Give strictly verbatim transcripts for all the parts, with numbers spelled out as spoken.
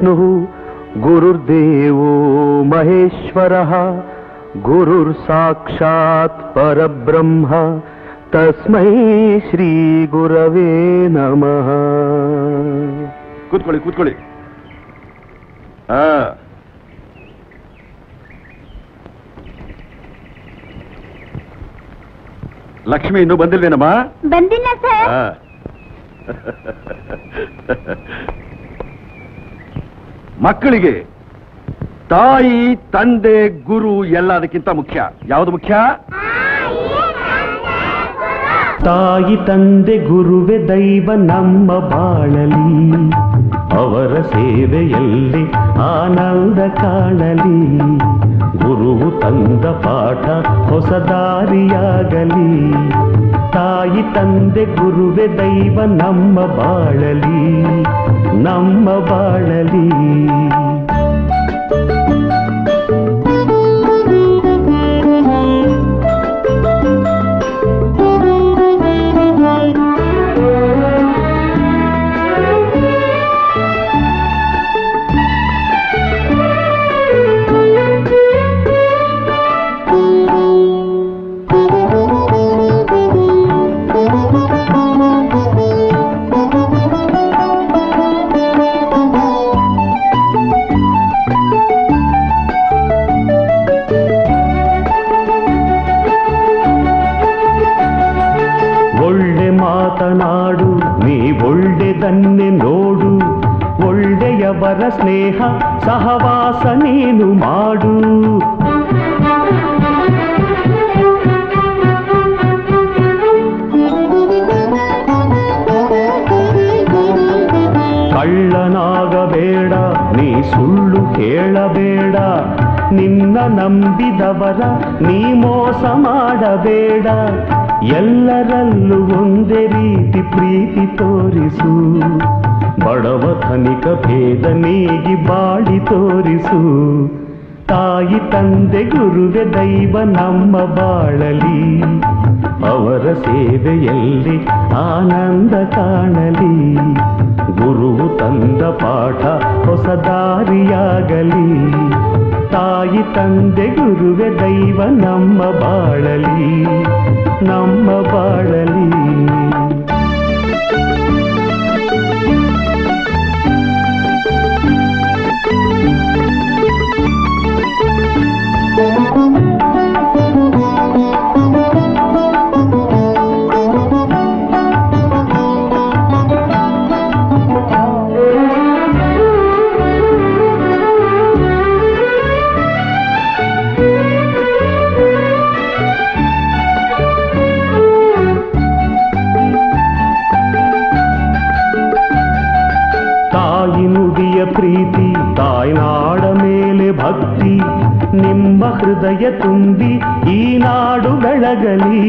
विष्णुः गुरुर्देवो महेश्वरः गुरुर् साक्षात् परब्रह्म तस्मै श्री गुरवे नमः। ಕೂತ್ಕೊಳ್ಳಿ ಕೂತ್ಕೊಳ್ಳಿ ಆ ಲಕ್ಷ್ಮಿ ಇನ್ನೂ ಬಂದಿಲ್ವೇನಮ್ಮ? ಬಂದಿಲ್ಲ ಸರ್. ಮಕ್ಕಳಿಗೆ ತಾಯಿ ತಂದೆ ಗುರು ಎಲ್ಲದಕ್ಕಿಂತ ಮುಖ್ಯ. ಯಾವುದು ಮುಖ್ಯ? ತಾಯಿ ತಂದೆ ಗುರುವೆ ದೈವ ನಮ್ಮ ಬಾಳಲಿ, ಅವರ ಸೇವೆಯಲ್ಲಿ ಆನಂದ ಕಾಣಲಿ, ಗುರುವು ತಂದ ಪಾಠ ಹೊಸ ದಾರಿಯಾಗಲಿ, ತಾಯಿ ತಂದೆ ಗುರುವೆ ದೈವ ನಮ್ಮ ಬಾಳಲಿ ನಮ್ಮ ಬಾಳಲಿ. ತನ್ನೆ ನೋಡು, ಒಳ್ಳೆಯವರ ಸ್ನೇಹ ಸಹವಾಸ ನೀನು ಮಾಡು, ಕಳ್ಳನಾಗಬೇಡ ನೀ ಸುಳ್ಳು ಹೇಳಬೇಡ, ನಿನ್ನ ನಂಬಿದವರ ನೀ ಮೋಸ ಮಾಡಬೇಡ, ಎಲ್ಲರಲ್ಲೂ ಒಂದೇ ರೀತಿ ಪ್ರೀತಿ ತೋರಿಸು, ಬಡವ ಧನಿಕ ಭೇದ ನೀಗಿ ಬಾಡಿ ತೋರಿಸು, ತಾಯಿ ತಂದೆ ಗುರುವೆ ದೈವ ನಮ್ಮ ಬಾಳಲಿ, ಅವರ ಸೇವೆಯಲ್ಲಿ ಆನಂದ ಕಾಣಲಿ, ಗುರುವು ತಂದ ಪಾಠ ಹೊಸ ದಾರಿಯಾಗಲಿ, ತಾಯಿ ತಂದೆ ಗುರುವೆ ದೈವ ನಮ್ಮ ಬಾಳಲಿ ನಮ್ಮ ಬಾಳಲಿ. ಪ್ರೀತಿ ತಾಯ್ನಾಡ ಮೇಲೆ ಭಕ್ತಿ, ನಿಮ್ಮ ಹೃದಯ ತುಂಬಿ ಈ ನಾಡು ಬೆಳಗಲಿ,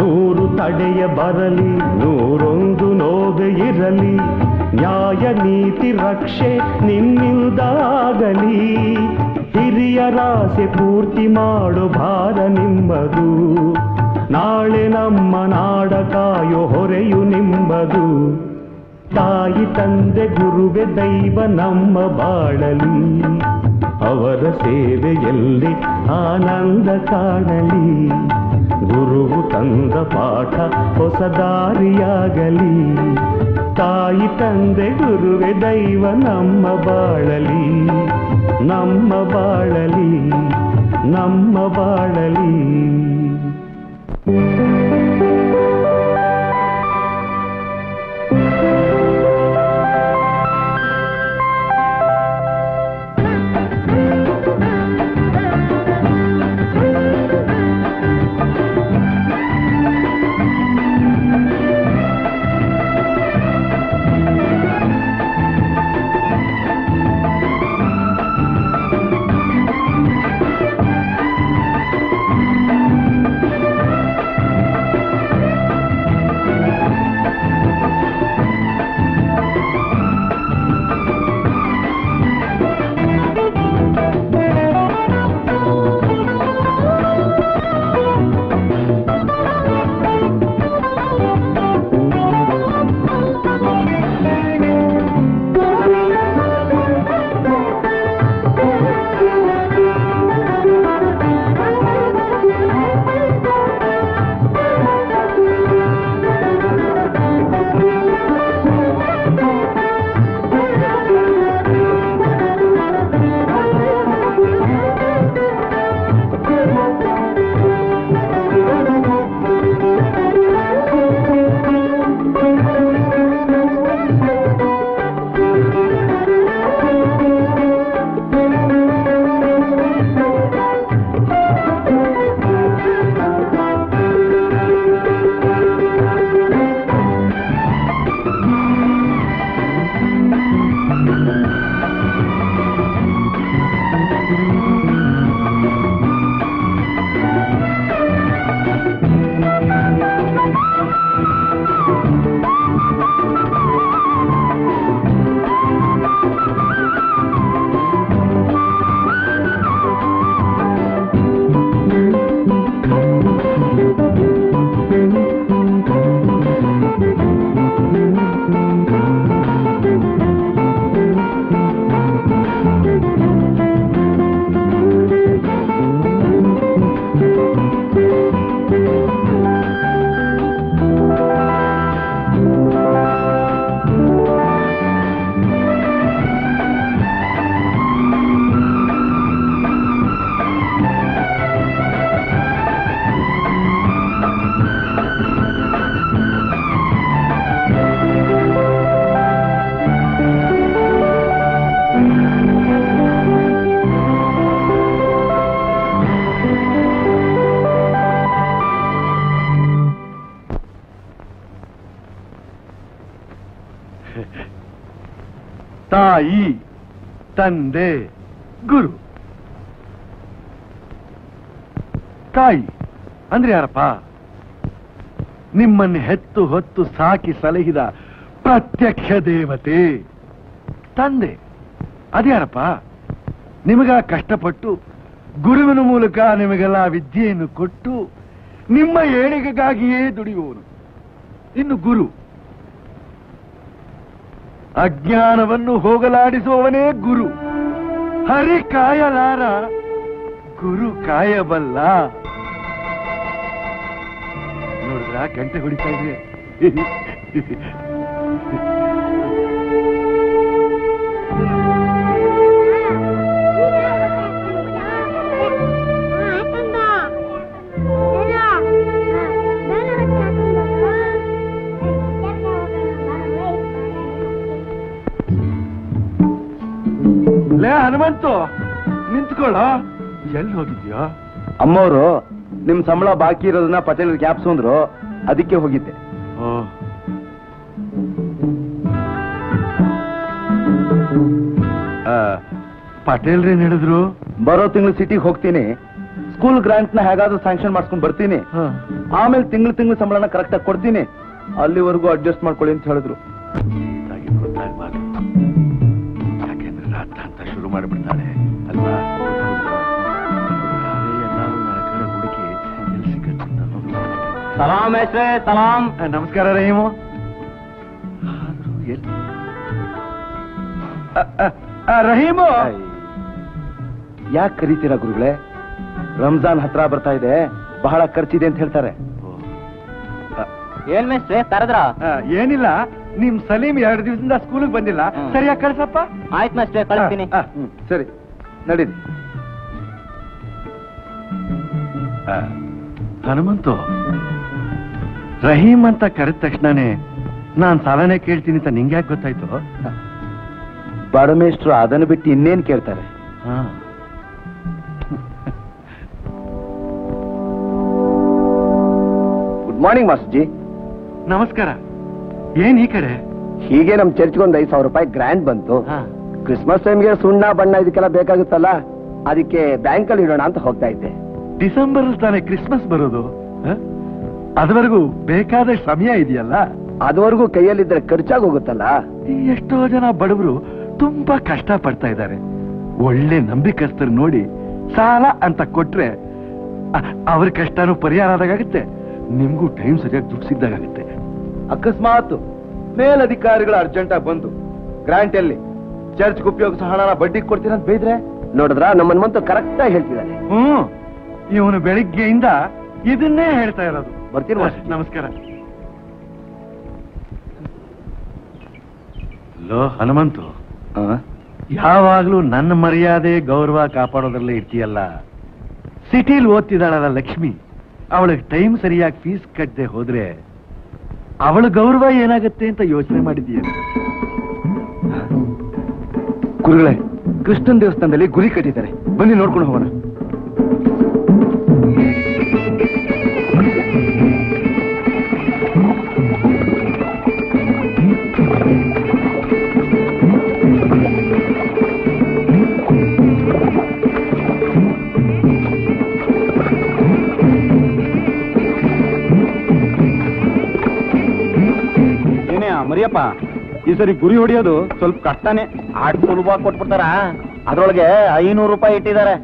ನೂರು ತಡೆಯ ಬರಲಿ ನೂರೊಂದು ನೋವೆ ಇರಲಿ, ನ್ಯಾಯ ನೀತಿ ರಕ್ಷೆ ನಿನ್ನಿಂದಾಗಲಿ, ಹಿರಿಯರಾಸೆ ಪೂರ್ತಿ ಮಾಡು ಭಾರ ನಿಮ್ಮದು, ನಾಳೆ ನಮ್ಮ ನಾಡ ಕಾಯೋ ಹೊರೆಯು ನಿಮ್ಮದು, ತಾಯಿ ತಂದೆ ಗುರುವೆ ದೈವ ನಮ್ಮ ಬಾಳಲಿ, ಅವರ ಸೇವೆಯಲ್ಲಿ ಆನಂದ ಕಾಣಲಿ, ಗುರುವು ತಂದ ಪಾಠ ಹೊಸ ದಾರಿಯಾಗಲಿ, ತಾಯಿ ತಂದೆ ಗುರುವೆ ದೈವ ನಮ್ಮ ಬಾಳಲಿ ನಮ್ಮ ಬಾಳಲಿ ನಮ್ಮ ಬಾಳಲಿ. ತಾಯಿ, ತಂದೆ, ಗುರು. ತಾಯಿ ಅಂದ್ರೆ ಯಾರಪ್ಪ? ನಿಮ್ಮನ್ನು ಹೆತ್ತು ಹೊತ್ತು ಸಾಕಿ ಸಲಹಿದ ಪ್ರತ್ಯಕ್ಷ ದೇವತೆ. ತಂದೆ ಅದ್ಯಾರಪ್ಪ? ನಿಮಗ ಕಷ್ಟಪಟ್ಟು ಗುರುವಿನ ಮೂಲಕ ನಿಮಗೆಲ್ಲ ವಿದ್ಯೆಯನ್ನು ಕೊಟ್ಟು ನಿಮ್ಮ ಏಳಿಗೆಗಾಗಿಯೇ ದುಡಿಯುವನು. ಇನ್ನು ಗುರು ಅಜ್ಞಾನವನ್ನು ಹೋಗಲಾಡಿಸುವವನೇ ಗುರು. ಹರಿ ಕಾಯಲಾರ, ಗುರು ಕಾಯಬಲ್ಲ. ನೋಡಿದ್ರ ಗಂಟೆ ಹೊಡಿತಾ ಇದೆ. ಲೇ ಹನುಮಂತು, ನಿಂತ್ಕೊಳ್ಳ. ಎಲ್ಲಿ ಹೋಗಿದ್ಯಾ? ಅಮ್ಮವರು ನಿಮ್ ಸಂಬಳ ಬಾಕಿ ಇರೋದನ್ನ ಪಟೇಲ್ ಕ್ಯಾಪ್ಸಂದ್ರು, ಅದಕ್ಕೆ ಹೋಗಿದ್ದೆ. ಪಟೇಲ್ರೇನ್ ಹೇಳಿದ್ರು? ಬರೋ ತಿಂಗಳು ಸಿಟಿಗೆ ಹೋಗ್ತೀನಿ, ಸ್ಕೂಲ್ ಗ್ರಾಂಟ್ ನ ಹೇಗಾದ್ರೂ ಸ್ಯಾಂಕ್ಷನ್ ಮಾಡ್ಸ್ಕೊಂಡ್ ಬರ್ತೀನಿ, ಆಮೇಲೆ ತಿಂಗಳು ತಿಂಗಳು ಸಂಬಳನ ಕರೆಕ್ಟ್ ಆಗಿ ಕೊಡ್ತೀನಿ, ಅಲ್ಲಿವರೆಗೂ ಅಡ್ಜಸ್ಟ್ ಮಾಡ್ಕೊಳ್ಳಿ ಅಂತ ಹೇಳಿದ್ರು. ಮಾಡಿಬಿಡ್ತಾಳೆ ಅಲ್ವಾ? ಹುಡುಕಿ ಎಲ್ಲಿ ಸಿಗುತ್ತೆ? ನಮಸ್ಕಾರ ರಹೀಮು. ರಹೀಮು ಯಾಕೆ ಕರೀತೀರಾ ಗುರುಗಳೇ? ರಂಜಾನ್ ಹತ್ರ ಬರ್ತಾ ಇದೆ, ಬಹಳ ಖರ್ಚಿದೆ ಅಂತ ಹೇಳ್ತಾರೆ. ಏನ್ ಮೇಸ್ಟ್ರೆ ತರದ್ರ? ಏನಿಲ್ಲ, ನಿಮ್ ಸಲೀಂ ಎರಡು ದಿವಸದಿಂದ ಸ್ಕೂಲ್ಗೆ ಬಂದಿಲ್ಲ, ಸರಿಯಾಗಿ ಕಳ್ಸಪ್ಪ. ಆಯ್ತು ಮೇಸ್ಟ್ರೆ, ಕಳಿಸ್ತೀನಿ. ಸರಿ ನಡೀರಿ. ಹನುಮಂತು, ರಹೀಮ್ ಅಂತ ಕರೆದ ತಕ್ಷಣನೇ ನಾನ್ ಸಾಲನೆ ಕೇಳ್ತೀನಿ ಅಂತ ನಿಂಗೆ ಯಾಕೆ ಗೊತ್ತಾಯ್ತು? ಬಡ ಮೇಸ್ಟ್ರು ಅದನ್ನು ಬಿಟ್ಟು ಇನ್ನೇನ್ ಕೇಳ್ತಾರೆ? ಹಾ, ಗುಡ್ ಮಾರ್ನಿಂಗ್ ಮಾಸ್ಟರ್ಜಿ. ನಮಸ್ಕಾರ. ಏನ್ ಈ ಕಡೆ ಹೀಗೆ? ನಮ್ ಚರ್ಚ್ಗೆ ಒಂದ್ ಐದ್ ಸಾವಿರ ರೂಪಾಯಿ ಗ್ರ್ಯಾಂಟ್ ಬಂತು. ಕ್ರಿಸ್ಮಸ್ ಟೈಮ್ಗೆ ಸುಣ್ಣ ಬಣ್ಣ ಇದಕ್ಕೆಲ್ಲ ಬೇಕಾಗುತ್ತಲ್ಲ, ಅದಕ್ಕೆ ಬ್ಯಾಂಕ್ ಅಲ್ಲಿ ಇಡೋಣ ಅಂತ ಹೋಗ್ತಾ ಇದ್ದೆ. ಡಿಸೆಂಬರ್ ತಾನೇ ಕ್ರಿಸ್ಮಸ್ ಬರೋದು, ಅದವರೆಗೂ ಬೇಕಾದ ಸಮಯ ಇದೆಯಲ್ಲ. ಅದವರೆಗೂ ಕೈಯಲ್ಲಿದ್ರೆ ಖರ್ಚಾಗಿ ಹೋಗುತ್ತಲ್ಲ. ಎಷ್ಟೋ ಜನ ಬಡವರು ತುಂಬಾ ಕಷ್ಟ ಪಡ್ತಾ ಇದ್ದಾರೆ. ಒಳ್ಳೆ ನಂಬಿಕಸ್ತರು ನೋಡಿ ಸಾಲ ಅಂತ ಕೊಟ್ರೆ ಅವ್ರ ಕಷ್ಟನೂ ಪರಿಹಾರ ಆದಾಗುತ್ತೆ, ನಿಮ್ಗೂ ಟೈಮ್ ಸರಿಯಾಗಿ ದುಡ್ಡು ಸಿಗ್ದಾಗುತ್ತೆ. ಅಕಸ್ಮಾತ್ ಮೇಲಧಿಕಾರಿಗಳು ಅರ್ಜೆಂಟ್ ಆಗಿ ಬಂದು ಗ್ರಾಂಟ್ ಅಲ್ಲಿ ಚರ್ಚ್ ಉಪಯೋಗಿಸೋ ಹಣನ ಬಡ್ಡಿ ಕೊಡ್ತೀರ ಅಂತ ಬೈದ್ರೆ, ನೋಡಿದ್ರ ನಮ್ಮ ಹನುಮಂತ ಕರೆಕ್ಟ್ ಆಗಿ ಹೇಳ್ತಿದ್ದಾನೆ. ಹ್ಮ್, ಇವನು ಬೆಳಿಗ್ಗೆಯಿಂದ ಇದನ್ನೇ ಹೇಳ್ತಾ ಇರೋದು. ಬರ್ತೀರಾ? ನಮಸ್ಕಾರ. ಲೋ ಹನುಮಂತು, ಯಾವಾಗ್ಲೂ ನನ್ನ ಮರ್ಯಾದೆ ಗೌರವ ಕಾಪಾಡೋದ್ರಲ್ಲೇ ಇರ್ತೀಯಲ್ಲ. ಸಿಟಿಲ್ ಓದ್ತಿದ್ದಾಳಲ್ಲ ಲಕ್ಷ್ಮಿ, ಅವಳಿಗೆ ಟೈಮ್ ಸರಿಯಾಗಿ ಫೀಸ್ ಕಟ್ಟದೆ ಹೋದ್ರೆ ಅವಳ ಗೌರವ ಏನಾಗುತ್ತೆ ಅಂತ ಯೋಚನೆ ಮಾಡಿದೀಯ? ಗುರುಗಳೇ, ಕೃಷ್ಣನ್ ದೇವಸ್ಥಾನದಲ್ಲಿ ಗುರಿ ಕಟ್ಟಿದ್ದಾರೆ, ಬನ್ನಿ ನೋಡ್ಕೊಂಡು ಹೋಗೋಣ. ಮರಿಯಪ್ಪ, ಈ ಸರಿ ಗುರಿ ಹೊಡಿಯೋದು ಸ್ವಲ್ಪ ಕಷ್ಟನೇ. ಆಟ ಸುಲಭ ಕೊಟ್ಬಿಡ್ತಾರ, ಅದ್ರೊಳಗೆ ಐನೂರು ರೂಪಾಯಿ ಇಟ್ಟಿದ್ದಾರೆ.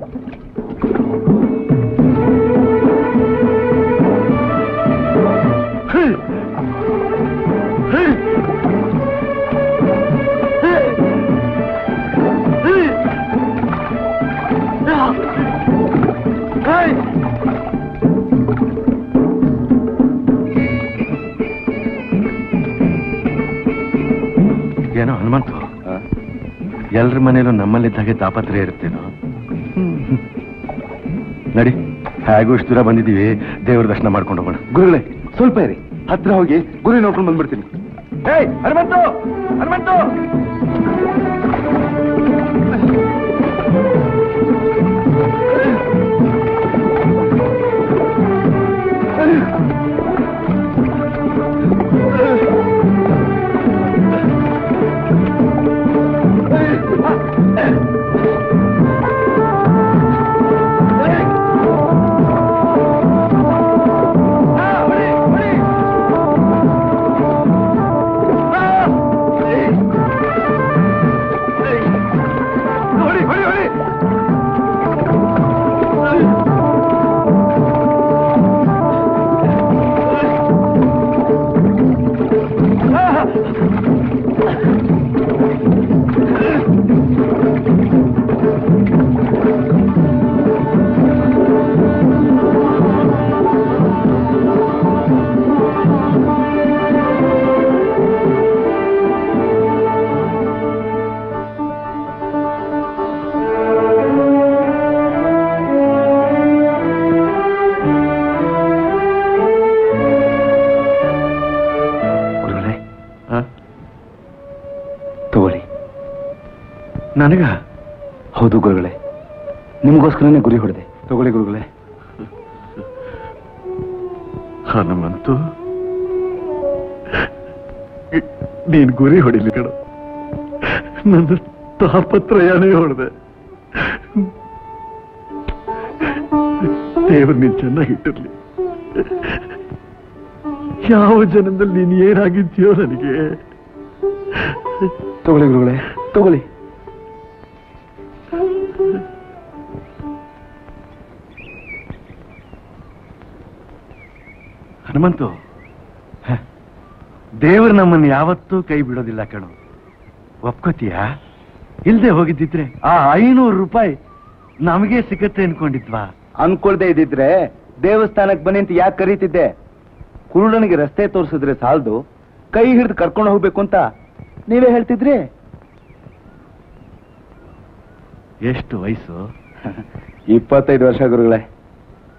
ಏನೋ ಹನುಮಂತು, ಎಲ್ರ ಮನೇಲೂ ನಮ್ಮಲ್ಲಿದ್ದಾಗೆ ತಾಪತ್ರೆಯ ಇರುತ್ತೇನೋ. ನಡಿ, ಹೇಗೂ ಇಷ್ಟು ದೂರ ಬಂದಿದ್ದೀವಿ, ದೇವ್ರ ದರ್ಶನ ಮಾಡ್ಕೊಂಡು ಹೋಗೋಣ. ಗುರುಗಳೇ ಸ್ವಲ್ಪ ಇರಿ, ಹತ್ರ ಹೋಗಿ ಗುರಿ ನೋಡ್ಕೊಂಡು ಬಂದ್ಬಿಡ್ತೀನಿ. ಏಯ್ ಹನುಮಂತು, ಹನುಮಂತು. ನನಗ? ಹೌದು ಗುರುಗಳೇ, ನಿಮಗೋಸ್ಕರನೇ ಗುರಿ ಹೊಡೆದೆ. ತಗೊಳ್ಳಿ ಗುರುಗಳೇ. ಹನುಮಂತು, ನೀನ್ ಗುರಿ ಹೊಡಿಲಿ ಕಣ, ನನ್ನ ತಾಪತ್ರಯನೇ ಹೊಡೆದೆ. ದೇವರು ನೀನ್ ಚೆನ್ನಾಗಿಟ್ಟಿರ್ಲಿ. ಯಾವ ಜನದಲ್ಲಿ ನೀನ್ ಏನಾಗಿದ್ದೀಯೋ ನನಗೆ. ತಗೊಳ್ಳಿ ಗುರುಗಳೇ, ತಗೊಳ್ಳಿ. ಹನುಮಂತು, ದೇವರು ನಮ್ಮನ್ನು ಯಾವತ್ತೂ ಕೈ ಬಿಡೋದಿಲ್ಲ ಕಣೋ, ಒಪ್ಕೋತೀಯಾ? ಇಲ್ದೆ ಹೋಗಿದ್ದಿದ್ರೆ ಆ ಐನೂರು ರೂಪಾಯಿ ನಮಗೆ ಸಿಗತ್ತೆ ಅನ್ಕೊಂಡಿದ್ವಾ? ಅನ್ಕೊಳ್ದೆ ಇದ್ದಿದ್ರೆ ದೇವಸ್ಥಾನಕ್ಕೆ ಬನ್ನಿ ಅಂತ ಯಾಕೆ ಕರೀತಿದ್ದೆ? ಕುರುಡನಿಗೆ ರಸ್ತೆ ತೋರಿಸಿದ್ರೆ ಸಾಲದು, ಕೈ ಹಿಡಿದು ಕರ್ಕೊಂಡು ಹೋಗ್ಬೇಕು ಅಂತ ನೀವೇ ಹೇಳ್ತಿದ್ರಿ. ಎಷ್ಟು ವಯಸ್ಸು? ಇಪ್ಪತ್ತೈದು ವರ್ಷ ಗುರುಗಳೇ.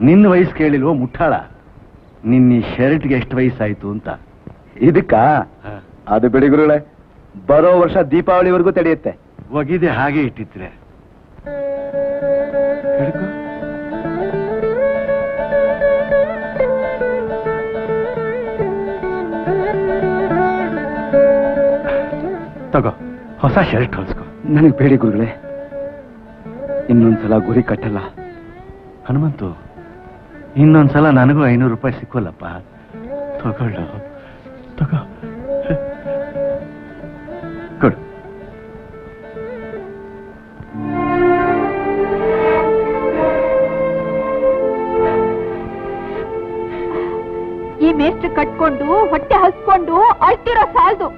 ನಿನ್ನ ವಯಸ್ಸು ಕೇಳಿಲ್ವೋ ಮುಟ್ಟಾಳ? ನಿನ್ನ ಶರ್ಟ್ಗೆ ಎಷ್ಟು ವಯಸ್ಸಾಯ್ತು ಅಂತ. ಇದಕ್ಕ ಅದು ಬಿಡಿ ಗುರುಗಳೇ, ಬರೋ ವರ್ಷ ದೀಪಾವಳಿವರೆಗೂ ತಡೆಯುತ್ತೆ. ಒಗಿದೆ ಹಾಗೆ ಇಟ್ಟಿದ್ರೆ ತಗೋ, ಹೊಸ ಶರ್ಟ್ ಹೊಲಿಸ್ಕೊ. ನನಗೆ ಬೇಡಿ ಗುರುಗಳೇ, ಇನ್ನೊಂದ್ಸಲ ಗುರಿ ಕಟ್ಟಲ್ಲ. ಹನುಮಂತು, ಇನ್ನೊಂದ್ಸಲ ನನಗೂ ಐನೂರು ರೂಪಾಯಿ ಸಿಕ್ಕೋಲ್ಲಪ್ಪ. ತಗೊಳ್ಳು, ತಗೋ, ಕೊಡು. ಈ ಮೇಸ್ಟ್ ಕಟ್ಕೊಂಡು ಹೊಟ್ಟೆ ಹಸ್ಕೊಂಡು ಅಳ್ತಿರೋ ಸಾಲದು.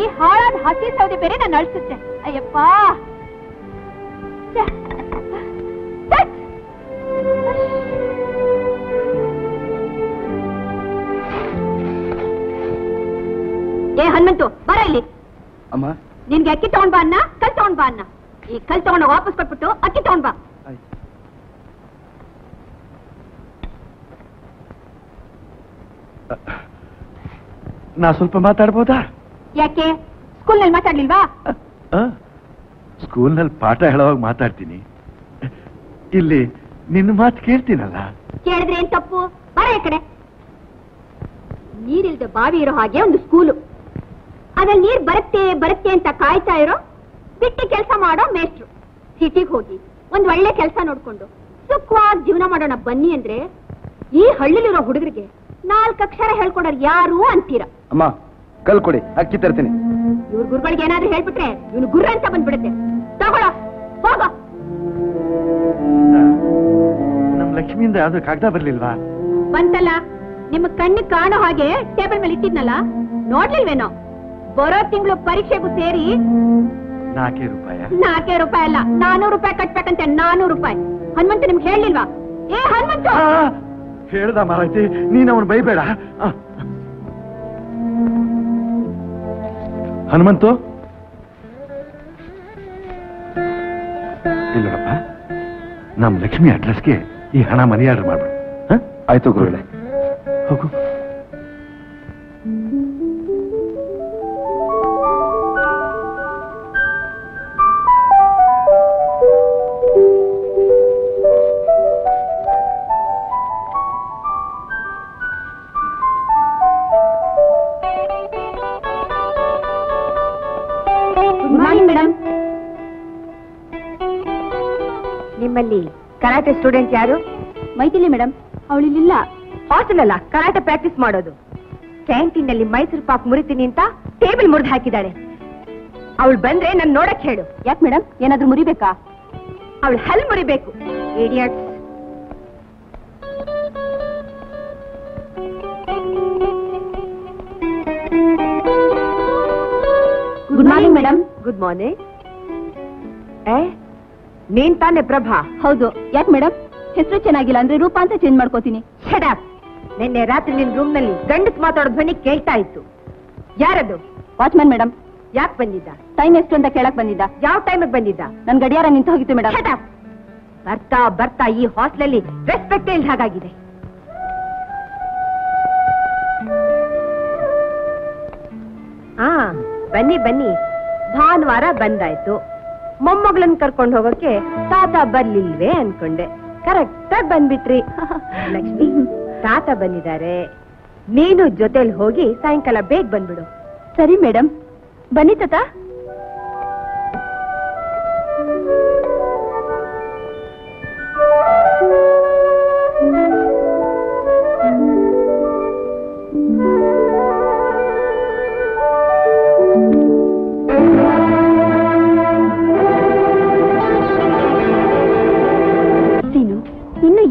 ಈ ಹಾಳಾದ ಹಸಿ ಸೌದೆ ಬೇರೆ ನಾನು ಅಳಿಸುತ್ತೆ. ಅಯ್ಯಪ್ಪ, ಏ ಹನುಮಂತು, ಬರ ಇಲ್ಲಿ. ಅಮ್ಮ, ನಿನ್ಗೆ ಅಕ್ಕಿ ತಗೊಂಡ್ ಬಾ ಅನ್ನ, ಕಲ್ ತಗೊಂಡ್ ಬಾ ಅನ್ನ. ಈ ಕಲ್ ತಗೊಂಡು ವಾಪಸ್ ಕೊಟ್ಬಿಟ್ಟು ಅಕ್ಕಿ ತಗೊಂಡ್ ಬಾ. ನಾ ಸ್ವಲ್ಪ ಮಾತಾಡ್ಬೋದಾ? ಯಾಕೆ, ಸ್ಕೂಲ್ನಲ್ಲಿ ಮಾತಾಡ್ಲಿಲ್ವಾ? ಸ್ಕೂಲ್ನಲ್ಲಿ ಪಾಠ ಹೇಳುವಾಗ ಮಾತಾಡ್ತೀನಿ, ಇಲ್ಲಿ ನಿನ್ನ ಮಾತು ಕೇಳ್ತೀನಲ್ಲ. ಕೇಳಿದ್ರೆ ಏನ್ ತಪ್ಪು? ಬರ ಈ ಕಡೆ. ನೀರಿಲ್ದ ಬಾವಿ ಇರೋ ಹಾಗೆ ಒಂದು ಸ್ಕೂಲು, ಅದ್ರಲ್ಲಿ ನೀರ್ ಬರುತ್ತೆ ಬರುತ್ತೆ ಅಂತ ಕಾಯ್ತಾ ಇರೋ ಬಿಟ್ಟು ಕೆಲಸ ಮಾಡೋ ಮೇಷ್ಟ್ರು. ಸಿಟಿಗೆ ಹೋಗಿ ಒಂದ್ ಒಳ್ಳೆ ಕೆಲಸ ನೋಡ್ಕೊಂಡು ಸುಖವಾಗಿ ಜೀವನ ಮಾಡೋಣ ಬನ್ನಿ ಅಂದ್ರೆ ಈ ಹಳ್ಳಿಲಿರೋ ಹುಡುಗರಿಗೆ ನಾಲ್ಕು ಅಕ್ಷರ ಹೇಳ್ಕೊಡೋರು ಯಾರು ಅಂತೀರಾ? ಅಮ್ಮ, ಕಲ್ ಕೊಡಿ, ಅಕ್ಕಿ ತರ್ತೀನಿ. ಇವ್ರ ಗುರುಗಳಿಗೆ ಏನಾದ್ರೂ ಹೇಳ್ಬಿಟ್ರೆ ಇವನು ಗುರು ಅಂತ ಬಂದ್ಬಿಡುತ್ತೆ. ತಗೊಳ್ಳೋ, ಹೋಗೋ. ನಮ್ ಲಕ್ಷ್ಮಿಯಿಂದ ಯಾವ್ದು ಕಾಗ್ದ ಬರ್ಲಿಲ್ವಾ? ಬಂತಲ್ಲ, ನಿಮ್ಮ ಕಣ್ಣು ಕಾಣೋ ಹಾಗೆ ಟೇಬಲ್ ಮೇಲೆ ಇಟ್ಟಿದ್ನಲ್ಲ, ನೋಡ್ಲಿಲ್ವೇನೋ? ಬರೋ ತಿಂಗಳು ಪರೀಕ್ಷೆಗೂ ಸೇರಿ ನಾಲ್ಕೇ ರೂಪಾಯಿ ನಾಲ್ಕೇ ರೂಪಾಯಿ ಅಲ್ಲ, ನಾನೂರು ರೂಪಾಯಿ ಕಟ್ಬೇಕಂತೆ. ನಾನೂರು ರೂಪಾಯಿ ಹನುಮಂತ ನಿಮ್ಗೆ ಹೇಳಿಲ್ವಾ? ಏ ಹನುಮಂತ, ಹೇಳ್ದ ಮಾರಾಯ್ತಿ, ನೀನ್ ಅವನು ಬೈಬೇಡ. ಹನುಮಂತು, ಇಲ್ಲಪ್ಪ, ನಮ್ ಲಕ್ಷ್ಮಿ ಅಡ್ರೆಸ್ಗೆ ಈ ಹಣ ಮನಿ ಆರ್ಡರ್ ಮಾಡ್ಬಿಡು. ಆಯ್ತು ಗುರುಗಳೇ, ಹೋಗು. ಕರಾಟೆ ಸ್ಟೂಡೆಂಟ್ ಯಾರು? ಮೈಥಿಲಿ ಮೇಡಮ್. ಅವಳಿಲ್ಲ, ಹಾಸ್ಟೆಲ್ ಅಲ್ಲ ಕರಾಟೆ ಪ್ರಾಕ್ಟೀಸ್ ಮಾಡೋದು. ಕ್ಯಾಂಟೀನ್ ನಲ್ಲಿ ಮೈಸೂರು ಪಾಕ್ ಮುರಿತೀನಿ ಅಂತ ಟೇಬಲ್ ಮುರಿದು ಹಾಕಿದ್ದಾಳೆ. ಅವಳು ಬಂದ್ರೆ ನಾನು ನೋಡಕ್ ಹೇಳು. ಯಾಕೆ ಮೇಡಮ್, ಏನಾದ್ರೂ ಮುರಿಬೇಕಾ? ಅವಳು ಹಲ್ ಮುರಿಬೇಕು. Idiots. Good morning madam. Good morning. ನೀನ್ ತಾನೆ ಪ್ರಭಾ? ಹೌದು. ಯಾಕೆ ಮೇಡಮ್? ಹೆಸರು ಚೆನ್ನಾಗಿಲ್ಲ ಅಂದ್ರೆ ರೂಪ ಅಂತ ಚೇಂಜ್ ಮಾಡ್ಕೋತೀನಿ. ನಿನ್ನೆ ರಾತ್ರಿ ನಿನ್ ರೂಮ್ ನಲ್ಲಿ ಗಂಡಸ್ ಮಾತಾಡೋ ಧ್ವನಿ ಕೇಳ್ತಾ ಇತ್ತು. ಯಾರದು? Watchman madam. ಯಾಕೆ ಬಂದಿದ್ದ? ಟೈಮ್ ಎಷ್ಟು ಅಂತ ಕೇಳಕ್ ಬಂದಿದ್ದ. ಯಾವ ಟೈಮಿಗೆ ಬಂದಿದ್ದ? ನನ್ ಗಡಿಯಾರ ನಿಂತು ಹೋಗಿತ್ತು ಮೇಡಮ್. ಬರ್ತಾ ಬರ್ತಾ ಈ ಹಾಸ್ಟೆಲಲ್ಲಿ ರೆಸ್ಪೆಕ್ಟ್ ಇಲ್ದ ಹಾಗಾಗಿದೆ. ಆ ಬನ್ನಿ ಬನ್ನಿ, ಭಾನುವಾರ ಬಂದಾಯ್ತು. ಮೊಮ್ಮಗಳನ್ನ ಕರ್ಕೊಂಡು ಹೋಗೋಕೆ ತಾತ ಬರ್ಲಿಲ್ವೇ ಅನ್ಕೊಂಡೆ, ಕರೆಕ್ಟ್ ಆಗಿ ಬಂದ್ಬಿಟ್ರಿ. ಲಕ್ಷ್ಮಿ, ತಾತ ಬಂದಿದ್ದಾರೆ, ನೀನು ಜೊತೆಲಿ ಹೋಗಿ ಸಾಯಂಕಾಲ ಬೇಗ ಬಂದ್ಬಿಡು. ಸರಿ ಮೇಡಮ್, ಬನ್ನಿ ತಾತ.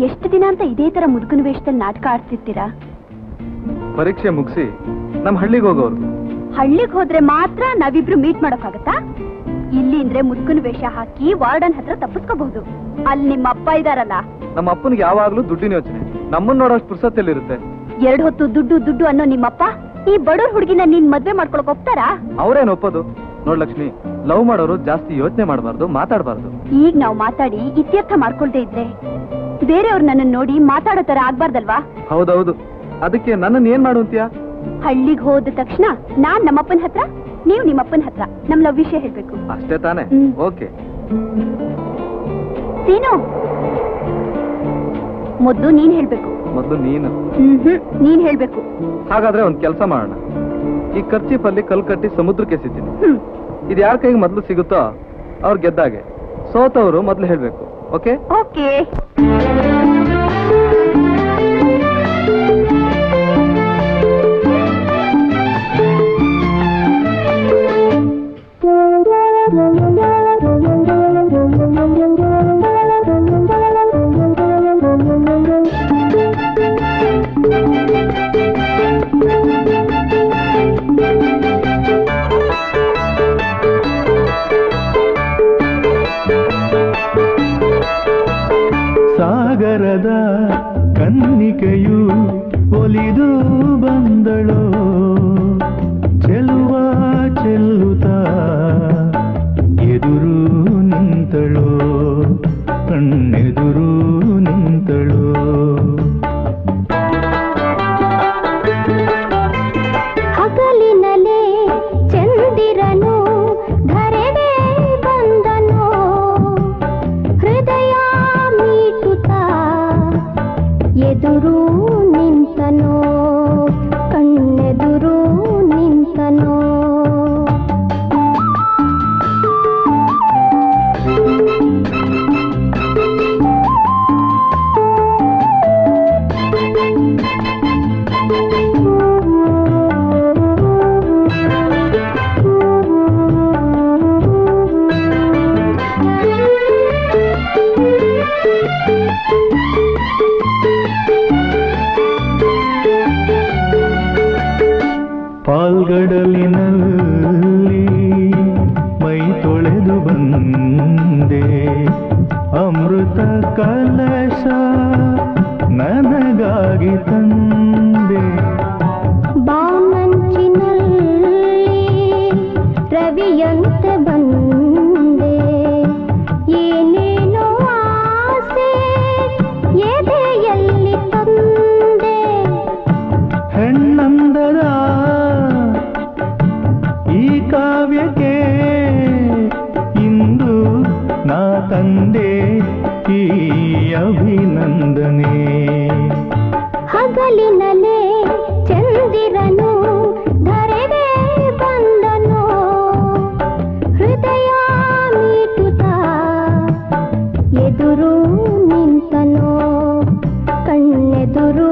ಎಷ್ಟು ದಿನ ಅಂತ ಇದೇ ತರ ಮುದುಕನ ವೇಷದಲ್ಲಿ ನಾಟಕ ಆಡ್ತಿರ್ತೀರಾ? ಪರೀಕ್ಷೆ ಮುಗಿಸಿ ನಮ್ ಹಳ್ಳಿಗೆ ಹೋಗೋರು. ಹಳ್ಳಿಗೆ ಹೋದ್ರೆ ಮಾತ್ರ ನಾವಿಬ್ರು ಮೀಟ್ ಮಾಡೋಕ್ಕಾಗತ್ತಾ? ಇಲ್ಲಿ ಅಂದ್ರೆ ಮುದುಕನ ವೇಷ ಹಾಕಿ ವಾರ್ಡನ್ ಹತ್ರ ತಪ್ಪಿಸ್ಕೋಬಹುದು. ಅಲ್ಲಿ ನಿಮ್ಮ ಅಪ್ಪ ಇದಾರಲ್ಲ. ನಮ್ಮ ಅಪ್ಪನಿಗೆ ಯಾವಾಗ್ಲೂ ದುಡ್ಡಿನ ಯೋಚನೆ, ನಮ್ಮನ್ನ ನೋಡೋಷ್ಟು ಪುರ್ಸತ್ತಲ್ಲಿರುತ್ತೆ. ಎರಡು ಹೊತ್ತು ದುಡ್ಡು ದುಡ್ಡು ಅನ್ನೋ ನಿಮ್ಮಪ್ಪ ಈ ಬಡವ್ರ ಹುಡುಗಿನ ನೀನ್ ಮದ್ವೆ ಮಾಡ್ಕೊಳಕ್ ಹೋಗ್ತಾರಾ? ಅವ್ರೇನ್ ಒಪ್ಪೋದು? ನೋಡ್ ಲಕ್ಷ್ಮಿ, ಲವ್ ಮಾಡೋರು ಜಾಸ್ತಿ ಯೋಚನೆ ಮಾಡಬಾರ್ದು, ಮಾತಾಡಬಾರ್ದು. ಈಗ ನಾವು ಮಾತಾಡಿ ಇತ್ಯರ್ಥ ಮಾಡ್ಕೊಳ್ದೇ ಇದ್ರೆ ಬೇರೆಯವ್ರು ನನ್ನ ನೋಡಿ ಮಾತಾಡೋ ತರ ಆಗ್ಬಾರ್ದಲ್ವಾ? ಹೌದೌದು, ಅದಕ್ಕೆ ನನ್ನ ಏನ್ ಮಾಡುವಂತೀಯ? ಹಳ್ಳಿಗೆ ಹೋದ ತಕ್ಷಣ ನಾನ್ ನಮ್ಮಪ್ಪನ ಹತ್ರ, ನೀವು ನಿಮ್ಮಪ್ಪನ ಹತ್ರ ನಮ್ ಲವ್ ವಿಷಯ ಹೇಳ್ಬೇಕು ಅಷ್ಟೇ ತಾನೆ? ಓಕೆ. ಸೀನು, ಮೊದಲು ನೀನ್ ಹೇಳ್ಬೇಕು. ಮೊದಲು ನೀನು ನೀನ್ ಹೇಳ್ಬೇಕು. ಹಾಗಾದ್ರೆ ಒಂದ್ ಕೆಲಸ ಮಾಡೋಣ, ಈ ಕರ್ಚೀಪ್ ಅಲ್ಲಿ ಕಲ್ ಕಟ್ಟಿ ಸಮುದ್ರಕ್ಕೆ ಎಸಿತೀನಿ. ಇದು ಯಾರ ಕೈಗೆ ಮೊದಲು ಸಿಗುತ್ತೋ ಅವ್ರು ಗೆದ್ದಾಗೆ, ಸೋತವ್ರು ಮೊದಲು ಹೇಳ್ಬೇಕು. Okay okay. ಸಾಗರದ ಕನ್ನಿಕೆಯು ಒಲಿದು ಬಂದಳು, ಚೆಲುವ ಚೆಲ್ಲುತ್ತಾ ಎದುರು ನಿಂತಳು, ಕಣ್ಣೆದುರು ನಿಂತಳು. ಹಗಲಿನಲೇ ಚಂದಿರನು ಧರೆಗೆ ಬಂದನು, ಹೃದಯ ಮೀಟುತ್ತಾ ಎದುರು ನಿಂತನು, ಕಣ್ಣೆದುರು ನಿಂತನು. ಪಾಲ್ಗಡಲಿನಲ್ಲಿ ಮೈ ತೊಳೆದು ಬಂದೆ, ಅಮೃತ ಕಲಶ ನನಗಾಗಿ ತಂದೆ, ಬಾಮಂಚಿನಲ್ಲಿ ರವಿಯಂತೆ ಬಂದೆ, ಏನೇನೋ ಆಸೆ ಎದೆಯಲ್ಲಿ ತಂದೆ, ಹೆಣ್ಣಂದರ ಕಾವ್ಯಕ್ಕೆ ಇಂದು ನಾ ತಂದೆ ಈ ಅಭಿನಂದನೆ. ಹಗಲಿನಲೇ ಚಂದಿರನು ಧರೆಗೆ ಬಂದನು, ಹೃದಯ ಮೀಟುತ್ತಾ ಎದುರು ನಿಂತನು, ಕಣ್ಣೆದುರು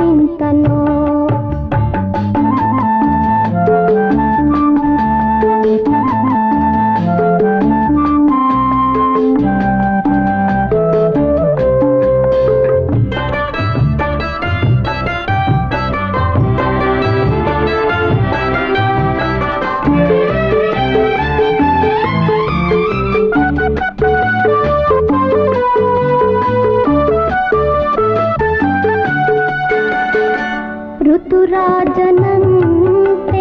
ನಿಂತನು. ರಾಜನಂತೆ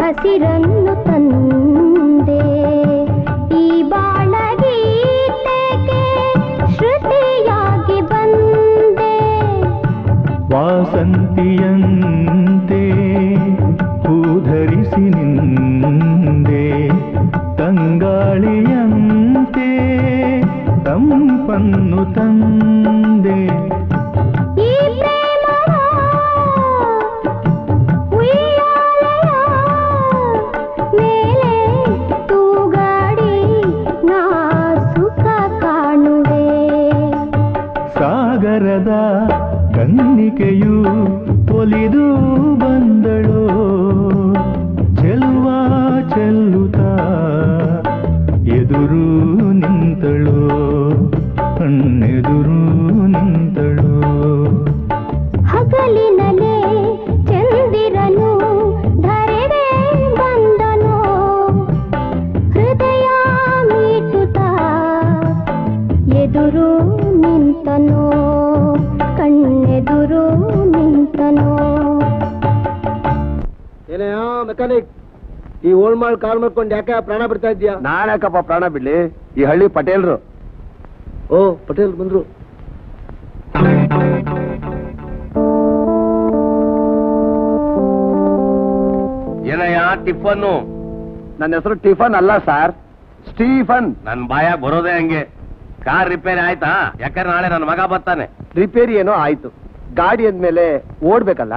ಹಸಿರನ್ನು ತಂದೆ, ಈ ಬಾಳಗೀತೆಗೆ ಶ್ರುತಿಯಾಗಿ ಬಂದೆ, ವಾಸಂತಿಯಂತೆ ಹೂಧರಿಸಿ ನಿಂದೆ ತಂಗಾಳಿಯಂತೆ ತಂಪನ್ನು ತಂದೆ. ಸಾಗರದ ಕನ್ನಿಕೆಯು ಒಲಿದು ಬಂದಳು ಚೆಲುವ ಚೆಲ್ಲುತ್ತಾ ಎದುರು ನಿಂತಳು ಕಣ್ಣೆದುರು ನಿಂತಳು. ಹಗಲಿನಲೇ ಚಂದಿರನು ಧರೆಗೆ ಬಂದನು ಹೃದಯ ಮೀಟುತ್ತಾ ಎದುರು ನಿಂತನು ಕಣ್ಣೆದುರು ನಿಂತನು. ಏನೆಯಾ ಮೆಕ್ಯಾನಿಕ್, ಈ ಓಳ್ಮಾಳ್ ಕಾಲ್ ಮಾಡ್ಕೊಂಡು ಯಾಕೆ ಪ್ರಾಣ ಬಿಡ್ತಾ ಇದೀಯಾ? ನಾನ್ಯಾಕಪ್ಪ ಪ್ರಾಣ ಬಿಡ್ಲಿ, ಈ ಹಳ್ಳಿ ಪಟೇಲ್ರು. ಓ ಪಟೇಲ್ ಬಂದ್ರು. ಏನಯ್ಯ ಟಿಫನ್ನು? ನನ್ನ ಹೆಸರು ಟಿಫನ್ ಅಲ್ಲ ಸರ್, ಸ್ಟೀಫನ್. ನನ್ ಬಾಯಾಗ ಬರೋದೇ ಹಂಗೆ. ಕಾರ್ ರಿಪೇರಿ ಆಯ್ತಾ? ಯಾಕಂದ್ರೆ ನಾಳೆ ನನ್ನ ಮಗ ಬರ್ತಾನೆ. ರಿಪೇರಿ ಏನೋ ಆಯ್ತು, ಗಾಡಿ ಅಂದ್ಮೇಲೆ ಓಡ್ಬೇಕಲ್ಲ.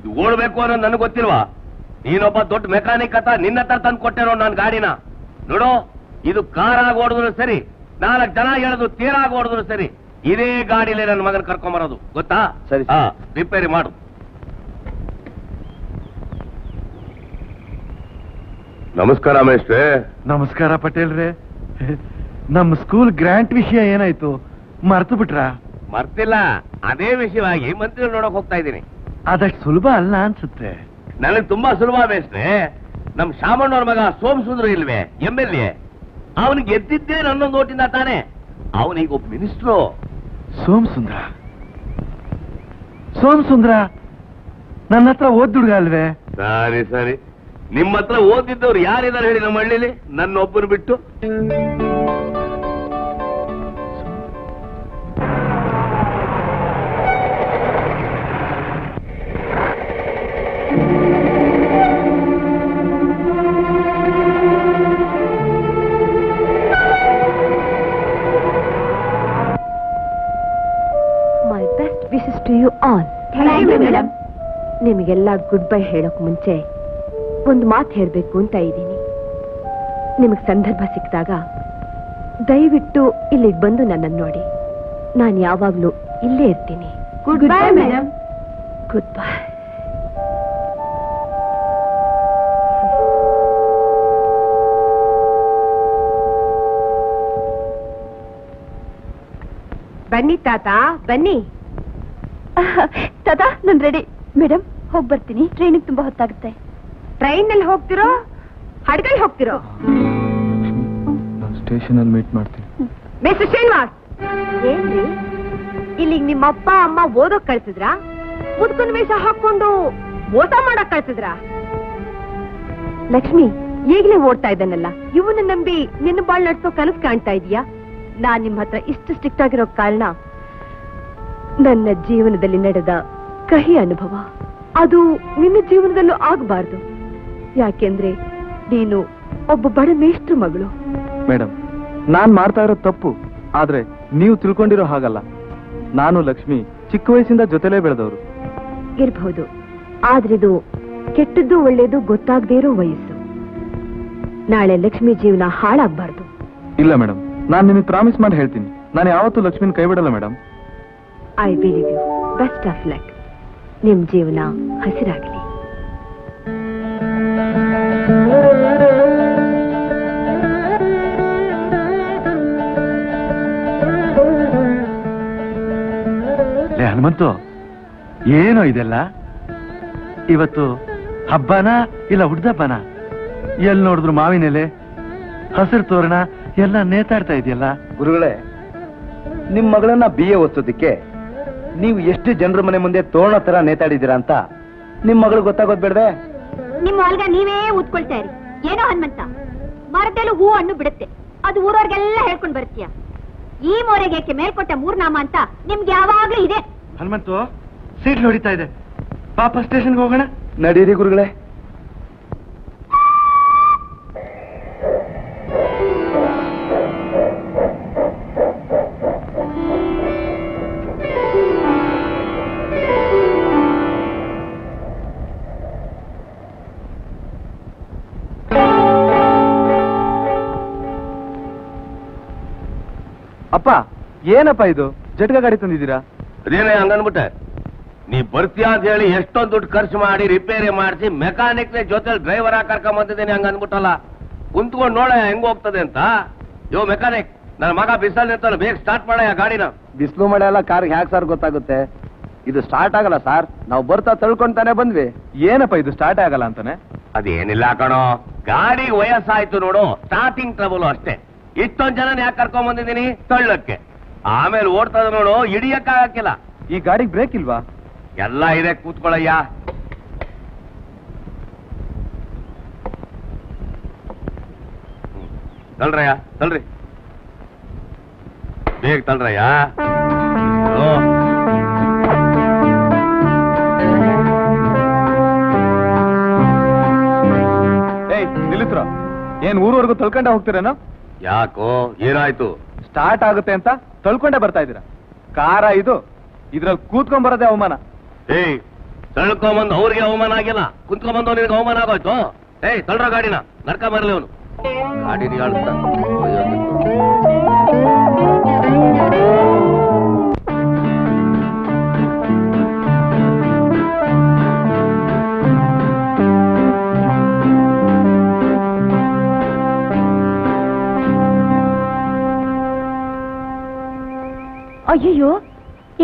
ಇದು ಓಡ್ಬೇಕು ಅನ್ನೋದು ನನಗೆ ಗೊತ್ತಿಲ್ವಾ? ನೀನೊಬ್ಬ ದೊಡ್ಡ ಮೆಕ್ಯಾನಿಕ್ ಅಂತ ನಿನ್ನ ಹತ್ರ ತಂದು ಕೊಟ್ಟೆ ನೋಡು ನಾನು ಗಾಡಿನ. ನೋಡು, ಇದು ಕಾರ್ ಆಗಿ ಓಡಿದ್ರು ಸರಿ, ನಾಲ್ಕು ಜನ ಹೇಳಿದ್ರು ತೀರಾಗಿ ಓಡಿದ್ರು ಸರಿ, ಇದೇ ಗಾಡಿಲೇ ನನ್ನ ಮಗನ ಕರ್ಕೊಂಬರೋದು, ಗೊತ್ತಾ? ಸರಿ, ರಿಪೇರಿ ಮಾಡು. ನಮಸ್ಕಾರ ಮೇಷ್ಟ್ರೆ. ನಮಸ್ಕಾರ ಪಟೇಲ್ರೇ. ನಮ್ ಸ್ಕೂಲ್ ಗ್ರಾಂಟ್ ವಿಷಯ ಏನಾಯ್ತು, ಮರ್ತು ಬಿಟ್ರಾ? ಮರ್ತಿಲ್ಲ, ಅದೇ ವಿಷಯವಾಗಿ ಮಂತ್ರಿ ನೋಡಕ್ ಹೋಗ್ತಾ ಇದ್ದೀನಿ. ಅದಷ್ಟು ಸುಲಭ ಅಲ್ಲ ಅನ್ಸುತ್ತೆ. ನನಗೆ ತುಂಬಾ ಸುಲಭ ಬೇಸ್ರೆ. ನಮ್ ಶಾಮಣ್ಣವ್ರ ಮಗ ಸೋಮ್ ಸುಂದ್ರು ಇಲ್ವೇ, ಎಂ ಎಲ್ ಎ, ಅವನ್ ಗೆದ್ದಿದ್ದೇ ನನ್ನೊಂದು ಓಟಿಂದ ತಾನೆ. ಅವನೀಗ ಒಬ್ಬ ಮಿನಿಸ್ಟ್ರು. ಸೋಮ್ ಸುಂದ್ರ ಸೋಮ್ ಸುಂದ್ರ ನನ್ನ ಹತ್ರ ಓದ್ ದುಡ್ಗ ಅಲ್ವೇ? ಸರಿ ಸರಿ, ನಿಮ್ಮ ಹತ್ರ ಓದಿದ್ದವ್ರು ಯಾರಿದ್ದಾರೆ ಹೇಳಿ ನಮ್ಮ ಹಳ್ಳಿಲಿ, ನನ್ನೊಬ್ಬರು ಬಿಟ್ಟು? ನಿಮಗೆಲ್ಲ ಗುಡ್ ಬೈ ಹೇಳೋಕ್ ಮುಂಚೆ ಒಂದು ಮಾತು ಹೇಳಬೇಕು ಅಂತ ಇದ್ದೀನಿ. ನಿಮಗೆ ಸಂದರ್ಭ ಸಿಕ್ಕಿದಾಗ ದಯವಿಟ್ಟು ಇಲ್ಲಿಗೆ ಬಂದು ನನ್ನನ್ನು ನೋಡಿ. ನಾನು ಯಾವಾಗಲೂ ಇಲ್ಲೇ ಇರ್ತೀನಿ. Good bye madam. Good bye. ಬನ್ನಿ ತಾತ, ಬನ್ನಿ. ತಾತ ನಾನು ರೆಡಿ ಮೇಡಮ್. ಹೋಗಿ ಬರ್ತೀನಿ, ಟ್ರೈನಿಗೆ ತುಂಬಾ ಹೊತ್ತಾಗುತ್ತೆ. ಟ್ರೈನ್ ನಲ್ಲಿ ಹೋಗ್ತಿರೋ ಹಡಗಲ್ಲಿ ಹೋಗ್ತಿರೋ? ಸ್ಟೇಷನ್ ಅಲ್ಲಿ ಮೀಟ್ ಮಾಡ್ತೀನಿ. ಮಿಸ್ಟರ್ ಶ್ರೀನಿವಾಸ್, ಏನ್ರಿ ಇಲ್ಲಿಗೆ ನಿಮ್ಮ ಅಪ್ಪ ಅಮ್ಮ ಓದೋಕ್ ಕಳ್ಸಿದ್ರ? ಮುದ್ಕನ್ ವೇಷ ಹಾಕೊಂಡು ಮೋಸ ಮಾಡಕ್ ಕಳ್ಸಿದ್ರ? ಲಕ್ಷ್ಮಿ ಈಗಲೇ ಓಡ್ತಾ ಇದ್ದಾನಲ್ಲ, ಇವನ್ನ ನಂಬಿ ನಿನ್ನ ಬಾಳ್ ನಡ್ಸೋ ಕನಸು ಕಾಣ್ತಾ ಇದೀಯಾ? ನಾನ್ ನಿಮ್ ಹತ್ರ ಇಷ್ಟು ಸ್ಟ್ರಿಕ್ಟ್ ಆಗಿರೋ ಕಾರಣ ನನ್ನ ಜೀವನದಲ್ಲಿ ನಡೆದ ಕಹಿ ಅನುಭವ ಅದು ನಿನ್ನ ಜೀವನದಲ್ಲೂ ಆಗಬಾರ್ದು. ಯಾಕೆಂದ್ರೆ ನೀನು ಒಬ್ಬ ಬಡ ಮೇಷ್ಟ್ರ ಮಗಳು. ಮೇಡಮ್, ನಾನ್ ಮಾಡ್ತಾ ಇರೋ ತಪ್ಪು, ಆದ್ರೆ ನೀವು ತಿಳ್ಕೊಂಡಿರೋ ಹಾಗಲ್ಲ. ನಾನು ಲಕ್ಷ್ಮಿ ಚಿಕ್ಕ ವಯಸ್ಸಿಂದ ಜೊತೆಲೇ ಬೆಳೆದವರು. ಇರಬಹುದು, ಆದ್ರೆ ಇದು ಕೆಟ್ಟದ್ದು ಒಳ್ಳೇದು ಗೊತ್ತಾಗದೇ ಇರೋ ವಯಸ್ಸು. ನಾಳೆ ಲಕ್ಷ್ಮಿ ಜೀವನ ಹಾಳಾಗಬಾರ್ದು. ಇಲ್ಲ ಮೇಡಮ್, ನಾನು ನಿಮಗೆ ಪ್ರಾಮಿಸ್ ಮಾಡಿ ಹೇಳ್ತೀನಿ, ನಾನು ಯಾವತ್ತೂ ಲಕ್ಷ್ಮಿನ ಕೈ ಬಿಡಲ್ಲ madam. I believe you. Best of luck. ನಿಮ್ ಜೀವನ ಹಸಿರಾಗಲಿ. ಲೇ ಹನುಮಂತು, ಏನೋ ಇದೆಲ್ಲ? ಇವತ್ತು ಹಬ್ಬನ ಇಲ್ಲ ಹುಡ್ದಬ್ಬನ? ಎಲ್ಲಿ ನೋಡಿದ್ರು ಮಾವಿನೆಲೆ ಹಸಿರು ತೋರಣ ಎಲ್ಲ ನೇತಾಡ್ತಾ ಇದೆಯಲ್ಲ. ಗುರುಗಳೇ, ನಿಮ್ ಮಗಳನ್ನ ಬಿ ಎ ಓದಿಸೋದಿಕ್ಕೆ ನೀವು ಎಷ್ಟು ಜನರ ಮನೆ ಮುಂದೆ ತೋರಣ ತರ ನೇತಾಡಿದೀರಾ ಅಂತ ನಿಮ್ ಮಗಳು ಗೊತ್ತಾಗೋದ್ ಬೇಡವೆ? ನಿಮ್ಮ ಹೊಲ್ಗ ನೀವೇ ಊದ್ಕೊಳ್ತಾ ಇರಿ. ಏನೋ ಹನುಮಂತ, ಮರದಲ್ಲೂ ಹೂ ಹಣ್ಣು ಬಿಡುತ್ತೆ, ಅದು ಊರವ್ರಿಗೆಲ್ಲ ಹೇಳ್ಕೊಂಡ್ ಬರ್ತೀಯ. ಈ ಮೋರೆಗೆ ಯಾಕೆ ಮೇಲ್ಕೊಟ್ಟ ಮೂರ್ನಾಮ ಅಂತ ನಿಮ್ಗೆ ಯಾವಾಗ್ಲೂ ಇದೆ. ಹನುಮಂತು, ಸೀಟ್ ಹೊಡಿತಾ ಇದೆ, ಪಾಪ ಸ್ಟೇಷನ್ಗೆ ಹೋಗೋಣ. ನಡೀರಿ ಗುರುಗಳೇ. அப்பா, ஏனப்பா இது? ಜಟಕ ಗಾಡಿ ತಂದಿದ್ದೀರಾ? ಅದೇನೇ ಹಂಗನ್ಬಿಟ್ಟೆ? ನೀ ಬರ್ತೀಯಾ ಅಂತ ಹೇಳಿ ಎಷ್ಟೊಂದು ದುಡ್ಡು ಖರ್ಚು ಮಾಡಿ ರಿಪೇರಿ ಮಾಡಿಸಿ ಮೆಕ್ಯಾನಿಕ್ ನ ಜೊತೆಲಿ ಡ್ರೈವರ್ ಆಗಿ ಕರ್ಕೊಂಡ್ ಬಂದಿದ್ದೀನಿ ಹಂಗ ಅನ್ಬಿಟ್ಟಲ್ಲ. ಕುಂತ್ಕೊಂಡು ನೋಡ ಹೆಂಗ ಹೋಗ್ತದೆ ಅಂತ. ಯೋ ಮೆಕ್ಯಾನಿಕ್, ನನ್ನ ಮಗ ಬಿಸಿಲಲ್ಲಿ ನಿಂತಾನೆ, ಬೇಗ ಸ್ಟಾರ್ಟ್ ಮಾಡಯ್ಯ ಗಾಡಿನ. ಬಿಸಿಲು ಮಳೆ ಎಲ್ಲ ಕಾರ್ಗೆ ಹ್ಯಾಕ್ ಸರ್ ಗೊತ್ತಾಗುತ್ತೆ. ಇದು ಸ್ಟಾರ್ಟ್ ಆಗಲ್ಲ ಸರ್, ನಾವು ಬರ್ತಾ ತಳ್ಕೊಂತಾನೆ ಬಂದ್ವಿ. ಏನಪ್ಪ ಇದು ಸ್ಟಾರ್ಟ್ ಆಗಲ್ಲ ಅಂತಾನೆ? ಅದೇನಿಲ್ಲ ಕಣೋ, ಗಾಡಿ ವಯಸ್ಸಾಯ್ತು ನೋಡು, ಸ್ಟಾರ್ಟಿಂಗ್ ಟ್ರಬಲ್ ಅಷ್ಟೇ. ಇಷ್ಟೊಂದ್ ಜನ ಯಾಕೆ ಕರ್ಕೊಂಡ್ ಬಂದಿದ್ದೀನಿ? ತಳ್ಳಕ್ಕೆ. ಆಮೇಲೆ ಓಡ್ತಾ ನೋಡು, ಹಿಡಿಯಕ್ ಆಗಕ್ಕಿಲ್ಲ. ಈ ಗಾಡಿಗೆ ಬ್ರೇಕ್ ಇಲ್ವಾ? ಎಲ್ಲ ಇದೆ, ಕೂತ್ಕೊಳ್ಳಯ್ಯ. ತಳ್ರಯ್ಯ, ತಳ್ರಿ, ಬೇಗ ತಳ್ರಯ್ಯ. ನಿಲ್ಲಿಸ್ರ, ಏನ್ ಊರವರೆಗೂ ತಳ್ಕೊಂಡ ಹೋಗ್ತೀರೇನೋ? ಯಾಕೋ ಏನಾಯ್ತು? ಸ್ಟಾರ್ಟ್ ಆಗುತ್ತೆ ಅಂತ ತಳ್ಕೊಂಡೆ ಬರ್ತಾ ಇದೀರಾ? ಕಾರ ಇದು, ಇದ್ರಲ್ಲಿ ಕೂತ್ಕೊಂಡ್ ಬರೋದೇ ಅವಮಾನ. ಏಯ್, ತಳ್ಕೊಂಬಂದು ಅವ್ರಿಗೆ ಅವಮಾನ ಆಗಿಲ್ಲ, ಕುಂತ್ಕೊಂಬಂದು ನಿನಗೆ ಅವಮಾನ ಆಗೋಯ್ತು. ಏಯ್, ತಳ್ರ ಗಾಡಿನ, ನಡ್ಕ ಬರಲಿ ಅವನು. ಗಾಡಿ ನಿಗಾಳಿಸ್ತಾ ಅಯ್ಯೋ,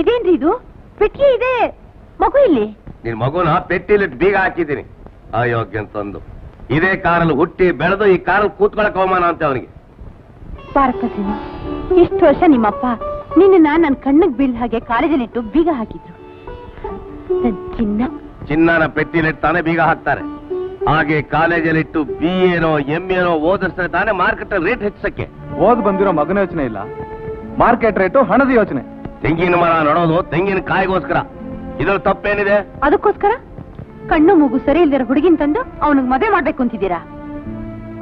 ಇದೇನ್ರಿ ಇದು? ಪೆಟ್ಟಿ ಇದೆ, ಮಗು ಇಲ್ಲಿ. ನಿನ್ ಮಗುನ ಪೆಟ್ಟಿಲಿ ಬೀಗ ಹಾಕಿದ್ದೀನಿ ಅಯೋಗ್ಯ ಅಂತಂದು. ಇದೇ ಕಾರಲ್ಲಿ ಹುಟ್ಟಿ ಬೆಳೆದು ಈ ಕಾರಲ್ಲಿ ಕೂತ್ಕೊಳಕ್ ಅವಮಾನ ಅಂತ ಅವನಿಗೆ. ಪಾರ್ಕಸಿನ, ಇಷ್ಟು ವರ್ಷ ನಿಮ್ಮಪ್ಪ ನಿನ್ನ ನನ್ ಕಣ್ಣಗ್ ಬೀಳ್ ಹಾಗೆ ಕಾಲೇಜಲ್ಲಿ ಇಟ್ಟು ಬೀಗ ಹಾಕಿದ್ರು. ಚಿನ್ನ ಚಿನ್ನನ ಪೆಟ್ಟಿಲಿಟ್ಟು ತಾನೇ ಬೀಗ ಹಾಕ್ತಾರೆ. ಹಾಗೆ ಕಾಲೇಜಲ್ಲಿ ಇಟ್ಟು ಬಿ ಏನೋ ಎಂ ಏನೋ ಓದಿಸ್ತಾರೆ ತಾನೇ ಮಾರ್ಕೆಟ್ ಅಲ್ಲಿ ರೇಟ್ ಹೆಚ್ಚಕ್ಕೆ. ಓದ್ ಬಂದಿರೋ ಮಗನ ಯೋಚನೆ ಇಲ್ಲ, ಮಾರ್ಕೆಟ್ ರೇಟು ಹಣದ ಯೋಚನೆ. ತೆಂಗಿನ ಮರ ನಡೋದು ತೆಂಗಿನ ಕಾಯಿಗೋಸ್ಕರ, ಇದ್ರ ತಪ್ಪೇನಿದೆ? ಅದಕ್ಕೋಸ್ಕರ ಕಣ್ಣು ಮೂಗು ಸರಿ ಇಲ್ದಿರೋ ಹುಡುಗಿನ ತಂದು ಅವನಿಗೆ ಮದುವೆ ಮಾಡ್ಬೇಕು ಅಂತಿದ್ದೀರಾ?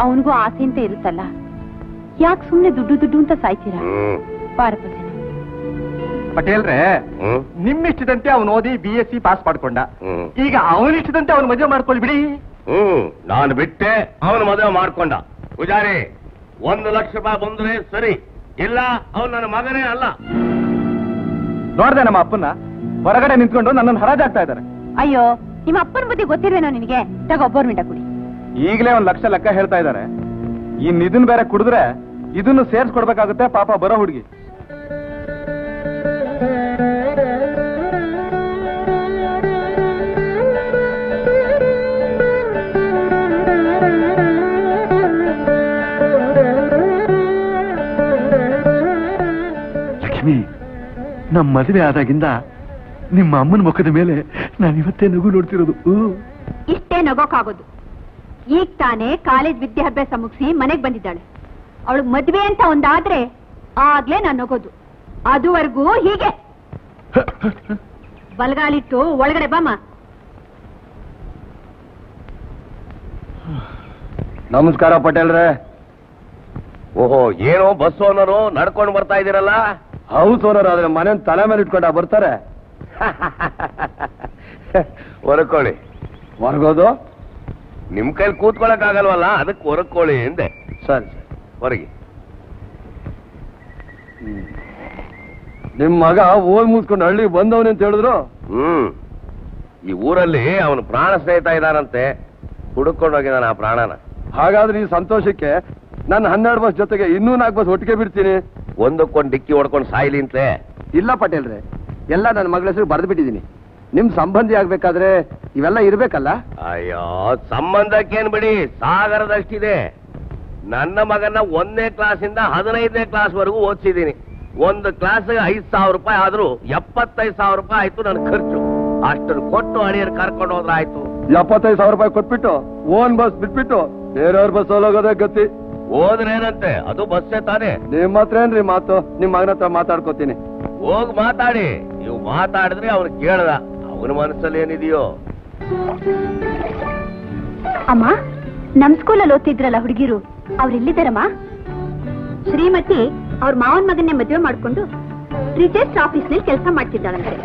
ಅವನಿಗೂ ಆಸೆ ಅಂತ ಇರುತ್ತಲ್ಲ, ಯಾಕೆ ಸುಮ್ನೆ ದುಡ್ಡು ದುಡ್ಡು ಅಂತ ಸಾಯ್ತೀರಾ? ಪಾರ್ವತಿ ಪಟೇಲ್ರೇ, ನಿಮ್ಮಿಷ್ಟದಂತೆ ಅವನು ಓದಿ ಬಿ ಎಸ್ ಸಿ ಪಾಸ್ ಮಾಡ್ಕೊಂಡ. ಈಗ ಅವನಿಷ್ಟದಂತೆ ಅವನು ಮದುವೆ ಮಾಡ್ಕೊಳ್ ಬಿಡಿ. ಹ್ಮ್, ನಾನು ಬಿಟ್ಟೆ, ಅವನು ಮದುವೆ ಮಾಡ್ಕೊಂಡ. ಪೂಜಾರಿ, ಒಂದು ಲಕ್ಷ ರೂಪಾಯಿ ಬಂದ್ರೆ ಸರಿ, ಇಲ್ಲ ಅವ್ನು ನನ್ನ ಮಗನೇ ಅಲ್ಲ. ನೋಡ್ದೆ ನಮ್ಮ ಅಪ್ಪನ, ಹೊರಗಡೆ ನಿಂತ್ಕೊಂಡು ನನ್ನನ್ನು ಹರಾಜಾಗ್ತಾ ಇದ್ದಾರೆ. ಅಯ್ಯೋ, ನಿಮ್ಮ ಅಪ್ಪನ ಬುದ್ಧಿ ಗೊತ್ತಿಲ್ವೇನೋ ನಿನಗೆ? ತಗೊಬ್ಬರು ಮಿಂಟ ಕುಡಿ. ಈಗಲೇ ಒಂದ್ ಲಕ್ಷ ಲೆಕ್ಕ ಹೇಳ್ತಾ ಇದ್ದಾರೆ. ಇನ್ ಇದನ್ ಬೇರೆ ಕುಡಿದ್ರೆ ಇದನ್ನು ಸೇರ್ಸ್ಕೊಡ್ಬೇಕಾಗುತ್ತೆ ಪಾಪ ಬರೋ ಹುಡುಗಿ. ನಮ್ಮ ಮದುವೆ ಆದಾಗಿಂದ ನಿಮ್ಮ ಅಮ್ಮನ ಮುಖದ ಮೇಲೆ ನಾನು ಇವತ್ತೇ ನಗು ನೋಡ್ತಿರೋದು. ಇಷ್ಟೇ ನಗೋಕಾಗೋದು? ಈಗ ತಾನೇ ಕಾಲೇಜ್ ವಿದ್ಯಾಭ್ಯಾಸ ಮುಗಿಸಿ ಮನೆಗೆ ಬಂದಿದ್ದಾಳೆ. ಅವಳು ಮದುವೆ ಅಂತ ಒಂದಾದ್ರೆ ಆಗ್ಲೇ ನಾನು ನಗೋದು. ಅದುವರೆಗೂ ಹೀಗೆ ಬಲಗಾಲಿಟ್ಟು ಒಳಗಡೆ ಬಾಮ. ನಮಸ್ಕಾರ ಪಟೇಲ್ರೇ. ಓಹೋ, ಏನೋ ಬಸ್ ಓನರು ನಡ್ಕೊಂಡು ಬರ್ತಾ ಇದ್ದೀರಲ್ಲ? ಹೌಸ್ ಓನರ್ ಆದ್ರೆ ಮನೆ ತಲೆ ಮೇಲೆ ಇಟ್ಕೊಂಡ ಬರ್ತಾರೆ. ಹೊರಕೊಳ್ಳಿ. ಹೊರಗೋದು ನಿಮ್ ಕೈಲಿ ಕೂತ್ಕೊಳಕ್ ಆಗಲ್ವಲ್ಲ, ಅದಕ್ಕೆ ಹೊರಕೊಳ್ಳಿ ಎಂದೆ. ಸರಿ ಸರಿ, ಹೊರಗಿ. ನಿಮ್ ಮಗ ಓದ್ ಮುಗಿಸ್ಕೊಂಡು ಹಳ್ಳಿಗೆ ಬಂದವನೇ ಅಂತ ಹೇಳಿದ್ರು. ಹ್ಮ್, ಈ ಊರಲ್ಲಿ ಅವನು ಪ್ರಾಣ ಸ್ನೇಹಿತ ಇದ್ದಾನಂತೆ, ಹುಡುಕೊಂಡೋಗಿದ್ದಾನ ಆ ಪ್ರಾಣನ. ಹಾಗಾದ್ರೆ ಈ ಸಂತೋಷಕ್ಕೆ ನಾನು ಹನ್ನೆರಡು ಬಸ್ ಜೊತೆಗೆ ಇನ್ನೂ ನಾಲ್ಕು ಬಸ್ ಒಟ್ಟಿಗೆ ಬಿಡ್ತೀನಿ. ಒಂದಕ್ಕೊಂದು ಡಿಕ್ಕಿ ಹೊಡ್ಕೊಂಡು ಸಾಯಿಲಿ ಅಂತಲೇ? ಇಲ್ಲ ಪಟೇಲ್ರೆ, ಎಲ್ಲ ನನ್ನ ಮಗಳ ಹೆಸರು ಬರೆದು ಬಿಟ್ಟಿದ್ದೀನಿ. ನಿಮ್ ಸಂಬಂಧಿ ಆಗ್ಬೇಕಾದ್ರೆ ಇವೆಲ್ಲ ಇರ್ಬೇಕಲ್ಲ? ಅಯ್ಯೋ, ಸಂಬಂಧಕ್ಕೇನ್ ಬಿಡಿ, ಸಾಗರದಷ್ಟಿದೆ. ನನ್ನ ಮಗನ ಒಂದನೇ ಕ್ಲಾಸಿಂದ ಹದಿನೈದನೇ ಕ್ಲಾಸ್ ವರೆಗೂ ಓದಿಸಿದ್ದೀನಿ. ಒಂದು ಕ್ಲಾಸ್ಗೆ ಐದ್ ಸಾವಿರ ರೂಪಾಯಿ ಆದ್ರೂ ಎಪ್ಪತ್ತೈದು ಸಾವಿರ ರೂಪಾಯಿ ಆಯ್ತು ನನ್ನ ಖರ್ಚು. ಅಷ್ಟನ್ನು ಕೊಟ್ಟು ಅಡಿಯರ್ ಕರ್ಕೊಂಡು ಹೋದ್ರೆ ಆಯ್ತು. ಎಪ್ಪತ್ತೈದು ಸಾವಿರ ರೂಪಾಯಿ ಕೊಟ್ಬಿಟ್ಟು ಓನ್ ಬಸ್ ಬಿಟ್ಬಿಟ್ಟು ಬೇರೆಯವ್ರ ಬಸ್ ಹೋಗೋದೇ ಗತಿ. ಹೋದ್ರೇನಂತೆ, ಅದು ಬಸ್ಸೇ ತಾನೆ. ನಿಮ್ ಹತ್ರ ಏನ್ರಿ ಮಾತು? ನಿಮ್ ಮಗನ ಹತ್ರ ಮಾತಾಡ್ಕೋತೀನಿ. ಹೋಗಿ ಮಾತಾಡಿ. ನೀವು ಮಾತಾಡಿದ್ರೆ ಅವ್ರು ಕೇಳ್ದ, ಅವನ ಮನಸ್ಸಲ್ಲಿ ಏನಿದೆಯೋ. ಅಮ್ಮ, ನಮ್ ಸ್ಕೂಲಲ್ಲಿ ಓದ್ತಿದ್ರಲ್ಲ ಹುಡುಗಿರು, ಅವ್ರೆಲ್ಲಿದ್ದಾರಮ್ಮ? ಶ್ರೀಮತಿ ಅವ್ರ ಮಾವನ್ ಮಗನ್ನೇ ಮದುವೆ ಮಾಡ್ಕೊಂಡು ರಿಜಿಸ್ಟ್ರ್ ಆಫೀಸ್ ನಲ್ಲಿ ಕೆಲಸ ಮಾಡ್ತಿದ್ದಾಳಂತೆ.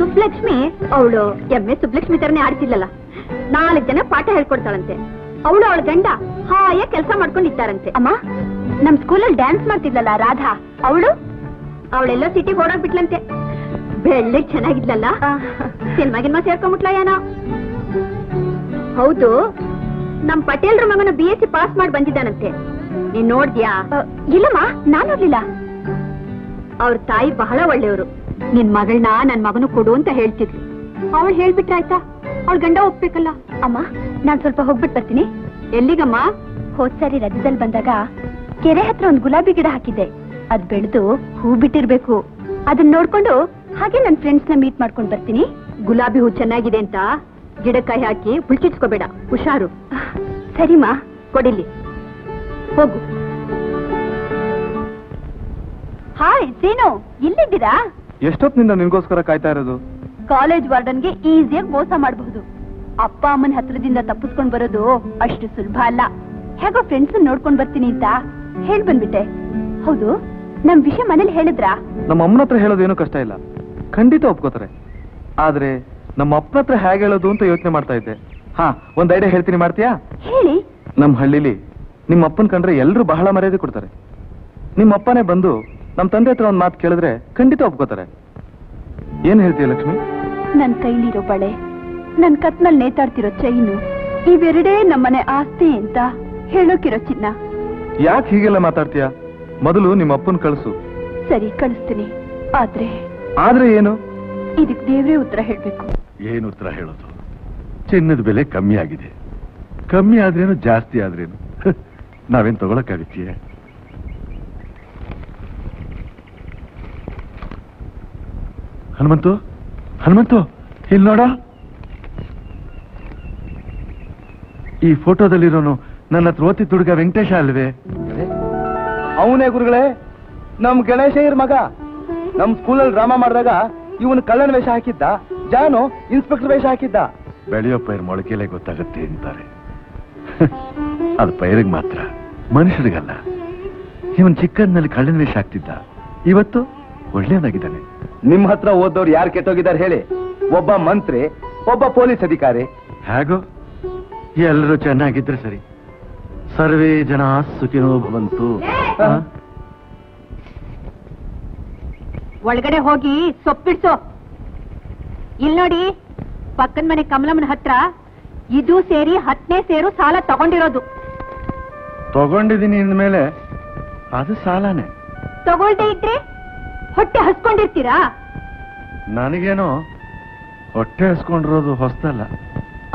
ಸುಬ್ಲಕ್ಷ್ಮಿ, ಅವಳು ಎಂ ಎ ಸುಬ್ಲಕ್ಷ್ಮಿ ತರನೇ ಆಡ್ತಿಲ್ಲಲ್ಲ, ನಾಲ್ಕು ಜನ ಪಾಠ ಹೇಳ್ಕೊಡ್ತಾಳಂತೆ. ಅವಳು ಅವಳ ಗಂಡ ಹಾಯ ಕೆಲಸ ಮಾಡ್ಕೊಂಡಿದ್ದಾರಂತೆ. ಅಮ್ಮ, ನಮ್ ಸ್ಕೂಲಲ್ಲಿ ಡ್ಯಾನ್ಸ್ ಮಾಡ್ತಿದ್ಲಲ್ಲ ರಾಧಾ, ಅವಳು ಅವಳೆಲ್ಲ ಸಿಟಿ ಓಡಾಡ್ಬಿಟ್ಲಂತೆ. ಬೆಳ್ಳಿಗೆ ಚೆನ್ನಾಗಿದ್ಲಲ್ಲ, ಸಿನಿಮಾಗಿನ ಸೇರ್ಕೊಂಡ್ಬಿಟ್ಲ ಏನೋ. ಹೌದು, ನಮ್ ಪಟೇಲ್ರ ಮಗನ ಬಿ ಎಸ್ ಸಿ ಪಾಸ್ ಮಾಡಿ ಬಂದಿದ್ದಾನಂತೆ. ನೀನ್ ನೋಡ್ದ್ಯಾ? ಇಲ್ಲಮ್ಮ, ನಾನ್ ನೋಡ್ಲಿಲ್ಲ. ಅವ್ರ ತಾಯಿ ಬಹಳ ಒಳ್ಳೆಯವರು. ನಿನ್ ಮಗಳನ್ನ ನನ್ ಮಗನು ಕೊಡು ಅಂತ ಹೇಳ್ತಿದ್ವಿ. ಅವಳು ಹೇಳ್ಬಿಟ್ರಾಯ್ತಾ, ಅವಳ ಗಂಡ ಹೋಗ್ಬೇಕಲ್ಲ. ಅಮ್ಮ, ನಾನ್ ಸ್ವಲ್ಪ ಹೋಗ್ಬಿಟ್ಟು ಬರ್ತೀನಿ. ಎಲ್ಲಿಗಮ್ಮ? ಹೋದ್ ಸಾರಿ ರಜದಲ್ಲಿ ಬಂದಾಗ ಕೆರೆ ಹತ್ರ ಒಂದ್ ಗುಲಾಬಿ ಗಿಡ ಹಾಕಿದ್ದೆ. ಅದ್ ಬೆಳೆದು ಹೂ ಬಿಟ್ಟಿರ್ಬೇಕು. ಅದನ್ನ ನೋಡ್ಕೊಂಡು ಹಾಗೆ ನನ್ ಫ್ರೆಂಡ್ಸ್ ನ ಮೀಟ್ ಮಾಡ್ಕೊಂಡ್ ಬರ್ತೀನಿ. ಗುಲಾಬಿ ಹೂ ಚೆನ್ನಾಗಿದೆ ಅಂತ ಗಿಡಕಾಯಿ ಹಾಕಿ ಹುಳ್ಚಿಚ್ಕೋಬೇಡ, ಹುಷಾರು. ಸರಿಮಾ, ಕೊಡಿಲಿ ಹೋಗು. ಹಾಯ್ ಸೀನು, ಇಲ್ಲಿದ್ದೀರಾ? ಎಷ್ಟೊತ್ತಿನಿಂದ ನಿನ್ಗೋಸ್ಕರ ಕಾಯ್ತಾ ಇರೋದು? ಕಾಲೇಜ್ ವಾರ್ಡನ್ಗೆ ಈಸಿಯಾಗಿ ಮೋಸ ಮಾಡಬಹುದು. ಅಪ್ಪ ಅಮ್ಮನ ಹತ್ರದಿಂದ ತಪ್ಪಿಸ್ಕೊಂಡ್ ಬರೋದು ಅಷ್ಟು ಸುಲಭ ಅಲ್ಲ. ಹೇಗೋ ಫ್ರೆಂಡ್ಸ್ ನೋಡ್ಕೊಂಡ್ ಬರ್ತೀನಿ ಅಂತ ಹೇಳ್ ಬಂದ್ಬಿಟ್ಟೆ. ಹೌದು, ನಮ್ ವಿಷಯ ಮನೇಲಿ ಹೇಳಿದ್ರ? ನಮ್ಮ ಅಮ್ಮನ ಹತ್ರ ಹೇಳೋದೇನು ಕಷ್ಟ ಇಲ್ಲ, ಖಂಡಿತ ಒಪ್ಕೋತಾರೆ. ಆದ್ರೆ ನಮ್ಮ ಅಪ್ಪನ ಹತ್ರ ಹೇಗೆ ಹೇಳೋದು ಅಂತ ಯೋಚನೆ ಮಾಡ್ತಾ ಇದ್ದೆ. ಹಾ, ಒಂದ್ ಐಡಿಯಾ ಹೇಳ್ತೀನಿ, ಮಾಡ್ತೀಯಾ? ಹೇಳಿ. ನಮ್ ಹಳ್ಳಿಲಿ ನಿಮ್ಮ ಅಪ್ಪನ್ ಕಂಡ್ರೆ ಎಲ್ರು ಬಹಳ ಮರ್ಯಾದೆ ಕೊಡ್ತಾರೆ. ನಿಮ್ಮ ಅಪ್ಪನೇ ಬಂದು ನಮ್ ತಂದೆ ಹತ್ರ ಒಂದ್ ಮಾತು ಕೇಳಿದ್ರೆ ಖಂಡಿತ ಒಪ್ಕೋತಾರೆ. ಏನ್ ಹೇಳ್ತೀಯ ಲಕ್ಷ್ಮಿ? ನನ್ ಕೈಲಿರೋ ಬಳೆ, ನನ್ ಕತ್ನಲ್ಲಿ ನೇತಾಡ್ತಿರೋ ಚೈನು, ಇವೆರಡೇ ನಮ್ಮನೆ ಆಸ್ತಿ ಅಂತ ಹೇಳೋಕಿರೋ ಚಿನ್ನ. ಯಾಕೆ ಹೀಗೆಲ್ಲ ಮಾತಾಡ್ತೀಯ? ಮೊದಲು ನಿಮ್ಮ ಅಪ್ಪನ್ ಕಳಿಸು. ಸರಿ, ಕಳಿಸ್ತೀನಿ. ಆದ್ರೆ ಆದ್ರೆ ಏನು? ಇದಕ್ ದೇವ್ರೇ ಉತ್ತರ ಹೇಳ್ಬೇಕು. ಏನ್ ಉತ್ತರ ಹೇಳೋದು? ಚಿನ್ನದ ಬೆಲೆ ಕಮ್ಮಿ ಆಗಿದೆ. ಕಮ್ಮಿ ಆದ್ರೇನು, ಜಾಸ್ತಿ ಆದ್ರೇನು, ನಾವೇನ್ ತಗೊಳಕ್ಕಾಗತ್ತೀಯ? ಹನುಮಂತು, ಹನುಮಂತು, ಇಲ್ಲಿ ನೋಡ. ಈ ಫೋಟೋದಲ್ಲಿರೋನು ನನ್ನ ಹತ್ರ ಓತಿ ತುಡುಗ ವೆಂಕಟೇಶ ಅಲ್ವೇ? ಅವನೇ ಗುರುಗಳೇ, ನಮ್ ಗಣೇಶ ಇರ್ ಮಗ. ನಮ್ ಸ್ಕೂಲಲ್ಲಿ ಡ್ರಾಮಾ ಮಾಡಿದಾಗ ಇವನು ಕಳ್ಳನ ವೇಷ ಹಾಕಿದ್ದ, ಜಾನು ಇನ್ಸ್ಪೆಕ್ಟರ್ ವೇಷ ಹಾಕಿದ್ದ. ಬೆಳೆಯೋ ಪೈರ್ ಮೊಳಕೆಲೆ ಗೊತ್ತಾಗತ್ತೆ ಅಂತಾರೆ. ಅದು ಪೈರಿಗೆ ಮಾತ್ರ, ಮನುಷ್ಯರಿಗಲ್ಲ. ಇವನ್ ಚಿಕ್ಕಂದಿನಲ್ಲಿ ಕಳ್ಳನ ವೇಷ ಹಾಕ್ತಿದ್ದ, ಇವತ್ತು ಒಳ್ಳೆಯವನಾಗಿದ್ದಾನೆ. ನಿಮ್ ಹತ್ರ ಓದೋರು ಯಾರು ಕೆಟ್ಟೋಗಿದ್ದಾರೆ ಹೇಳಿ? ಒಬ್ಬ ಮಂತ್ರಿ, ಒಬ್ಬ ಪೊಲೀಸ್ ಅಧಿಕಾರಿ. ಹೇಗೋ ಎಲ್ಲರೂ ಚೆನ್ನಾಗಿದ್ರೆ ಸರಿ. ಸರ್ವೇ ಜನ ಸುಖಿನೋ ಭವಂತು. ಒಳಗಡೆ ಹೋಗಿ ಸೊಪ್ಪಿಡ್ಸೋ. ಇಲ್ಲಿ ನೋಡಿ, ಪಕ್ಕದ ಮನೆ ಕಮಲಮ್ಮನ ಹತ್ರ ಇದು ಸೇರಿ ಹತ್ತನೇ ಸೇರು ಸಾಲ ತಗೊಂಡಿರೋದು. ತಗೊಂಡಿದ್ದೀನಿ ಅಂದ್ಮೇಲೆ ಅದು ಸಾಲನೇ. ತಗೊಳ್ದೇ ಇದ್ರೆ ಹೊಟ್ಟೆ ಹಸ್ಕೊಂಡಿರ್ತೀರಾ? ನನಗೇನೋ ಹೊಟ್ಟೆ ಹಸ್ಕೊಂಡಿರೋದು ಹೊಸದಲ್ಲ.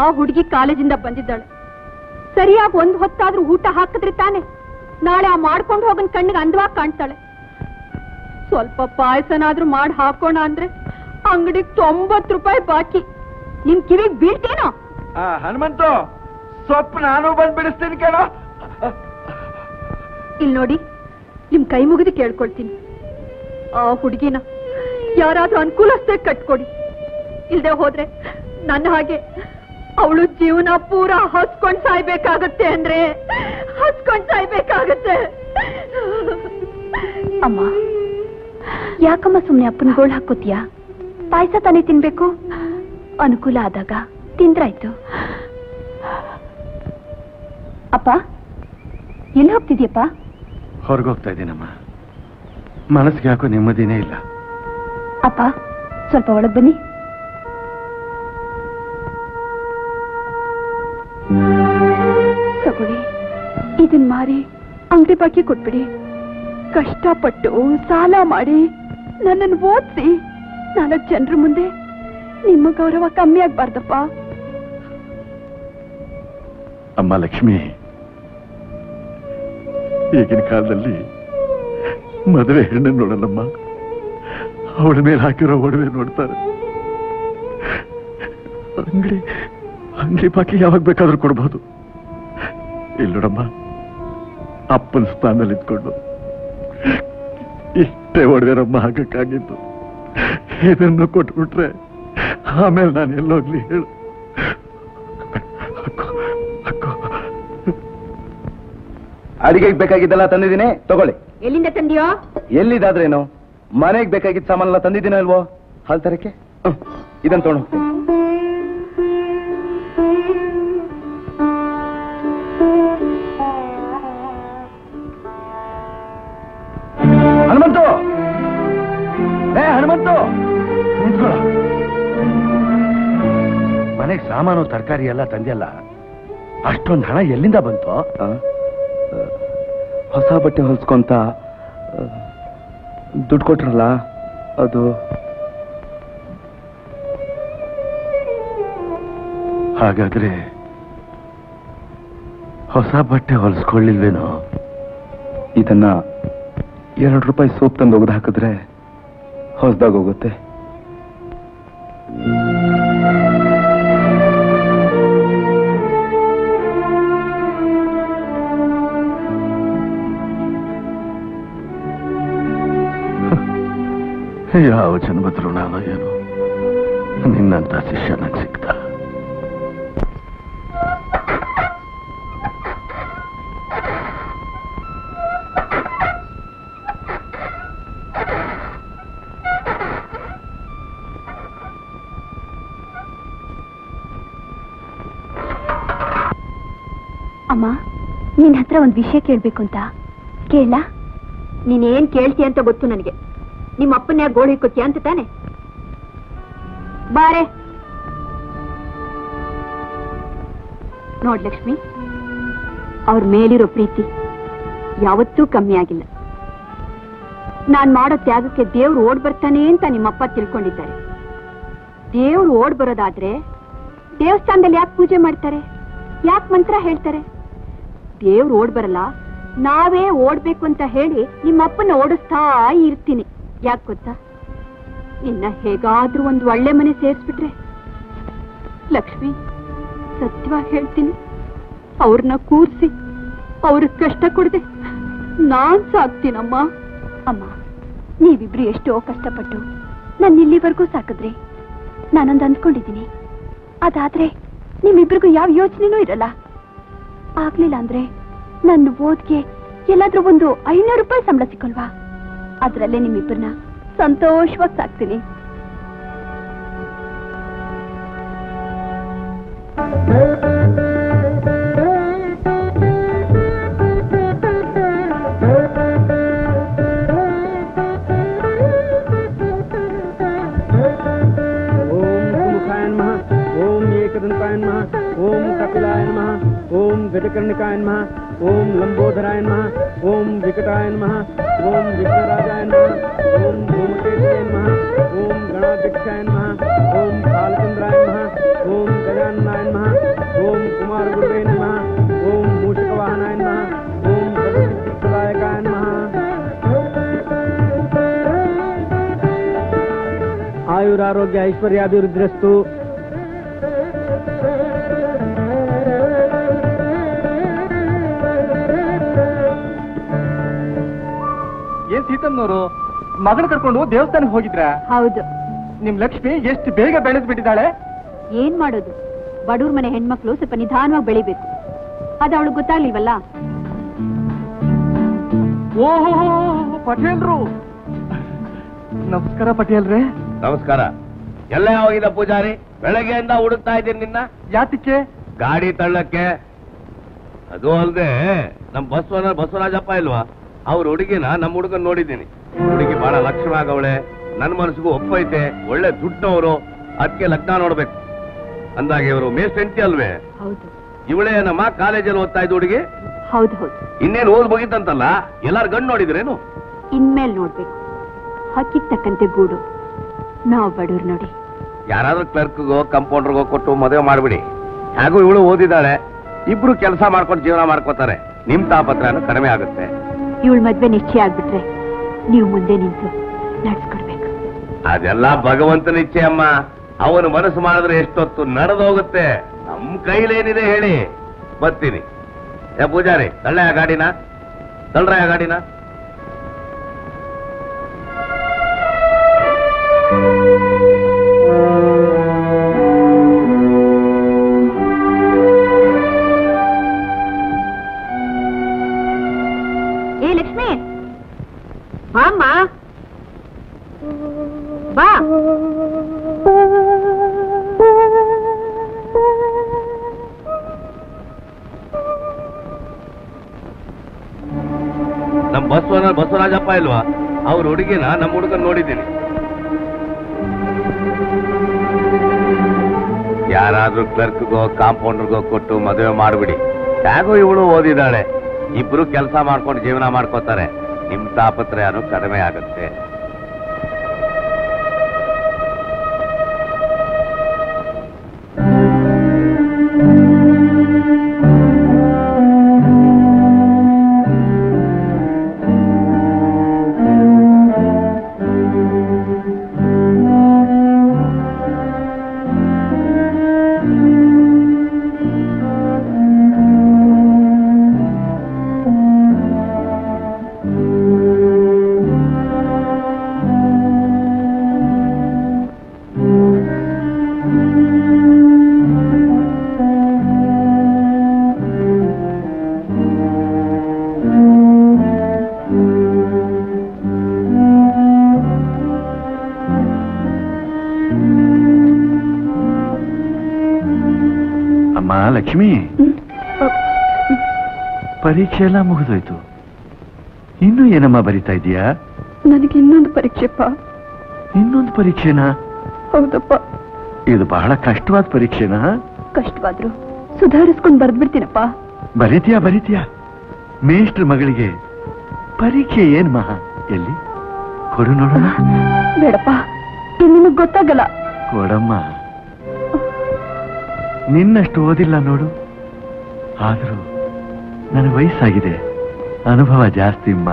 ಆ ಹುಡುಗಿ ಕಾಲೇಜಿಂದ ಬಂದಿದ್ದಾಳೆ, ಸರಿಯಾಗಿ ಒಂದ್ ಹೊತ್ತಾದ್ರೂ ಊಟ ಹಾಕಿದ್ರೆ ತಾನೆ ನಾಳೆ ಆ ಮಾಡ್ಕೊಂಡು ಹೋಗನ್ ಕಣ್ಣಿಗೆ ಅಂದವಾಗಿ ಕಾಣ್ತಾಳೆ. ಸ್ವಲ್ಪ ಪಾಯಸನಾದ್ರೂ ಮಾಡಿ ಹಾಕೋಣ ಅಂದ್ರೆ ಅಂಗಡಿಗೆ ತೊಂಬತ್ ರೂಪಾಯಿ ಬಾಕಿ. ನಿಮ್ ಕಿವಿಗೆ ಬೀಳ್ತೇನೋ? ಹನುಮಂತು, ಸೊಪ್ಪು ನಾನು ಬಂದ್ ಬಿಡಿಸ್ತೀನಿ ಕೇಳೋ. ಇಲ್ಲಿ ನೋಡಿ, ನಿಮ್ ಕೈ ಮುಗಿದು ಕೇಳ್ಕೊಳ್ತೀನಿ, ಆ ಹುಡುಗಿನ ಯಾರಾದ್ರೂ ಅನುಕೂಲಸ್ಥೆ ಕಟ್ಕೊಡಿ. ಇಲ್ದೆ ಹೋದ್ರೆ ನನ್ನ ಹಾಗೆ ಅವಳು ಜೀವನ ಪೂರ ಹಸ್ಕೊಂಡ್ ಸಾಯ್ಬೇಕಾಗತ್ತೆ. ಅಂದ್ರೆ ಹಸ್ಕೊಂಡ್ ಸಾಯ್ಬೇಕಾಗತ್ತೆ. ಅಮ್ಮ, ಯಾಕಮ್ಮ ಸುಮ್ನೆ ಅಪ್ಪನ ಗೋಳ್ ಹಾಕೋತೀಯಾ? ಪಾಯಸ ತಾನೇ ತಿನ್ಬೇಕು, ಅನುಕೂಲ ಆದಾಗ ತಿಂದ್ರಾಯ್ತು. ಅಪ್ಪ, ಎಲ್ಲಿ ಹೋಗ್ತಿದ್ಯಪ್ಪ? ಹೊರಗೋಗ್ತಾ ಇದ್ದೀನಮ್ಮ, ಮನಸ್ಸಿಗೆ ಯಾಕೋ ನೆಮ್ಮದಿನೇ ಇಲ್ಲ. ಅಪ್ಪ, ಸ್ವಲ್ಪ ಒಳಗ್ ಬನ್ನಿ. ತಗೊಳ್ಳಿ, ಇದನ್ ಮಾರಿ ಅಂಗಡಿ ಬಾಕಿ ಕೊಟ್ಬಿಡಿ. ಕಷ್ಟಪಟ್ಟು ಸಾಲ ಮಾಡಿ ನನ್ನನ್ನು ಓದಿಸಿ ನಾಲ್ಕು ಜನರ ಮುಂದೆ ನಿಮ್ಮ ಗೌರವ ಕಮ್ಮಿ ಆಗ್ಬಾರ್ದಪ್ಪ. ಅಮ್ಮ ಲಕ್ಷ್ಮಿ, ಈಗಿನ ಕಾಲದಲ್ಲಿ ಮದುವೆ ಹೆಣ್ಣನ್ನು ನೋಡಲ್ಲಮ್ಮ, ಅವಳ ಮೇಲೆ ಹಾಕಿರೋ ಒಡವೆ ನೋಡ್ತಾರೆ. ಅಂಗಡಿ ಅಂಗಡಿ ಬಾಕಿ ಯಾವಾಗ ಬೇಕಾದ್ರೂ ಕೊಡ್ಬೋದು. ಇಲ್ಲಿ ನೋಡಮ್ಮ, ಅಪ್ಪನ ಸ್ಥಾನದಲ್ಲಿ ಇದ್ಕೊಂಡು ಇಷ್ಟೇ ಒಡವೆ ನಮ್ಮ ಹಾಕಕ್ಕಾಗಿತ್ತು. ಇದನ್ನು ಕೊಟ್ಬಿಟ್ರೆ ಆಮೇಲೆ ನಾನು ಎಲ್ಲೋಗ್ಲಿ ಹೇಳು? ಅಡಿಗೆಗೆ ಬೇಕಾಗಿದ್ದೆಲ್ಲ ತಂದಿದ್ದೀನಿ, ತಗೊಳ್ಳಿ. ಎಲ್ಲಿಂದ ತಂದಿಯೋ? ಎಲ್ಲಿದಾದ್ರೇನು, ಮನೆಗೆ ಬೇಕಾಗಿದ್ದ ಸಾಮಾನೆಲ್ಲ ತಂದಿದ್ದೀನ ಅಲ್ವೋ? ಹಾಲ್ ತರಕ್ಕೆ ಇದನ್ನ ತಗೊಂಡು ಹೋಗ್ತೀನಿ. ಹನುಮಂತು, ಮನೆಗೆ ಸಾಮಾನು ತರಕಾರಿ ಎಲ್ಲ ತಂದೆಯಲ್ಲ, ಅಷ್ಟೊಂದು ಹಣ ಎಲ್ಲಿಂದ ಬಂತು? ಹೊಸ ಬಟ್ಟೆ ಹೊಲಿಸ್ಕೊಂತ ದುಡ್ಡು ಕೊಟ್ರಲ್ಲ ಅದು. ಹಾಗಾದ್ರೆ ಹೊಸ ಬಟ್ಟೆ ಹೊಲಿಸ್ಕೊಳ್ಳಿಲ್ವೇನೋ? ಇದನ್ನ ಎರಡು ರೂಪಾಯಿ ಸೋಪ್ ತಂದು ಒಗೆದು ಹಾಕಿದ್ರೆ ಹೊಸದಾಗ ಹೋಗುತ್ತೆ. ಯಾವ ಜನ್ಮದ್ರು ನಾನು ಏನು ನಿನ್ನಂತ ಶಿಷ್ಯ ನಂಗೆ ಸಿಗ್ತ. ಅಮ್ಮ, ನಿನ್ನ ಹತ್ರ ಒಂದು ವಿಷಯ ಕೇಳಬೇಕು ಅಂತ. ಕೇಳ? ನೀನೇನ್ ಕೇಳ್ತೀಯ ಅಂತ ಗೊತ್ತು ನನಗೆ. ನಿಮ್ಮ ಅಪ್ಪನ ಯಾಕೆ ಗೋಳಿ ಕೊಚ್ಚಿ ಅಂತ ತಾನೆ? ಬಾರೆ ನೋಡ್ ಲಕ್ಷ್ಮಿ, ಅವ್ರ ಮೇಲಿರೋ ಪ್ರೀತಿ ಯಾವತ್ತೂ ಕಮ್ಮಿ ಆಗಿಲ್ಲ. ನಾನ್ ಮಾಡೋ ತ್ಯಾಗಕ್ಕೆ ದೇವ್ರು ಓಡ್ ಬರ್ತಾನೆ ಅಂತ ನಿಮ್ಮಪ್ಪ ತಿಳ್ಕೊಂಡಿದ್ದಾರೆ. ದೇವ್ರು ಓಡ್ ಬರೋದಾದ್ರೆ ದೇವಸ್ಥಾನದಲ್ಲಿ ಯಾಕೆ ಪೂಜೆ ಮಾಡ್ತಾರೆ, ಯಾಕೆ ಮಂತ್ರ ಹೇಳ್ತಾರೆ? ದೇವ್ರು ಓಡ್ ಬರಲ್ಲ, ನಾವೇ ಓಡ್ಬೇಕು ಅಂತ ಹೇಳಿ ನಿಮ್ಮಪ್ಪನ ಓಡಿಸ್ತಾ ಇರ್ತೀನಿ. ಯಾಕೆ ಗೊತ್ತಾ? ಇನ್ನ ಹೇಗಾದ್ರೂ ಒಂದು ಒಳ್ಳೆ ಮನೆ ಸೇರಿಸ್ಬಿಟ್ರೆ. ಲಕ್ಷ್ಮಿ, ಸತ್ಯವಾಗಿ ಹೇಳ್ತೀನಿ, ಅವ್ರನ್ನ ಕೂರಿಸಿ ಅವ್ರಿಗೆ ಕಷ್ಟ ಕೊಡದೆ ನಾನ್ ಸಾಕ್ತೀನಮ್ಮ. ಅಮ್ಮ, ನೀವಿಬ್ರು ಎಷ್ಟೋ ಕಷ್ಟಪಟ್ಟು ನನ್ನ ಇಲ್ಲಿವರೆಗೂ ಸಾಕಿದ್ರಿ. ನಾನೊಂದು ಅಂದ್ಕೊಂಡಿದ್ದೀನಿ, ಅದಾದ್ರೆ ನಿಮ್ಮಿಬ್ರಿಗೂ ಯಾವ ಯೋಚನೆನೂ ಇರಲ್ಲ. ಆಗ್ಲಿಲ್ಲ ಅಂದ್ರೆ ನನ್ನ ಓದ್ಗೆ ಎಲ್ಲಾದ್ರೂ ಒಂದು ಐನೂರು ರೂಪಾಯಿ ಸಂಬಳ ಸಿಕ್ಕಲ್ವಾ? ಅದ್ರಲ್ಲೇ ನಿಮ್ಮಿಬ್ಬರನ್ನ ಸಂತೋಷವಾಗಿ ಸಾಕ್ತೀನಿ. ಓಂ ಕುಮುಖಾಯ ನಮಃ, ಓಂ ಏಕದಂತಾಯ ನಮಃ, ಓಂ ಕಪಿಲಾಯ ನಮಃ, ಓಂ ಗಜಕರ್ಣಿಕಾಯ ನಮಃ, ಓಂ ಲಂಬೋಧರಾಯ ನಮಃ, ಓಂ ವಿಕಟಾಯ ನಮಃ, ಓಂ ವಿಘ್ನರಾಜಾಯ ನಮಃ, ಓಂ ಭೂಮಕೇಶಾಯ ನಮಃ, ಓಂ ಗಣಾಧ್ಯಕ್ಷಾಯ ನಮಃ, ಓಂ ಬಾಲಚಂದ್ರಾಯ ನಮಃ, ಓಂ ಗಜಾನನಾಯ ನಮಃ, ಓಂ ಕುಮಾರಗುರುವೇ ನಮಃ, ಓಂ ಮೂಷಿಕವಾಹನಾಯ ನಮಃ, ಓಂ ಸರ್ವಸಿದ್ಧಿಪ್ರದಾಯಕಾಯ ನಮಃ. ಆಯುರಾರೋಗ್ಯ ಐಶ್ವರ್ಯಾಭಿವೃದ್ಧಿರಸ್ತು. ಸೀತಮ್ಮನವರು ಮಗಳ ಕರ್ಕೊಂಡು ದೇವಸ್ಥಾನಕ್ಕೆ ಹೋಗಿದ್ರ? ಹೌದು. ನಿಮ್ ಲಕ್ಷ್ಮಿ ಎಷ್ಟು ಬೇಗ ಬೆಳೆದ್ಬಿಟ್ಟಿದ್ದಾಳೆ. ಏನ್ ಮಾಡೋದು, ಬಡೂರ್ ಮನೆ ಹೆಣ್ಮಕ್ಳು ಸ್ವಲ್ಪ ನಿಧಾನವಾಗಿ ಬೆಳಿಬೇಕು, ಅದ ಅವಳು ಗೊತ್ತಾಗ್ಲಿಲ್ವಲ್ಲ. ಓಹೋ, ಪಟೇಲ್ರು ನಮಸ್ಕಾರ. ಪಟೇಲ್ರೇ ನಮಸ್ಕಾರ. ಎಲ್ಲ ಹೋಗಿದ ಪೂಜಾರಿ? ಬೆಳಗ್ಗೆಯಿಂದ ಹುಡುಕ್ತಾ ಇದ್ದೀನಿ ನಿನ್ನ. ಯಾತಕ್ಕೆ? ಗಾಡಿ ತಳ್ಳಕ್ಕೆ. ಅದು ಅಲ್ಲದೆ ನಮ್ ಬಸವನ ಬಸವರಾಜಪ್ಪ ಇಲ್ವಾ, ಅವ್ರ ಹುಡುಗಿನ ನಮ್ಮ ಹುಡುಗನ್ ನೋಡಿದ್ದೀನಿ. ಹುಡುಗಿ ಬಹಳ ಲಕ್ಷಣ ಆಗವಳೆ, ನನ್ನ ಮನಸ್ಸಿಗೂ ಒಪ್ಪೈತೆ, ಒಳ್ಳೆ ದುಡ್ಡವರು, ಅದಕ್ಕೆ ಲಗ್ನ ನೋಡ್ಬೇಕು. ಅಂದಾಗೆ ಇವರು ಮೇಸ್ಟೆಂಟಿ ಅಲ್ವೇ? ಇವಳೇ ನಮ್ಮ ಕಾಲೇಜಲ್ಲಿ ಓದ್ತಾ ಇದ್ದ ಹುಡುಗಿ. ಇನ್ನೇನು ಓದ್ ಮುಗಿತಂತಲ್ಲ, ಎಲ್ಲಾರು ಗಂಡು ನೋಡಿದ್ರೇನು? ಇನ್ಮೇಲೆ ನೋಡ್ಬೇಕು, ಹಕ್ಕಿಗೆ ತಕ್ಕಂತೆ ಗೂಡು. ನಾವು ಬಡವ್ರು ನೋಡಿ. ಯಾರಾದ್ರೂ ಕ್ಲರ್ಕ್ಗೋ ಕಂಪೌಂಡರ್ಗೋ ಕೊಟ್ಟು ಮದುವೆ ಮಾಡ್ಬಿಡಿ. ಹಾಗೂ ಇವಳು ಓದಿದ್ದಾಳೆ, ಇಬ್ರು ಕೆಲಸ ಮಾಡ್ಕೊಂಡು ಜೀವನ ಮಾಡ್ಕೋತಾರೆ, ನಿಮ್ ತಾಪತ್ರನು ಕಡಿಮೆ ಆಗುತ್ತೆ. ಇವಳ ಮದ್ವೆ ನಿಶ್ಚಯ ಆಗ್ಬಿಟ್ರೆ ನೀವು ಮುಂದೆ ನಿಂತು ನಡ್ಸ್ಕೊಡ್ಬೇಕು. ಅದೆಲ್ಲ ಭಗವಂತನ ಇಚ್ಛೆ ಅಮ್ಮ. ಅವನು ಮನಸ್ಸು ಮಾಡಿದ್ರೆ ಎಷ್ಟೊತ್ತು ನಡೆದೋಗುತ್ತೆ. ನಮ್ ಕೈಲೇನಿದೆ ಹೇಳಿ ಬರ್ತೀನಿ. ಏ ಪೂಜಾರಿ, ತಳ್ಳ ಆ ಗಾಡಿನ, ತಳ್ಳ್ರ ಆ ಗಾಡಿನ. ಬಸವರಾಜಪ್ಪ ಇಲ್ವಾ, ಅವ್ರ ಹುಡುಗಿನ ನಮ್ಮ ಹುಡುಗನ್ ನೋಡಿದ್ದೀನಿ. ಯಾರಾದರೂ ಕ್ಲರ್ಕ್ಗೋ ಕಾಂಪೌಂಡರ್ಗೋ ಕೊಟ್ಟು ಮದುವೆ ಮಾಡಿಬಿಡಿ. ಯಾಕೋ ಇವಳು ಓದಿದಾಳೆ, ಇಬ್ರು ಕೆಲಸ ಮಾಡ್ಕೊಂಡು ಜೀವನ ಮಾಡ್ಕೋತಾರೆ. ನಿಮ್ಮ ತಾಪತ್ರಯನು ಕಡಿಮೆ ಆಗುತ್ತೆ. ಲಕ್ಷ್ಮಿ, ಪರೀಕ್ಷೆ ಎಲ್ಲ ಮುಗಿದೋಯ್ತು, ಇನ್ನು ಏನಮ್ಮ ಬರಿತಾ ಇದೀಯಾ? ನನಗೆ ಇನ್ನೊಂದು ಪರೀಕ್ಷೆಪ್ಪ. ಇನ್ನೊಂದು ಪರೀಕ್ಷೆನಾ? ಹೌದಪ್ಪ. ಇದು ಬಹಳ ಕಷ್ಟವಾದ ಪರೀಕ್ಷೆನಾ? ಕಷ್ಟವಾದ್ರು ಸುಧಾರಿಸ್ಕೊಂಡು ಬರ್ದ್ಬಿಡ್ತೀನಪ್ಪ. ಬರೀತೀಯಾ ಬರೀತೀಯಾ? ಮೇಷ್ಟ್ರ ಮಗಳಿಗೆ ಪರೀಕ್ಷೆ ಏನ್ ಮಹಾ? ಎಲ್ಲಿ ಕೊಡು ನೋಡೋಣ. ಬೇಡಪ್ಪ, ನಿನಗೆ ಗೊತ್ತಾಗಲ್ಲ. ಕೊಡಮ್ಮ, ನಿನ್ನಷ್ಟು ಓದಿಲ್ಲ ನೋಡು, ಆದರೂ ನನ್ನ ವಯಸ್ಸಾಗಿದೆ, ಅನುಭವ ಜಾಸ್ತಿ ಅಮ್ಮ.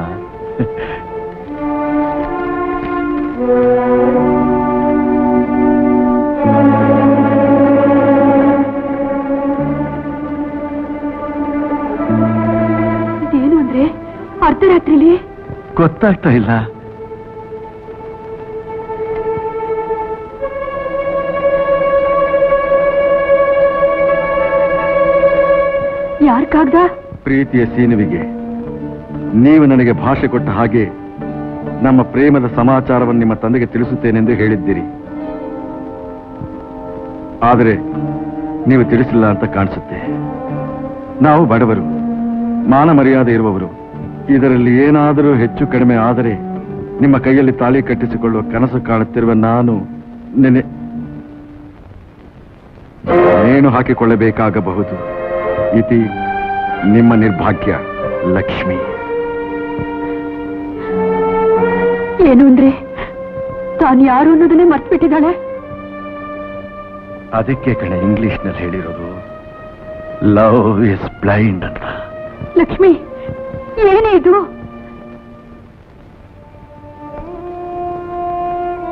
ಇದೇನು ಅಂದ್ರೆ ಅರ್ಧರಾತ್ರಿಲಿ ಗೊತ್ತಾಗ್ತಾ ಇಲ್ಲ. ಪ್ರೀತಿಯ ಸೀನುವಿಗೆ ನೀವು ನನಗೆ ಭಾಷೆ ಕೊಟ್ಟ ಹಾಗೆ ನಮ್ಮ ಪ್ರೇಮದ ಸಮಾಚಾರವನ್ನು ನಿಮ್ಮ ತಂದೆಗೆ ತಿಳಿಸುತ್ತೇನೆಂದು ಹೇಳಿದ್ದೀರಿ. ಆದರೆ ನೀವು ತಿಳಿಸಿಲ್ಲ ಅಂತ ಕಾಣಿಸುತ್ತೆ. ನಾವು ಬಡವರು, ಮಾನ ಮರ್ಯಾದೆ ಇರುವವರು. ಇದರಲ್ಲಿ ಏನಾದರೂ ಹೆಚ್ಚು ಕಡಿಮೆ ಆದರೆ ನಿಮ್ಮ ಕೈಯಲ್ಲಿ ತಾಳಿ ಕಟ್ಟಿಸಿಕೊಳ್ಳುವ ಕನಸು ಕಾಣುತ್ತಿರುವ ನಾನು ನೆನೆ ನೇಣು ಹಾಕಿಕೊಳ್ಳಬೇಕಾಗಬಹುದು. ಇತಿ ನಿಮ್ಮ ನಿರ್ಭಾಗ್ಯ ಲಕ್ಷ್ಮಿ. ಏನು ಅಂದ್ರೆ ತಾನು ಯಾರು ಅನ್ನೋದನ್ನೇ ಮರ್ತ್ಬಿಟ್ಟಿದ್ದಾಳೆ. ಅದಕ್ಕೆ ಕಣೆ ಇಂಗ್ಲಿಷ್ನಲ್ಲಿ ಹೇಳಿರೋದು ಲವ್ ಇಸ್ ಬ್ಲೈಂಡ್ ಅಂತ. ಲಕ್ಷ್ಮಿ, ಏನೇ ಇದು?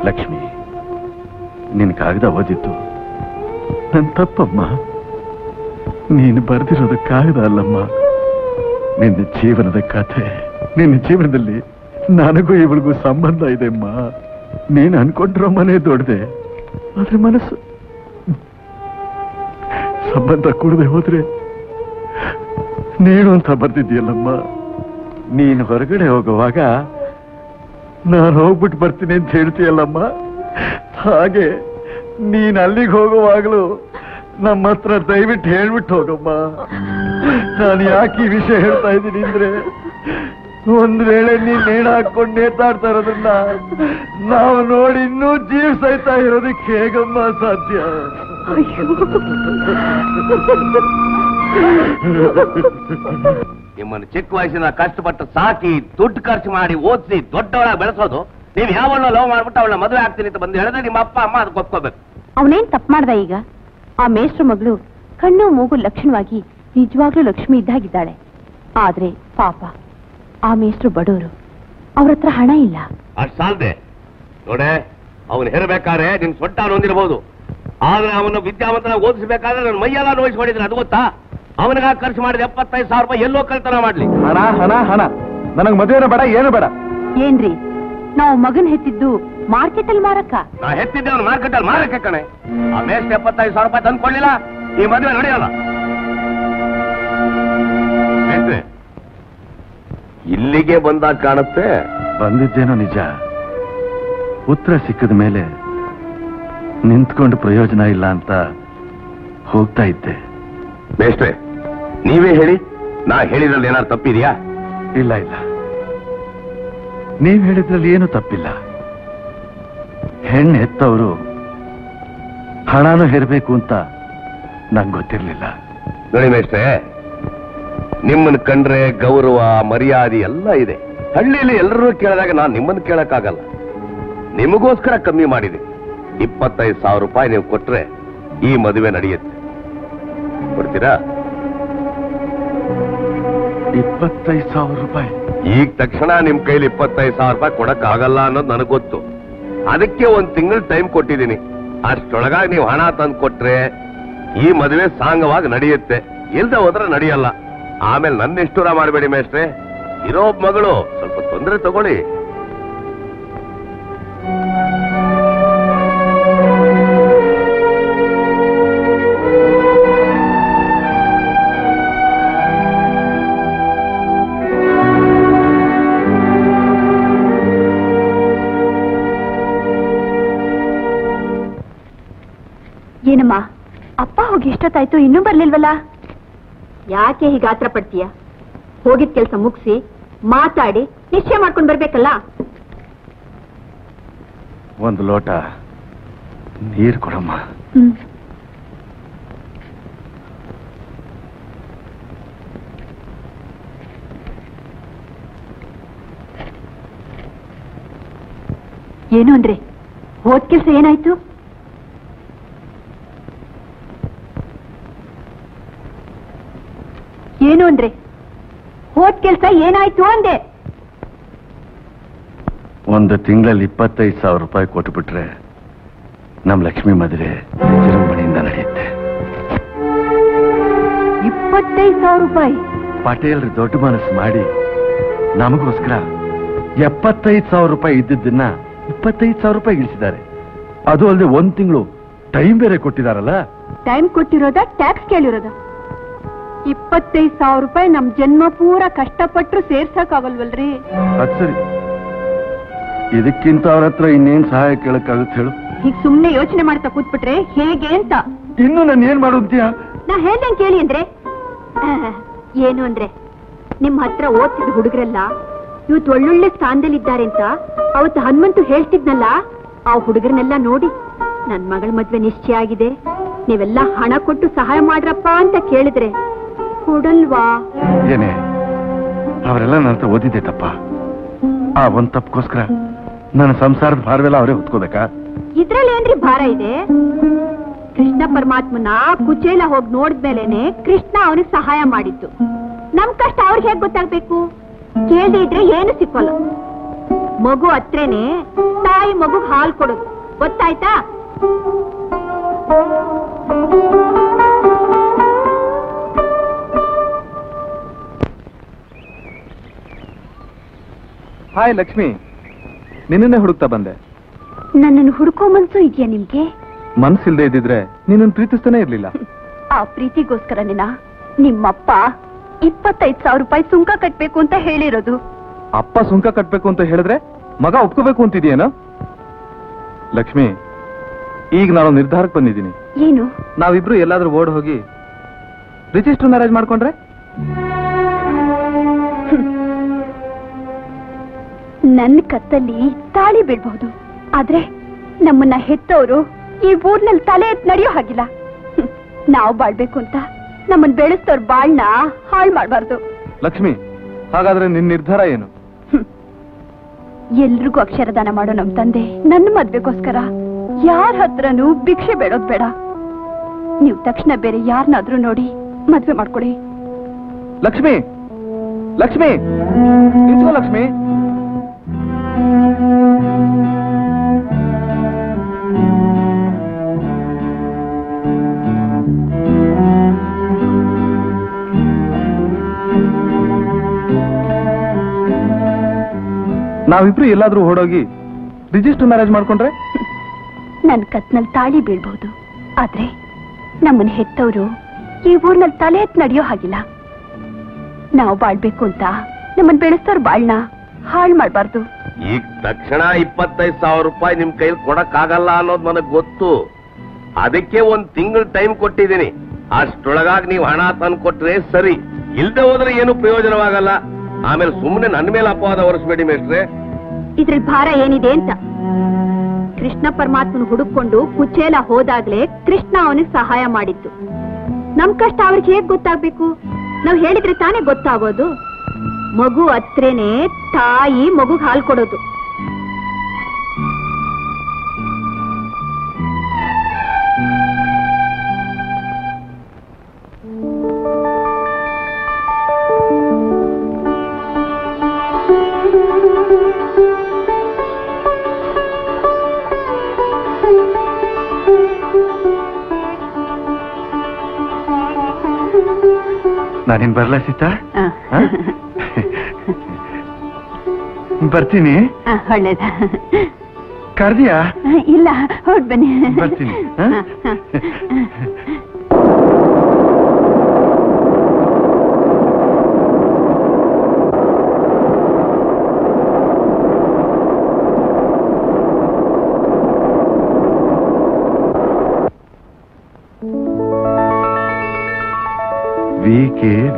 ಲಕ್ಷ್ಮಿ, ನಿನ್ ಕಾಗದ ಓದಿದ್ದು ನನ್ನ ತಪ್ಪಮ್ಮ. ನೀನು ಬರೆದಿರೋದು ಕಾಗದ ಅಲ್ಲಮ್ಮ, ನಿನ್ನ ಜೀವನದ ಕಥೆ. ನಿನ್ನ ಜೀವನದಲ್ಲಿ ನನಗೂ ಇವಳಿಗೂ ಸಂಬಂಧ ಇದೆ ಅಮ್ಮ. ನೀನು ಅನ್ಕೊಂಡಿರೋ ಮನೆ ದೊಡ್ಡದೆ, ಆದ್ರೆ ಮನಸ್ಸು ಸಂಬಂಧ ಕೂಡದೆ ಹೋದ್ರೆ ನೀನು ಅಂತ ಬರ್ತಿದ್ದೀಯಲ್ಲಮ್ಮ. ನೀನು ಹೊರಗಡೆ ಹೋಗುವಾಗ ನಾನು ಹೋಗ್ಬಿಟ್ಟು ಬರ್ತೀನಿ ಅಂತ ಹೇಳ್ತೀಯಲ್ಲಮ್ಮ. ಹಾಗೆ ನೀನು ಅಲ್ಲಿಗೆ ಹೋಗುವಾಗಲೂ ನಮ್ಮ ಹತ್ರ ದಯವಿಟ್ಟು ಹೇಳ್ಬಿಟ್ಟು ಹೋಗಮ್ಮ. ನಾನು ಯಾಕೆ ಈ ವಿಷಯ ಹೇಳ್ತಾ ಇದ್ದೀನಿ ಅಂದ್ರೆ, ಒಂದ್ ವೇಳೆ ನೀನ್ ನೇಣ ಹಾಕೊಂಡು ನೇತಾಡ್ತಾ ಇರೋದನ್ನ ನಾವು ನೋಡಿ ಇನ್ನೂ ಜೀವ ಸಹಿತ ಇರೋದಕ್ಕೆ ಹೇಗಮ್ಮ ಸಾಧ್ಯ? ನಿಮ್ಮನ್ನು ಚಿಕ್ಕ ವಯಸ್ಸಿನ ಕಷ್ಟಪಟ್ಟು ಸಾಕಿ, ದುಡ್ಡು ಖರ್ಚು ಮಾಡಿ ಓದಿಸಿ ದೊಡ್ಡವಳಾಗಿ ಬೆಳೆಸೋದು. ನೀವ್ ಯಾವನ್ನ ಲವ್ ಮಾಡ್ಬಿಟ್ಟು ಅವಳ ಮದುವೆ ಆಗ್ತೀನಿ ಅಂತ ಬಂದು ಹೇಳಿದ್ರೆ ನಿಮ್ಮ ಅಪ್ಪ ಅಮ್ಮ ಅದಕ್ಕೆ ಒಪ್ಕೋಬೇಕು. ಅವನೇನ್ ತಪ್ಪು ಮಾಡ್ದ? ಈಗ ಆ ಮೇಷ್ಟ್ರ ಮಗಳು ಕಣ್ಣು ಮೂಗು ಲಕ್ಷಣವಾಗಿ ನಿಜವಾಗ್ಲೂ ಲಕ್ಷ್ಮಿ ಇದ್ದಾಗಿದ್ದಾಳೆ. ಆದ್ರೆ ಪಾಪ ಆ ಮೇಷ್ಟ್ರು ಬಡವರು, ಅವ್ರ ಹತ್ರ ಹಣ ಇಲ್ಲ. ಅಷ್ಟು ಸಾಲದೆ ನೋಡೆ, ಅವನು ಹೇರಬೇಕಾದ್ರೆ ನಿನ್ ಸೊಟ್ಟ ಹೊಂದಿರಬಹುದು, ಆದ್ರೆ ಅವನು ವಿದ್ಯಾವಂತನ ಓದಿಸಬೇಕಾದ್ರೆ ನನ್ನ ಮೈಯೆಲ್ಲ ನೋಯಿಸಿ ಮಾಡಿದ್ರೆ ಅದು ಗೊತ್ತಾ? ಅವನಿಗ ಖರ್ಚು ಮಾಡಿದ ಎಪ್ಪತ್ತೈದು ಸಾವಿರ ರೂಪಾಯಿ ಎಲ್ಲೋ ಕಳ್ತನ ಮಾಡ್ಲಿ. ಹಣ ಹಣ ಹಣ, ನನಗ್ ಮದುವೆನ ಬೇಡ, ಏನು ಬೇಡ. ಏನ್ರಿ, ನಾವು ಮಗನ್ ಹೆತ್ತಿದ್ದು ಮಾರ್ಕೆಟ್ ಅಲ್ಲಿ ಮಾರಕ್ಕ? ನಾ ಹೆತ್ತಿದ್ದೆ ಅವ್ನು ಮಾರ್ಕೆಟ್ ಅಲ್ಲಿ ಮಾರಕ್ಕೆ ಕಣೆ. ಆ ಮೇಷ್ಟ್ರು ಎಪ್ಪತ್ತೈದು ಸಾವಿರ ರೂಪಾಯಿ ತಂದ್ಕೊಳ್ಳಿಲ್ಲ ಈ ಮದುವೆ ನಡೆಯಲ್ಲ. ಇಲ್ಲಿಗೆ ಬಂದಾಗ ಕಾಣುತ್ತೆ. ಬಂದಿದ್ದೇನೋ ನಿಜ, ಉತ್ತರ ಸಿಕ್ಕದ ಮೇಲೆ ನಿಂತ್ಕೊಂಡು ಪ್ರಯೋಜನ ಇಲ್ಲ ಅಂತ ಹೋಗ್ತಾ ಇದ್ದೆ. ಮೇಷ್ಟ್ರೆ, ನೀವೇ ಹೇಳಿ, ನಾ ಹೇಳಿದ್ರಲ್ಲಿ ಏನಾದ್ರು ತಪ್ಪಿದ್ಯಾ? ಇಲ್ಲ ಇಲ್ಲ, ನೀವ್ ಹೇಳಿದ್ರಲ್ಲಿ ಏನು ತಪ್ಪಿಲ್ಲ. ಹೆಣ್ಣು ಹೆತ್ತವರು ಹಣಾನು ಹೇರಬೇಕು ಅಂತ ನಂಗೆ ಗೊತ್ತಿರಲಿಲ್ಲ. ನೋಡಿ ಮೇಷ್ಟ್ರೆ, ನಿಮ್ಮನ್ನು ಕಂಡ್ರೆ ಗೌರವ ಮರ್ಯಾದೆ ಎಲ್ಲ ಇದೆ. ಹಳ್ಳಿಯಲ್ಲಿ ಎಲ್ಲರೂ ಕೇಳಿದಾಗ ನಾನು ನಿಮ್ಮನ್ನು ಕೇಳಕ್ಕಾಗಲ್ಲ. ನಿಮಗೋಸ್ಕರ ಕಮ್ಮಿ ಮಾಡಿದೆ. ಇಪ್ಪತ್ತೈದು ಸಾವಿರ ರೂಪಾಯಿ ನೀವು ಕೊಟ್ರೆ ಈ ಮದುವೆ ನಡೆಯುತ್ತೆ. ಕೊಡ್ತೀರಾ? ಇಪ್ಪತ್ತೈದು ಸಾವಿರ ರೂಪಾಯಿ ಈಗ ತಕ್ಷಣ ನಿಮ್ ಕೈಲಿ ಇಪ್ಪತ್ತೈದು ಸಾವಿರ ರೂಪಾಯಿ ಕೊಡಕ್ ಆಗಲ್ಲ ಅನ್ನೋದು ನನಗ್ ಗೊತ್ತು. ಅದಕ್ಕೆ ಒಂದ್ ತಿಂಗಳು ಟೈಮ್ ಕೊಟ್ಟಿದ್ದೀನಿ. ಅಷ್ಟೊಳಗಾಗಿ ನೀವು ಹಣ ತಂದು ಕೊಟ್ರೆ ಈ ಮದುವೆ ಸಾಂಗವಾಗಿ ನಡೆಯುತ್ತೆ. ಇಲ್ದ ಹೋದ್ರೆ ನಡೆಯಲ್ಲ. ಆಮೇಲೆ ನನ್ನ ಇಷ್ಟೂರ ಮಾಡಬೇಡಿ ಮೇಷ್ಟ್ರೆ. ಇರೋ ಮಗಳು ಸ್ವಲ್ಪ ತೊಂದರೆ ತಗೊಳ್ಳಿ. ಏನಮ್ಮ, ಅಪ್ಪ ಹೋಗಿ ಇಷ್ಟೊತ್ತಾಯ್ತು, ಇನ್ನೂ ಬರ್ಲಿಲ್ವಲ್ಲ? ಯಾಕೆ ಹೀಗೆ ಆತ್ರ ಪಡ್ತೀಯ? ಹೋಗಿದ್ ಕೆಲಸ ಮುಗಿಸಿ ಮಾತಾಡಿ ನಿಶ್ಚಯ ಮಾಡ್ಕೊಂಡು ಬರ್ಬೇಕಲ್ಲ. ಒಂದು ಲೋಟ ನೀರು ಕೊಡಮ್ಮ. ಏನು ಅಂದ್ರೆ ಹೋದ್ ಕೆಲಸ ಏನಾಯ್ತು? ಏನು ಅಂದ್ರೆ ಹೋದ್ ಕೆಲಸ ಏನಾಯ್ತು ಅಂದೆ? ಒಂದು ತಿಂಗಳಲ್ಲಿ ಇಪ್ಪತ್ತೈದು ಸಾವಿರ ರೂಪಾಯಿ ಕೊಟ್ಟುಬಿಟ್ರೆ ನಮ್ಮ ಲಕ್ಷ್ಮಿ ಮದುವೆ ವಿಜೃಂಭಣೆಯಿಂದ ನಡೆಯುತ್ತೆ. ಇಪ್ಪತ್ತೈದು ಸಾವಿರ ರೂಪಾಯಿ ಪಟೇಲ್ರು ದೊಡ್ಡ ಮನಸ್ಸು ಮಾಡಿ ನಮಗೋಸ್ಕರ ಎಪ್ಪತ್ತೈದು ಸಾವಿರ ರೂಪಾಯಿ ಇದ್ದಿದ್ದನ್ನ ಇಪ್ಪತ್ತೈದು ಸಾವಿರ ರೂಪಾಯಿ ಇಳಿಸಿದ್ದಾರೆ. ಅದು ಅಲ್ಲದೆ ಒಂದ್ ತಿಂಗಳು ಟೈಮ್ ಬೇರೆ ಕೊಟ್ಟಿದಾರಲ್ಲ. ಟೈಮ್ ಕೊಟ್ಟಿರೋದ ಟ್ಯಾಕ್ಸ್ ಕೇಳಿರೋದ? ಇಪ್ಪತ್ತೈದು ಸಾವಿರ ರೂಪಾಯಿ ನಮ್ ಜನ್ಮ ಪೂರ ಕಷ್ಟಪಟ್ಟರು ಸೇರ್ಸಕ್ಕಾಗಲ್ವಲ್ರಿ? ಅದ್ ಸರಿ, ಇದಕ್ಕಿಂತ ಅವ್ರ ಹತ್ರ ಇನ್ನೇನ್ ಸಹಾಯ ಕೇಳಕ್ಕಾಗುತ್ತೆ ಹೇಳು? ಈಗ ಸುಮ್ನೆ ಯೋಚನೆ ಮಾಡ್ತಾ ಕೂತ್ಬಿಟ್ರೆ ಹೇಗೆ ಅಂತ. ಇನ್ನು ನಾನು ಏನ್ ಮಾಡುತ್ತೀಯ? ನಾ ಹೇಳ್ದಂಗೆ ಕೇಳಿ ಅಂದ್ರೆ ಏನು ಅಂದ್ರೆ, ನಿಮ್ ಹತ್ರ ಓದ್ತಿದ್ ಹುಡುಗರೆಲ್ಲ ಇವತ್ತು ಒಳ್ಳೊಳ್ಳೆ ಸ್ಥಾನದಲ್ಲಿ ಇದ್ದಾರೆ ಅಂತ ಅವತ್ತು ಹನುಮಂತು ಹೇಳ್ತಿದ್ನಲ್ಲ, ಆ ಹುಡುಗರನ್ನೆಲ್ಲ ನೋಡಿ ನನ್ ಮಗಳ ಮದ್ವೆ ನಿಶ್ಚಯ ಆಗಿದೆ, ನೀವೆಲ್ಲ ಹಣ ಕೊಟ್ಟು ಸಹಾಯ ಮಾಡ್ರಪ್ಪ ಅಂತ ಕೇಳಿದ್ರೆ ಕೊಡಲ್ವಾ? ಏನೇ ಅವರೆಲ್ಲ ನನ್ನ ಹತ್ರ ಓದಿದ್ದೆ ತಪ್ಪ. ಆ ಒಂದ್ ತಪ್ಪಿಗೋಸ್ಕರ ನನ್ನ ಸಂಸಾರದ ಭಾರವೆಲ್ಲ ಅವರೇ ಹೊತ್ಕೋಬೇಕಾ? ಇದ್ರಲ್ಲಿ ಏನ್ರಿ ಭಾರ ಇದೆ? ಕೃಷ್ಣ ಪರಮಾತ್ಮನ ಕುಚೇಲ ಹೋಗಿ ನೋಡಿದ್ಮೇಲೆನೆ ಕೃಷ್ಣ ಅವನಿಗೆ ಸಹಾಯ ಮಾಡಿತ್ತು. ನಮ್ ಕಷ್ಟ ಅವ್ರಿಗೆ ಹೇಗ್ ಗೊತ್ತಾಗ್ಬೇಕು? ಕೇಳಿದ್ರೆ ಏನು ಸಿಕ್ಕಲ್ಲ. ಮಗು ಹತ್ರೇನೆ ತಾಯಿ ಮಗು ಹಾಲು ಕೊಡೋದು, ಗೊತ್ತಾಯ್ತಾ? ಹಾಯ್ ಲಕ್ಷ್ಮಿ, ನಿನ್ನೇ ಹುಡುಕ್ತಾ ಬಂದೆ. ನನ್ನನ್ನು ಹುಡುಕೋ ಮನ್ಸು ಇದೆಯಾ ನಿಮ್ಗೆ? ಮನ್ಸಿಲ್ದೇ ಇದ್ದಿದ್ರೆ ನಿನ್ನನ್ನು ಪ್ರೀತಿಸ್ತಾನೆ ಇರ್ಲಿಲ್ಲ. ಆ ಪ್ರೀತಿಗೋಸ್ಕರನೇನಾ ನಿಮ್ಮಪ್ಪ ಇಪ್ಪತ್ತೈದು ಸಾವಿರ ರೂಪಾಯಿ ಸುಂಕ ಕಟ್ಬೇಕು ಅಂತ ಹೇಳಿರೋದು? ಅಪ್ಪ ಸುಂಕ ಕಟ್ಬೇಕು ಅಂತ ಹೇಳಿದ್ರೆ ಮಗ ಒಪ್ಕೋಬೇಕು ಅಂತಿದೆಯೇನೋ? ಲಕ್ಷ್ಮಿ, ಈಗ ನಾನು ನಿರ್ಧಾರಕ್ಕೆ ಬಂದಿದ್ದೀನಿ. ಏನು? ನಾವಿಬ್ರು ಎಲ್ಲಾದ್ರೂ ಓಡ್ ಹೋಗಿ ರಿಜಿಸ್ಟರ್ ಮ್ಯಾರೇಜ್ ಮಾಡ್ಕೊಂಡ್ರೆ? ನನ್ನ ಕತ್ತಲ್ಲಿ ತಾಳಿ ಬೀಳ್ಬಹುದು, ಆದ್ರೆ ನಮ್ಮನ್ನ ಹೆತ್ತವರು ಈ ಊರ್ನಲ್ಲಿ ತಲೆ ಎತ್ ನಡೆಯೋ ಹಾಗಿಲ್ಲ. ನಾವು ಬಾಳ್ಬೇಕು ಅಂತ ನಮ್ಮನ್ನ ಬೆಳೆಸ್ತವ್ರ ಬಾಳ್ನ ಹಾಳು ಮಾಡಬಾರ್ದು. ಲಕ್ಷ್ಮಿ, ಹಾಗಾದ್ರೆ ನಿನ್ನ ನಿರ್ಧಾರ ಏನು? ಎಲ್ರಿಗೂ ಅಕ್ಷರದಾನ ಮಾಡೋ ನಮ್ ತಂದೆ ನನ್ನ ಮದ್ವೆಗೋಸ್ಕರ ಯಾರ ಹತ್ರನೂ ಭಿಕ್ಷೆ ಬೇಡೋದ್ ಬೇಡ. ನೀವು ತಕ್ಷಣ ಬೇರೆ ಯಾರನ್ನಾದ್ರೂ ನೋಡಿ ಮದ್ವೆ ಮಾಡ್ಕೊಡಿ. ಲಕ್ಷ್ಮಿ, ಲಕ್ಷ್ಮಿ, ನಿಂತ್ಕೋ ಲಕ್ಷ್ಮಿ. ನಾವಿಬ್ರು ಎಲ್ಲಾದ್ರೂ ಓಡೋಗಿ ರಿಜಿಸ್ಟರ್ ಮ್ಯಾರೇಜ್ ಮಾಡ್ಕೊಂಡ್ರೆ? ನನ್ ಕತ್ನಲ್ಲಿ ತಾಳಿ ಬೀಳ್ಬಹುದು, ಆದ್ರೆ ನಮ್ಮನ್ನ ಹೆತ್ತವರು ಈ ಊರ್ನಲ್ಲಿ ತಲೆ ಎತ್ ನಡೆಯೋ ಹಾಗಿಲ್ಲ. ನಾವು ಬಾಳ್ಬೇಕು ಅಂತ ನಮ್ಮನ್ನ ಬೆಳೆಸ್ತವ್ರ ಬಾಳ್ನ ಹಾಳು ಮಾಡಬಾರ್ದು. ಈಗ ತಕ್ಷಣ ಇಪ್ಪತ್ತೈದು ಸಾವಿರ ರೂಪಾಯಿ ನಿಮ್ ಕೈಲಿ ಕೊಡಕ್ ಆಗಲ್ಲ ಅನ್ನೋದು ನನಗ್ ಗೊತ್ತು. ಅದಕ್ಕೆ ಒಂದ್ ತಿಂಗಳ ಟೈಮ್ ಕೊಟ್ಟಿದ್ದೀನಿ. ಅಷ್ಟೊಳಗಾಗಿ ನೀವು ಹಣ ತಂದು ಕೊಟ್ರೆ ಸರಿ, ಇಲ್ದೆ ಹೋದ್ರೆ ಏನು ಪ್ರಯೋಜನವಾಗಲ್ಲ. ಆಮೇಲೆ ಸುಮ್ಮನೆ ನನ್ನ ಮೇಲೆ ಅಪವಾದ ಹೊರಿಸ್ಬೇಡಿ ಮೇಷ್ಟ್ರೆ. ಇದ್ರಲ್ಲಿ ಭಾರ ಏನಿದೆ ಅಂತ कृष्ण परमात्मन हुडुकोंडु कुचेल होदागले कृष्ण अवनिगे सहाय माडिद्दु नम कष्ट अवरिगे हेगे गोत्तागबेकु नावु हेळिद्रे ताने गोत्तागोदु मगु अत्रेने तायि मगुगे हालु कोडोदु नानीन बरला सीता बर्तीनी कर्दिया इल्ल होड बनी बर्तीनी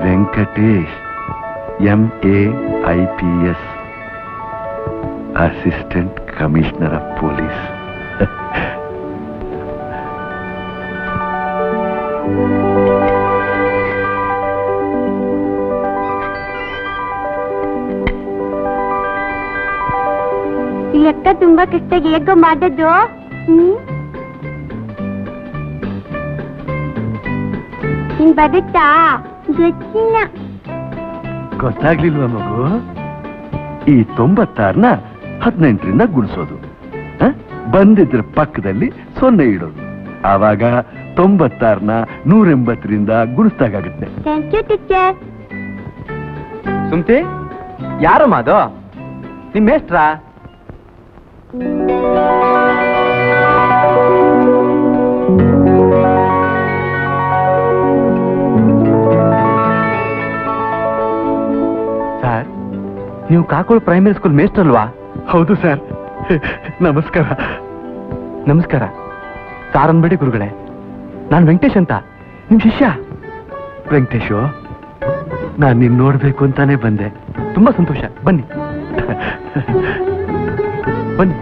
Venkatesh, M A I P S, Assistant Commissioner of Police. Yekka tumba kishta yeggo madaddu. Nin badutta? ಗೊತ್ತಿಲ್ಲ ಗೊತ್ತಾಗ್ಲಿಲ್ವಾ ಮಗು ಈ ತೊಂಬತ್ತಾರನ ಹದಿನೆಂಟರಿಂದ ಗುಣಿಸೋದು ಬಂದಿದ್ರ ಪಕ್ಕದಲ್ಲಿ ಸೊನ್ನೆ ಇಡೋದು ಆವಾಗ ತೊಂಬತ್ತಾರನ ನೂರ ಎಂಬತ್ತರಿಂದ ಗುಣಿಸ್ದಾಗುತ್ತೆ ಸುಮ್ತಿ ಯಾರು ಮಾದು ನಿಮ್ಮ ಮೇಷ್ಟ್ರಾ ನೀವು ಕಾಕೋಳ ಪ್ರೈಮರಿ ಸ್ಕೂಲ್ ಮೇಸ್ಟರ್ ಅಲ್ವಾ? ಹೌದು ಸರ್. ನಮಸ್ಕಾರ ನಮಸ್ಕಾರ. ಸಾರ್ ಅನ್ಬೇಡಿ ಗುರುಗಳೇ, ನಾನು ವೆಂಕಟೇಶ್ ಅಂತ, ನಿಮ್ ಶಿಷ್ಯ. ವೆಂಕಟೇಶು, ನಾನು ನಿನ್ನ ನೋಡ್ಬೇಕು ಅಂತಾನೆ ಬಂದೆ. ತುಂಬಾ ಸಂತೋಷ. ಬನ್ನಿ ಬನ್ನಿ.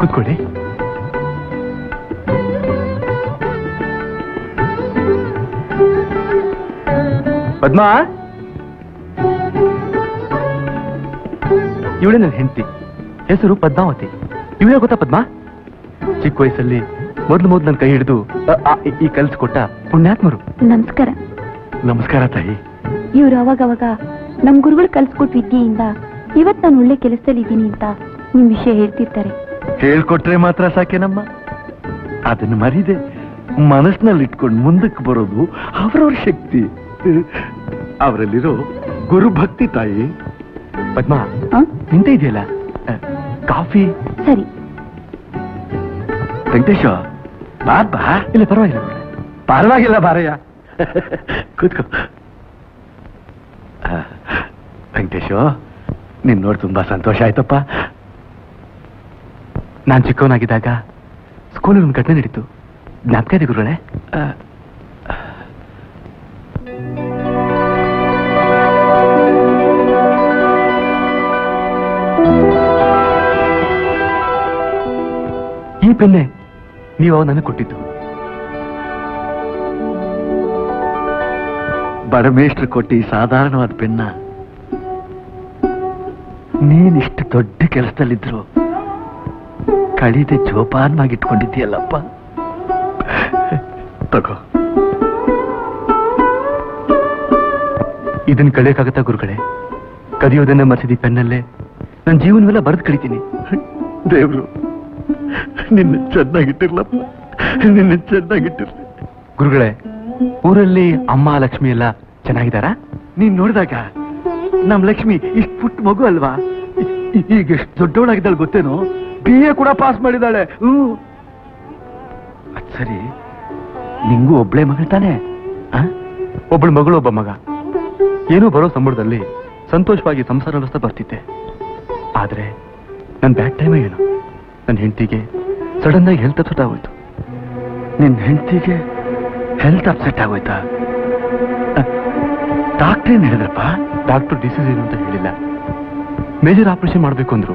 ಕೂತ್ಕೊಳ್ಳಿ. ಪದ್ಮಾ, ಇವಳೆ ನನ್ನ ಹೆಂಡತಿ. ಹೆಸರು ಪದ್ಮಾವತಿ. ಇವಳೇ ಗೊತ್ತಾ ಪದ್ಮಾ? ಚಿಕ್ಕ ವಯಸ್ಸಲ್ಲಿ ಮೊದಲು ಮೊದಲು ನನ್ನ ಕೈ ಹಿಡಿದು ಈ ಕಲಿಸ್ಕೊಟ್ಟ ಪುಣ್ಯಾತ್ಮರು. ನಮಸ್ಕಾರ. ನಮಸ್ಕಾರ ತಾಯಿ. ಇವ್ರು ಅವಾಗವಾಗ ನಮ್ಮ ಗುರುಗಳು ಕಲಿಸ್ಕೊಟ್ಟ ವಿದ್ಯೆಯಿಂದ ಇವತ್ತು ನಾನು ಒಳ್ಳೆ ಕೆಲಸದಲ್ಲಿ ಇದ್ದೀನಿ ಅಂತ ನಿಮ್ ವಿಷಯ ಹೇಳ್ತಿರ್ತಾರೆ. ಹೇಳ್ಕೊಟ್ರೆ ಮಾತ್ರ ಸಾಕೇನಮ್ಮ, ಅದನ್ನು ಮರೀದೆ ಮನಸ್ಸಿನಲ್ಲಿ ಇಟ್ಕೊಂಡು ಮುಂದಕ್ಕೆ ಬರೋದು ಅವರವ್ರ ಶಕ್ತಿ. ಅವರಲ್ಲಿರೋ ಗುರು ಭಕ್ತಿ ತಾಯಿ. ಪದ್ಮಾ, ನಿಂತ ಇದೆಯಲ್ಲ, ಕಾಫಿ? ಸರಿ. ವೆಂಕಟೇಶ, ಬಾಬಾ. ಇಲ್ಲ, ಪರವಾಗಿಲ್ಲ ಪರವಾಗಿಲ್ಲ ಬಾರಯ್ಯ, ಕೂತ್ಕೋ. ವೆಂಕಟೇಶ, ನಿನ್ ನೋಡಿ ತುಂಬಾ ಸಂತೋಷ ಆಯ್ತಪ್ಪ. ನಾನು ಚಿಕ್ಕವನಾಗಿದ್ದಾಗ ಸ್ಕೂಲಲ್ಲಿ ಒಂದು ಘಟನೆ ನಡೀತು, ಜ್ಞಾಪಕ ಇದೆ ಗುರುಗಳೇ? ಈ ಪೆನ್ನೆ ನೀವು ಅವನನ್ನು ಕೊಟ್ಟಿದ್ದು. ಬಡಮೇಷ್ಟ್ರು ಕೊಟ್ಟಿ ಸಾಧಾರಣವಾದ ಪೆನ್ನ ನೀನಿಷ್ಟು ದೊಡ್ಡ ಕೆಲಸದಲ್ಲಿದ್ರು ಕಳಿದೆ ಜೋಪಾನವಾಗಿ ಇಟ್ಕೊಂಡಿದ್ದೀಯಲ್ಲಪ್ಪ. ತಗೋ, ಇದನ್ನ ಕಳಿಯಕ್ಕಾಗತ್ತಾ ಗುರುಗಳೇ? ಕದಿಯೋದನ್ನ ಮರೆಸಿದ ಪೆನ್ನಲ್ಲೇ ನನ್ನ ಜೀವನವೆಲ್ಲ ಬರೆದು ಕಳಿತೀನಿ. ದೇವ್ರು ನಿನ್ನ ಚೆನ್ನಾಗಿಟ್ಟಿರ್ಲಪ್ಪ, ನಿನ್ನ ಚೆನ್ನಾಗಿಟ್ಟಿರ್ಲಿ. ಗುರುಗಳೇ, ಊರಲ್ಲಿ ಅಮ್ಮ ಲಕ್ಷ್ಮಿ ಎಲ್ಲ ಚೆನ್ನಾಗಿದ್ದಾರಾ? ನೀನ್ ನೋಡಿದಾಗ ನಮ್ ಲಕ್ಷ್ಮಿ ಇಷ್ಟು ಪುಟ್ಟ ಮಗು ಅಲ್ವಾ, ಈಗ ಎಷ್ಟು ದೊಡ್ಡವಳಾಗಿದ್ದಾಳೆ ಗೊತ್ತೇನು? ಬಿ ಎ ಕೂಡ ಪಾಸ್ ಮಾಡಿದ್ದಾಳೆ. ಹ್ಞೂ, ಅದ್ ಸರಿ, ನಿಂಗೂ ಒಬ್ಳೆ ಮಗಳು ತಾನೆ? ಒಬ್ಬಳ ಮಗಳು, ಒಬ್ಬ ಮಗ. ಏನೋ ಬರೋ ಸಂಬಳದಲ್ಲಿ ಸಂತೋಷವಾಗಿ ಸಂಸಾರ ನಡೆಸ್ತಾ ಬರ್ತಿದ್ದೆ. ಆದ್ರೆ ನನ್ ಬ್ಯಾಡ್ ಟೈಮ್ ಏನು, ನನ್ನ ಹೆಂಡತಿಗೆ ಸಡನ್ ಆಗಿ ಹೆಲ್ತ್ ಅಪ್ಸೆಟ್ ಆಗೋಯ್ತು. ನಿನ್ನ ಹೆಂಡತಿಗೆ ಹೆಲ್ತ್ ಅಪ್ಸೆಟ್ ಆಗೋಯ್ತಾ? ಡಾಕ್ಟರ್ ಏನು ಹೇಳಿದ್ರಪ್ಪ? ಡಾಕ್ಟರ್ ಡಿಸೀಸ್ ಏನು ಅಂತ ಹೇಳಿಲ್ಲ, ಮೇಜರ್ ಆಪರೇಷನ್ ಮಾಡಬೇಕು ಅಂದ್ರು.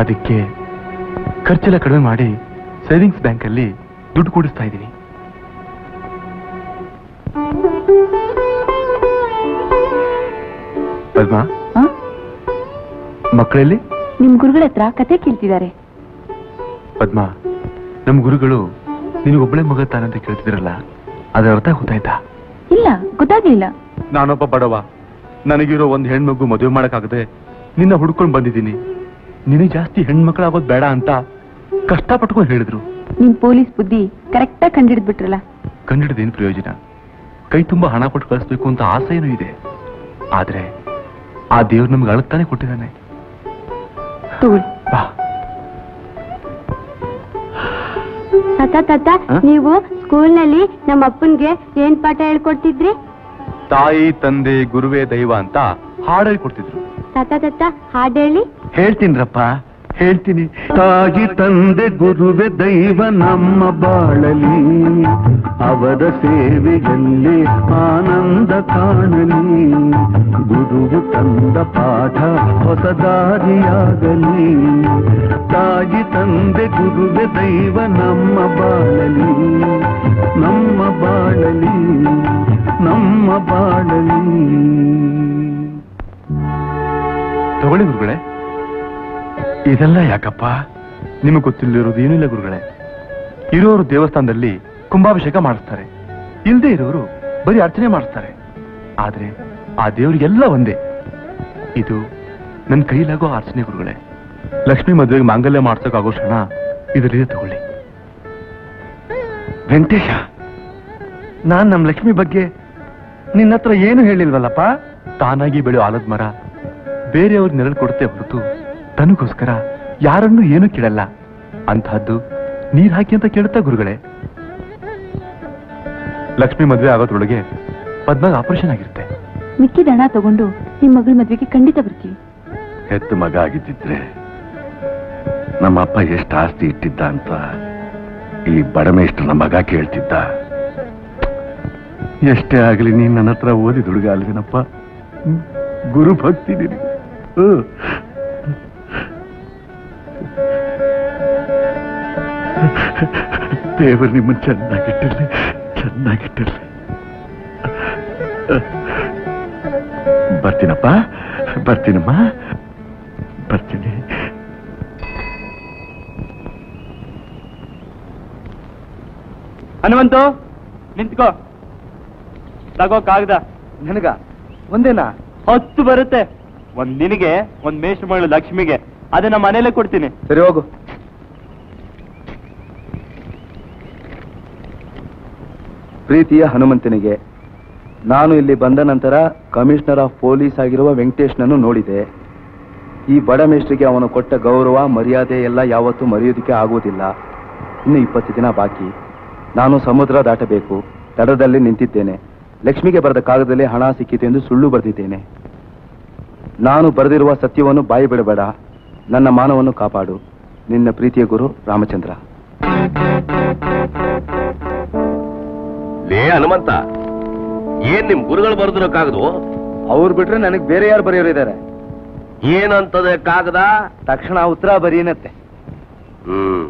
ಅದಕ್ಕೆ ಖರ್ಚೆಲ್ಲ ಕಡಿಮೆ ಮಾಡಿ ಸೇವಿಂಗ್ಸ್ ಬ್ಯಾಂಕಲ್ಲಿ ದುಡ್ಡು ಕೂಡಿಸ್ತಾ ಇದ್ದೀನಿ. ಪದ್ಮಾ, ಮಕ್ಕಳಲ್ಲಿ ನಿಮ್ ಗುರುಗಳ ಹತ್ರ ಕತೆ ಕೇಳ್ತಿದ್ದಾರೆ. ಪದ್ಮಾ, ನಮ್ ಗುರುಗಳು ನಿನಗೊಬ್ಬಳೆ ಮಗ ತಾನಂತ ಕೇಳ್ತಿದ್ರಲ್ಲ, ಅದರ ಅರ್ಥ ಗೊತ್ತಾಯ್ತಾ? ಇಲ್ಲ, ಗೊತ್ತಾಗ್ಲಿಲ್ಲ. ನಾನೊಬ್ಬ ಬಡವ, ನನಗಿರೋ ಒಂದ್ ಹೆಣ್ಮಗು ಮದುವೆ ಮಾಡಕ್ಕಾಗದೆ ನಿನ್ನ ಹುಡ್ಕೊಂಡು ಬಂದಿದ್ದೀನಿ. ನಿನಗೆ ಜಾಸ್ತಿ ಹೆಣ್ಮಕ್ಳು ಆಗೋದ್ ಬೇಡ ಅಂತ ಕಷ್ಟ ಪಟ್ಕೊಂಡು ಹೇಳಿದ್ರು. ನಿಮ್ ಪೊಲೀಸ್ ಬುದ್ಧಿ ಕರೆಕ್ಟ್ ಆಗಿ ಕಂಡು ಹಿಡಿದ್ಬಿಟ್ರಲ್ಲ. ಕಂಡು ಹಿಡಿದೇನ್ ಪ್ರಯೋಜನ? ಕೈ ತುಂಬಾ ಹಣ ಕೊಟ್ಟು ಕಳಿಸ್ಬೇಕು ಅಂತ ಆಸೆನೂ ಇದೆ, ಆದ್ರೆ ಆ ದೇವ್ರು ನಮ್ಗೆ ಅಳುತ್ತಾನೆ ಕೊಟ್ಟಿದ್ದಾನೆ. ನೀವು ಸ್ಕೂಲ್ ನಲ್ಲಿ ನಮ್ಮ ಅಪ್ಪನ್ಗೆ ಏನ್ ಪಾಠ ಹೇಳ್ಕೊಡ್ತಿದ್ರಿ? ತಾಯಿ ತಂದೆ ಗುರುವೇ ದೈವ ಅಂತ ಹಾಡು ಹೇಳ್ಕೊಡ್ತಿದ್ರು. ತತ್ತ ಹಾಡು ಹೇಳಿ ಹೇಳ್ತೀನ್ರಪ್ಪ, ಹೇಳ್ತೀನಿ. ತಾಯಿ ತಂದೆ ಗುರುವೆ ದೈವ ನಮ್ಮ ಬಾಳಲಿ, ಅವರ ಸೇವೆಯಲ್ಲಿ ಆನಂದ ಕಾಣಲಿ. ಗುರುವು ತಂದ ಪಾಠ ಹೊಸ ದಾರಿಯಾಗಲಿ. ತಾಯಿ ತಂದೆ ಗುರುವೆ ದೈವ ನಮ್ಮ ಬಾಳಲಿ, ನಮ್ಮ ಬಾಳಲಿ, ನಮ್ಮ ಬಾಳಲಿ. ತಗೊಳ್ಳಿ ಗುರುಗಳೇ. ಇದೆಲ್ಲ ಯಾಕಪ್ಪ? ನಿಮಗೆ ಗೊತ್ತಿಲ್ಲಿರೋದು ಏನಿಲ್ಲ ಗುರುಗಳೇ. ಇರೋರು ದೇವಸ್ಥಾನದಲ್ಲಿ ಕುಂಭಾಭಿಷೇಕ ಮಾಡಿಸ್ತಾರೆ, ಇಲ್ಲದೆ ಇರೋರು ಬರೀ ಅರ್ಚನೆ ಮಾಡಿಸ್ತಾರೆ. ಆದ್ರೆ ಆ ದೇವರಿಗೆಲ್ಲ ಒಂದೇ. ಇದು ನನ್ನ ಕೈಲಾಗೋ ಅರ್ಚನೆ ಗುರುಗಳೇ. ಲಕ್ಷ್ಮೀ ಮದುವೆಗೆ ಮಾಂಗಲ್ಯ ಮಾಡ್ಸೋಕ್ಕಾಗೋ ಕ್ಷಣ ಇದರಿಂದ ತಗೊಳ್ಳಿ. ವೆಂಕಟೇಶ, ನಾನ್ ನಮ್ಮ ಲಕ್ಷ್ಮಿ ಬಗ್ಗೆ ನಿನ್ನ ಹತ್ರ ಏನು ಹೇಳಿಲ್ವಲ್ಲಪ್ಪ? ತಾನಾಗಿ ಬೆಳೆಯೋ ಆಲದ ಮರ ಬೇರೆಯವ್ರಿಗೆ ನೆರಳು ಕೊಡುತ್ತೆ ಹೊರತು ತನಗೋಸ್ಕರ ಯಾರನ್ನೂ ಏನು ಕೇಳಲ್ಲ. ಅಂತಹದ್ದು ನೀರ್ ಹಾಕಿ ಅಂತ ಕೇಳುತ್ತಾ ಗುರುಗಳೇ. ಲಕ್ಷ್ಮಿ ಮದ್ವೆ ಆಗೋದ್ರೊಳಗೆ ಪದ್ಮಾಗ ಆಪರೇಷನ್ ಆಗಿರುತ್ತೆ. ಮಿಕ್ಕಿದ ಹಣ ತಗೊಂಡು ನಿಮ್ ಮಗಳ ಮದ್ವೆಗೆ ಖಂಡಿತ ಬರ್ತೀವಿ. ಹೆತ್ತು ಮಗ ಆಗಿದ್ದಿದ್ರೆ ನಮ್ಮ ಅಪ್ಪ ಎಷ್ಟು ಆಸ್ತಿ ಇಟ್ಟಿದ್ದ ಅಂತ ಈ ಬಡಮೇಷ್ಟ್ರನ ಮಗ ಕೇಳ್ತಿದ್ದ. ಎಷ್ಟೇ ಆಗಲಿ ನೀನ್ ನನ್ನ ಹತ್ರ ಓದಿ ದುಡುಗ ಅಲ್ವೇನಪ್ಪ? ಗುರು ಭಕ್ತಿ ನಿನಗೆ. ದೇವರು ನಿಮ್ಮನ್ನು ಚೆನ್ನಾಗಿಟ್ಟಿರಲಿ, ಚೆನ್ನಾಗಿಟ್ಟಿರಲಿ. ಬರ್ತೀನಪ್ಪ, ಬರ್ತೀನಮ್ಮ, ಬರ್ತೀನಿ. ಹನುಮಂತು, ನಿಂತ್ಕೋ. ತಗೋ ಕಾಗದ. ನನಗ ಒಂದೇನಾ? ಹತ್ತು ಬರುತ್ತೆ. ಒಂದ್ ನಿನಗೆ, ಒಂದ್ ಮೇಷ ಮಗಳು ಲಕ್ಷ್ಮಿಗೆ. ಅದನ್ನ ಮನೇಲೆ ಕೊಡ್ತೀನಿ. ಸರಿ, ಹೋಗು. ಪ್ರೀತಿಯ ಹನುಮಂತನಿಗೆ, ನಾನು ಇಲ್ಲಿ ಬಂದ ನಂತರ ಕಮಿಷನರ್ ಆಫ್ ಪೊಲೀಸ್ ಆಗಿರುವ ವೆಂಕಟೇಶ್ನನ್ನು ನೋಡಿದೆ. ಈ ಬಡ ಮೇಷ್ಟ್ರಿಗೆ ಅವನು ಕೊಟ್ಟ ಗೌರವ, ಮರ್ಯಾದೆ ಎಲ್ಲ ಯಾವತ್ತೂ ಮರೆಯೋದಕ್ಕೆ ಆಗೋದಿಲ್ಲ. ಇನ್ನು ಇಪ್ಪತ್ತು ದಿನ ಬಾಕಿ. ನಾನು ಸಮುದ್ರ ದಾಟಬೇಕು. ತಡದಲ್ಲಿ ನಿಂತಿದ್ದೇನೆ. ಲಕ್ಷ್ಮಿಗೆ ಬರೆದ ಕಾಗದದಲ್ಲಿ ಹಣ ಸಿಕ್ಕಿತು ಎಂದು ಸುಳ್ಳು ಬರೆದಿದ್ದೇನೆ. ನಾನು ಬರೆದಿರುವ ಸತ್ಯವನ್ನು ಬಾಯಿ ಬಿಡಬೇಡ. ನನ್ನ ಮಾನವನ್ನು ಕಾಪಾಡು. ನಿನ್ನ ಪ್ರೀತಿಯ ಗುರು, ರಾಮಚಂದ್ರ. ಲೇ ಹನುಮಂತ, ಏನ್ ನಿಮ್ ಗುರುಗಳು ಬರೆದಿರೋ ಕಾಗದು? ಅವ್ರು ಬಿಟ್ರೆ ನನಗ್ ಬೇರೆ ಯಾರು ಬರೆಯೋರಿದ್ದಾರೆ. ಏನಂತದೆ ಕಾಗದ? ತಕ್ಷಣ ಉತ್ತರ ಬರೀನತ್ತೆ. ಹ್ಮ್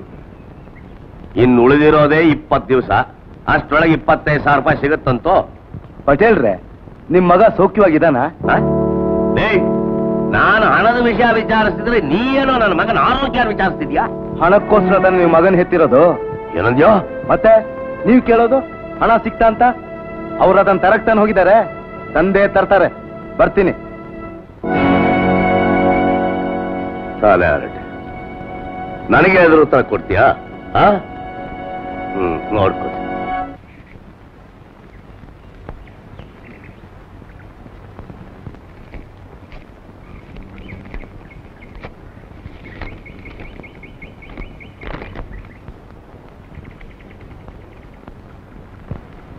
ಇನ್ ಉಳಿದಿರೋದೇ ಇಪ್ಪತ್ ದಿವಸ. ಅಷ್ಟೊಳಗೆ ಇಪ್ಪತ್ತೈದು ಸಾವಿರ ರೂಪಾಯಿ ಸಿಗತ್ತಂತೋ. ಪಟೇಲ್ರೆ, ನಿಮ್ ಮಗ ಸೌಖ್ಯವಾಗಿದ್ದಾನ? ನಾನು ಹಣದ ವಿಷಯ ವಿಚಾರಿಸಿದ್ರೆ ನೀನು ನನ್ನ ಮಗನ ಆರೋಗ್ಯ ವಿಚಾರಿಸ್ತಿದ್ಯಾ? ಹಣಕ್ಕೋಸ್ಕರ ತಾನೆ ನಿಮ್ ಮಗನ್ ಹೆತ್ತಿರೋದು. ಏನಂದ್ಯೋ? ಮತ್ತೆ ನೀವ್ ಕೇಳೋದು ಹಣ ಸಿಕ್ತಾ ಅಂತ. ಅವ್ರು ಅದನ್ನ ತರಕ್ ತಾನು ಹೋಗಿದ್ದಾರೆ. ತಂದೆ ತರ್ತಾರೆ. ಬರ್ತೀನಿ. ನನಗೆ ಅದ್ರ ಉತ್ತರ ಕೊಡ್ತೀಯಾ? ಹ್ಮ್ ನೋಡ್ಕೊ.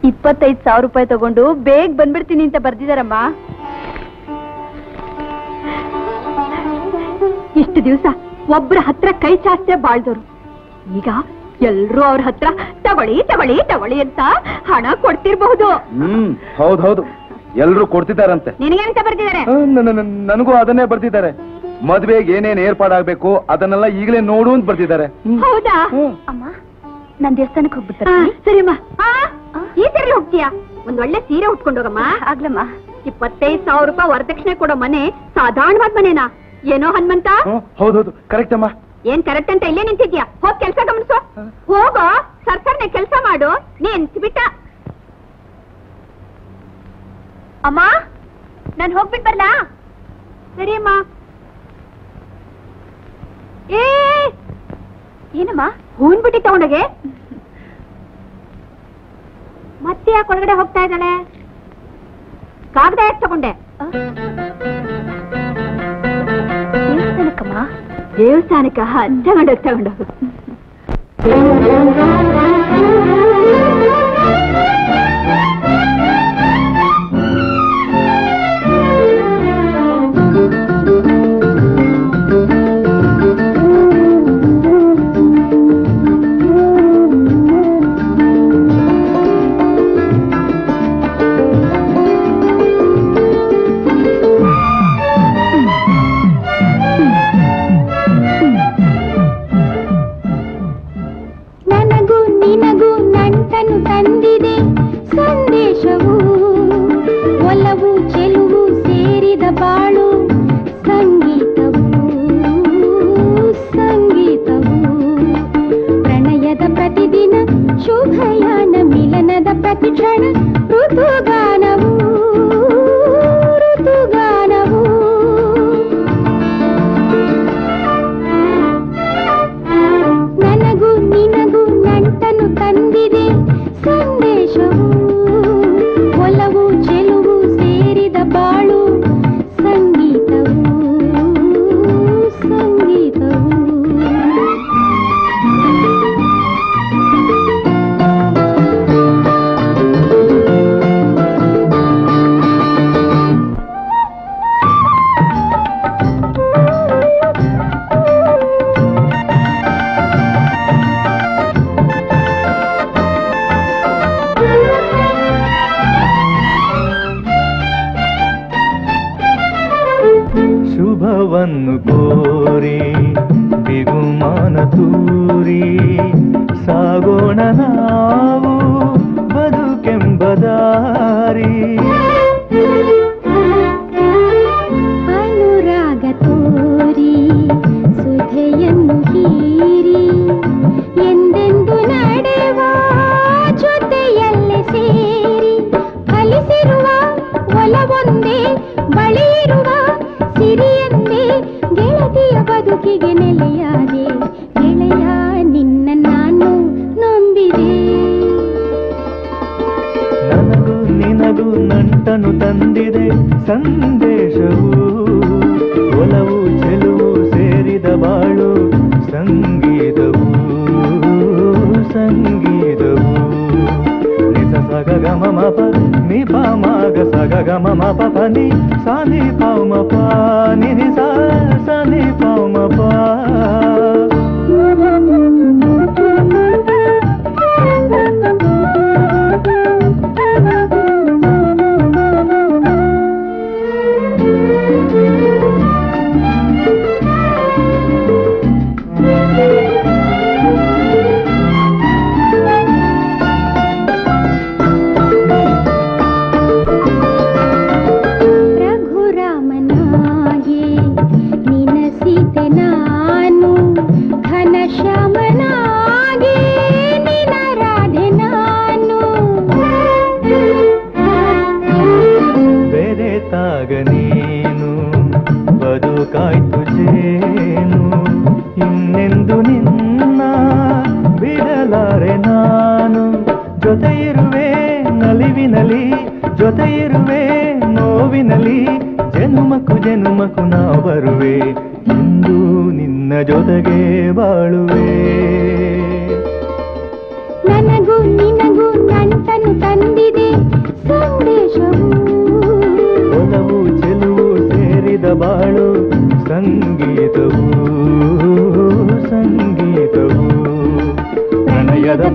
ಇಪ್ಪತ್ತೈದು ಸಾವಿರ ರೂಪಾಯಿ ತಗೊಂಡು ಬೇಗ ಬಂದ್ಬಿಡ್ತೀನಿ ಅಂತ ಬರ್ದಿದಾರಮ್ಮ. ಇಷ್ಟು ದಿವಸ ಒಬ್ರ ಹತ್ರ ಕೈ ಚಾಸ್ತಿ ಬಾಳ್ದವ್ರು ಈಗ ಎಲ್ರೂ ಅವ್ರ ಹತ್ರ ತಗೊಳ್ಳಿ ತಗೊಳ್ಳಿ ತಗೊಳ್ಳಿ ಅಂತ ಹಣ ಕೊಡ್ತಿರ್ಬಹುದು. ಹ್ಮ್ ಹೌದೌದು. ಎಲ್ಲರೂ ಕೊಡ್ತಿದಾರಂತೆ. ನಿನಗೆ ಅಂತ ಬರ್ತಿದಾರೆ? ನನಗೂ ಅದನ್ನೇ ಬರ್ತಿದ್ದಾರೆ. ಮದುವೆಗೆ ಏನೇನ್ ಏರ್ಪಾಡಾಗಬೇಕು ಅದನ್ನೆಲ್ಲ ಈಗಲೇ ನೋಡು ಅಂತ ಬರ್ತಿದ್ದಾರೆ. ಹೌದಾ ಅಮ್ಮ, ನಾನು ದೇವಸ್ಥಾನಕ್ಕೆ ಹೋಗ್ಬಿಡ್ತೀನಿ. ಸರಿ ಅಮ್ಮ. ಈ ಸರಿ ಹೋಗ್ತೀಯಾ? ಒಂದ್ ಒಳ್ಳೆ ಸೀರೆ ಉಟ್ಕೊಂಡು ಹೋಗಮ್ಮ. ಆಗ್ಲಮ್ಮ. ಇಪ್ಪತ್ತೈದು ಸಾವಿರ ರೂಪಾಯಿ ವರದಕ್ಷಿಣೆ ಕೊಡೋ ಮನೆ ಸಾಧಾರಣವಾದ ಮನೆನಾ ಏನೋ ಹನುಮಂತ? ಹೌದೌದು, ಕರೆಕ್ಟ್ ಅಮ್ಮ. ಏನ್ ಕರೆಕ್ಟ್ ಅಂತ ಇಲ್ಲೇ ನಿಂತಿದ್ಯಾ? ಹೋಗ್ ಕೆಲ್ಸ ಗಮನಿಸು, ಹೋಗೋ ಸರ್ಸರ್ನೆ ಕೆಲ್ಸ ಮಾಡು. ನಿಂತ್ಬಿಟ್ಟ ಅಮ್ಮ, ನಾನು ಹೋಗ್ಬಿಟ್ಟು ಬರ್ಲಾ? ಸರಿ ಅಮ್ಮ. ಏ ಏನಮ್ಮ ಹೂನ್ ಬಿಟ್ಟಿ ತಗೊಂಡೋಗೆ ಮತ್ತೆ ಯಾಕೆ ಒಳಗಡೆ ಹೋಗ್ತಾ ಇದ್ದಾಳೆ? ಕಾಗದ ಯಾಕೆ ತಗೊಂಡೆ? ದೇವಸ್ಥಾನಕ್ಕಮ್ಮ. ದೇವಸ್ಥಾನಕ್ಕ ತಗೊಂಡೋಗ್ ತಗೊಂಡೋಗ.